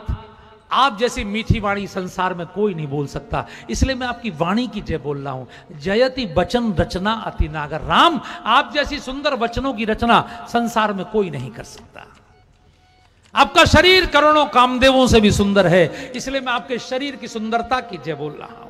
आप जैसी मीठी वाणी संसार में कोई नहीं बोल सकता, इसलिए मैं आपकी वाणी की जय बोल रहा हूं। जयति वचन रचना अति नागर। राम, आप जैसी सुंदर वचनों की रचना संसार में कोई नहीं कर सकता। आपका शरीर करोड़ों कामदेवों से भी सुंदर है, इसलिए मैं आपके शरीर की सुंदरता की जय बोल रहा हूं।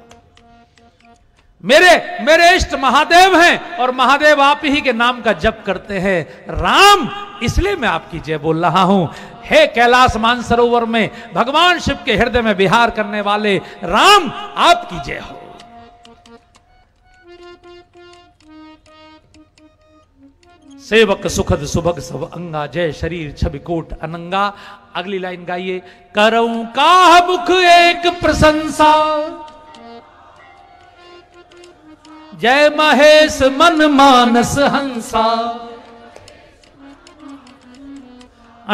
मेरे मेरे इष्ट महादेव हैं और महादेव आप ही के नाम का जप करते हैं। राम, इसलिए मैं आपकी जय बोल रहा हूं। हे कैलाश मानसरोवर में भगवान शिव के हृदय में विहार करने वाले राम, आपकी जय हो। सेवक सुखद सुभग सब अंगा, जय शरीर छवि कोट अनंगा। अगली लाइन गाइए। करऊं काह मुख एक प्रशंसा, जय महेश मन मानस हंसा।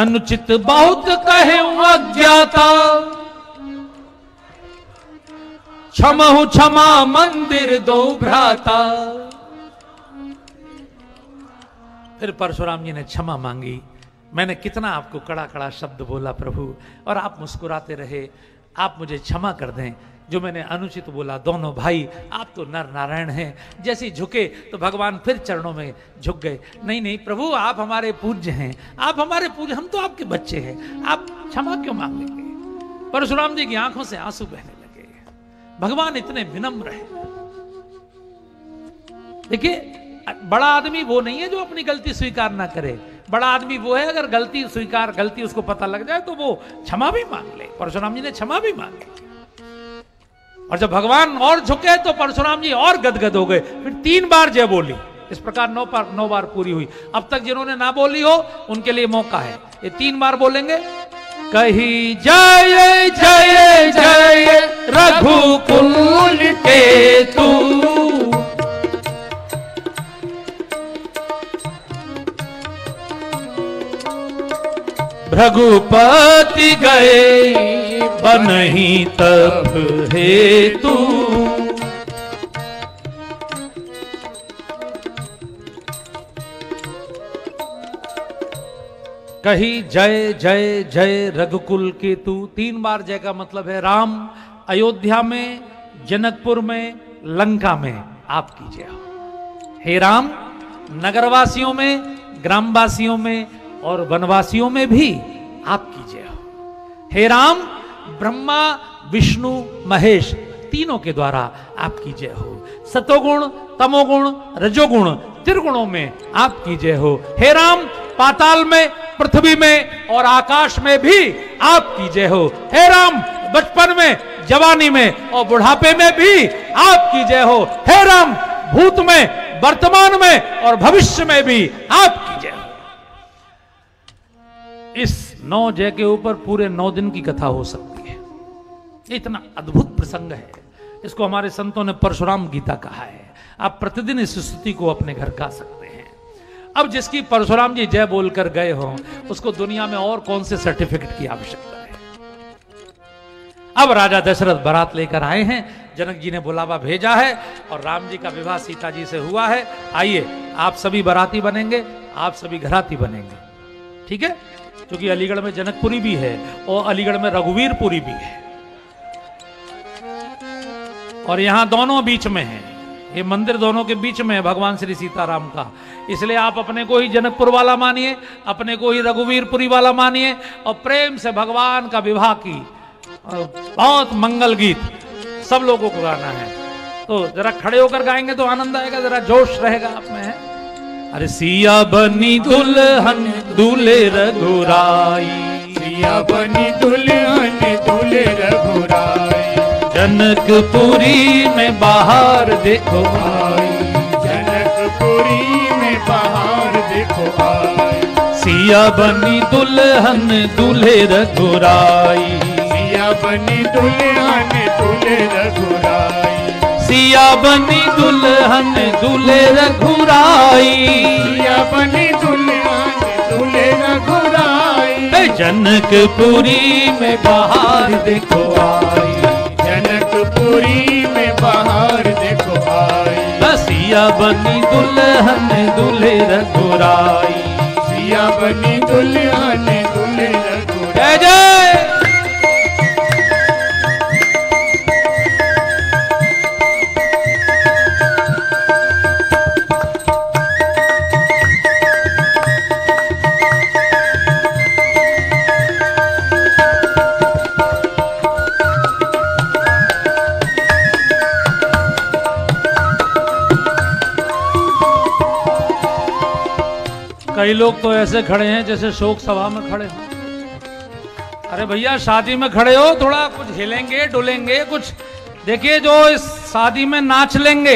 अनुचित बहुत कहे अज्ञाता, क्षमहु क्षमा मंदिर दो भ्राता। फिर परशुराम जी ने क्षमा मांगी। मैंने कितना आपको कड़ा कड़ा शब्द बोला प्रभु, और आप मुस्कुराते रहे। आप मुझे क्षमा कर दें जो मैंने अनुचित बोला। दोनों भाई, आप तो नर नारायण हैं। जैसे झुके तो भगवान फिर चरणों में झुक गए। नहीं नहीं प्रभु, आप हमारे पूज्य हैं, आप हमारे पूज्य, हम तो आपके बच्चे हैं, आप क्षमा क्यों मांगेंगे। परशुराम जी की आंखों से आंसू बहने लगे। भगवान इतने विनम्र हैं। देखिए, बड़ा आदमी वो नहीं है जो अपनी गलती स्वीकार ना करे। बड़ा आदमी वो है अगर गलती स्वीकार गलती उसको पता लग जाए तो वो क्षमा भी मांग ले। परशुराम जी ने क्षमा भी मांगी और जब भगवान और झुके तो परशुराम जी और गदगद हो गए। फिर तीन बार जय बोली। इस प्रकार नौ बार नौ बार पूरी हुई। अब तक जिन्होंने ना बोली हो उनके लिए मौका है, ये तीन बार बोलेंगे। कही जय जय जय रघुकुल के तू, भृगुपति गए बनहीं तब हेतु, कही जय जय जय रघुकुल केतु। तीन बार जय का मतलब है राम, अयोध्या में, जनकपुर में, लंका में आपकी जय हो। हे राम, नगरवासियों में, ग्रामवासियों में और वनवासियों में भी आपकी जय हो। हे राम, ब्रह्मा, विष्णु, महेश तीनों के द्वारा आपकी जय हो। सतोगुण, तमोगुण, रजोगुण, त्रिगुणों में आपकी जय हो। हे राम, पाताल में, पृथ्वी में और आकाश में भी आपकी जय हो। हे राम, बचपन में, जवानी में और बुढ़ापे में भी आपकी जय हो। हे राम, भूत में, वर्तमान में और भविष्य में भी आपकी जय हो। इस नौ जय के ऊपर पूरे नौ दिन की कथा हो सकती है। इतना अद्भुत प्रसंग है। इसको हमारे संतों ने परशुराम गीता कहा है। आप प्रतिदिन इस स्तुति को अपने घर गा सकते हैं। अब जिसकी परशुराम जी जय बोलकर गए हों उसको दुनिया में और कौन से सर्टिफिकेट की आवश्यकता है। अब राजा दशरथ बारात लेकर आए हैं, जनक जी ने बुलावा भेजा है और राम जी का विवाह सीता जी से हुआ है। आइए, आप सभी बाराती बनेंगे, आप सभी घराती बनेंगे। ठीक है, क्योंकि अलीगढ़ में जनकपुरी भी है और अलीगढ़ में रघुवीरपुरी भी है और यहां दोनों बीच में है। ये मंदिर दोनों के बीच में है भगवान श्री सीताराम का। इसलिए आप अपने को ही जनकपुर वाला मानिए, अपने को ही रघुवीरपुरी वाला मानिए और प्रेम से भगवान का विवाह की बहुत मंगल गीत सब लोगों को गाना है। तो जरा खड़े होकर गाएंगे तो आनंद आएगा, जरा जोश रहेगा आप में है। अरे सिया बनी दुल्हन दूल्हे रघुराई, सिया बनी दुल्हन दूल्हे रघुराई, जनकपुरी में बाहर देखो आई, जनकपुरी में बाहर देखो आई। सिया बनी दुल्हन दूल्हे रघुराई, सिया बनी दुल्हन दूल्हे रघुराई, सिया बनी दुल्हन दूल्हे रघुराई, सिया बनी दुल्हन दूल्हे रघुराई, जनकपुरी में बाहर देखो आई, जनकपुरी में बाहर देखो आई। सिया बनी दुल्हन दूल्हे रघुराई, सिया बनी दुल्हन दूल्हे रघुराई। जय लोग तो ऐसे खड़े हैं जैसे शोक सभा में खड़े हो। अरे भैया, शादी में खड़े हो, थोड़ा कुछ हिलेंगे डुलेंगे कुछ। देखिए, जो इस शादी में नाच लेंगे,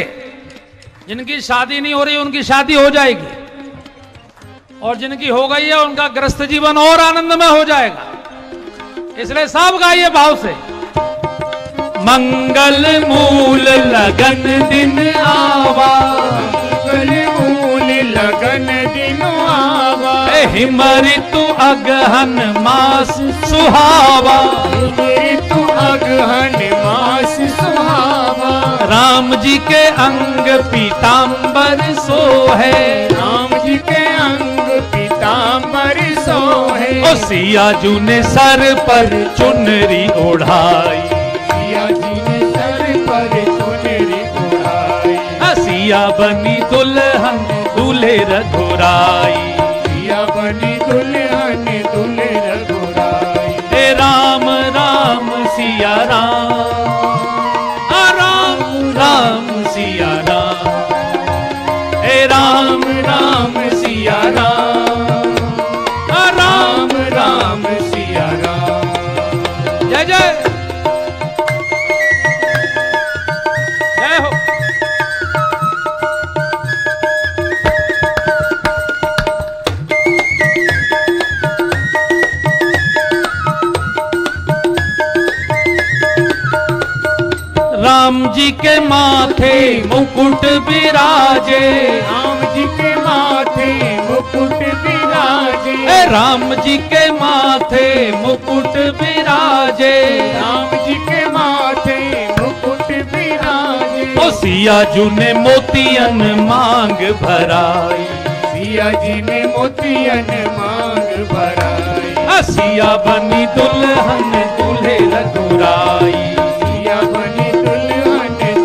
जिनकी शादी नहीं हो रही उनकी शादी हो जाएगी और जिनकी हो गई है उनका गृहस्थ जीवन और आनंद में हो जाएगा। इसलिए सब गाइए भाव से। मंगल मूल लगन दिन आवा, मंगल मूल लगन दिन आवा, हिमरि तू अगहन मास सुहावा, हिमरि तू अगहन मास सुहावा, राम जी के अंग पीताम्बर सोहे, राम जी के अंग पीताम्बर सोहे। ओ सिया जू ने सर पर चुनरी ओढ़ाई, सिया जी ने सर पर चुनरी ओढ़ाई, सिया बनी दुल्हन दूल्हे रघुराई, सिया बनी दुल्हन दूल्हे रघुराई। हे राम राम सिया राम, राम राम सिया राम, जी के माथे मुकुट विराजे, राम जी के माथे मुकुट विराजे, राम जी के माथे मुकुट विराजे, राम जी के माथे मुकुट विराजे। ओ सिया जू ने मोतियन मांग भराई, सिया जी ने मोतियन मांग भराई, सिया बनी दुल्हन दूल्हे रघुराई, सिया बनी दुल्हन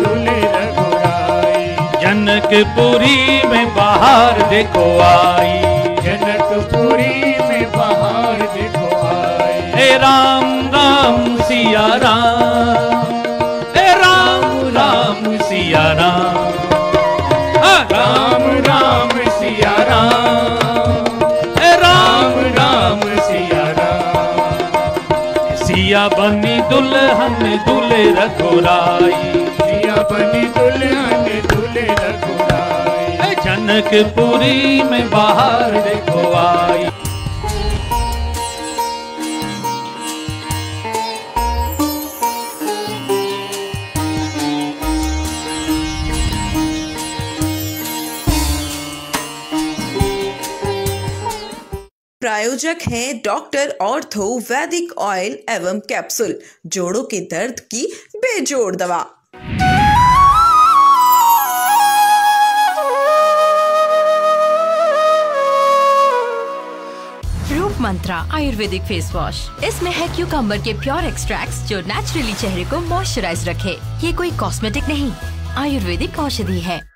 दूल्हे रघुराई। जनकपुरी में बाहर देखो आई, जनकपुरी में बाहर देखो आई। हे राम राम सिया राम, हे राम राम सिया राम, राम राम सिया राम, सिया बनी दुल्हन दूल्हे रघुराई, सिया बनी दुल्हन दूल्हे रघुराई। जनकपुरी में बाहर देखो आई। प्रायोजक हैं डॉक्टर ऑर्थो वैदिक ऑयल एवं कैप्सूल, जोड़ों के दर्द की बेजोड़ दवा। रूप मंत्रा आयुर्वेदिक फेस वॉश, इसमें है क्यूकम्बर के प्योर एक्सट्रैक्ट्स जो नेचुरली चेहरे को मॉइस्चराइज रखे। ये कोई कॉस्मेटिक नहीं, आयुर्वेदिक औषधि है।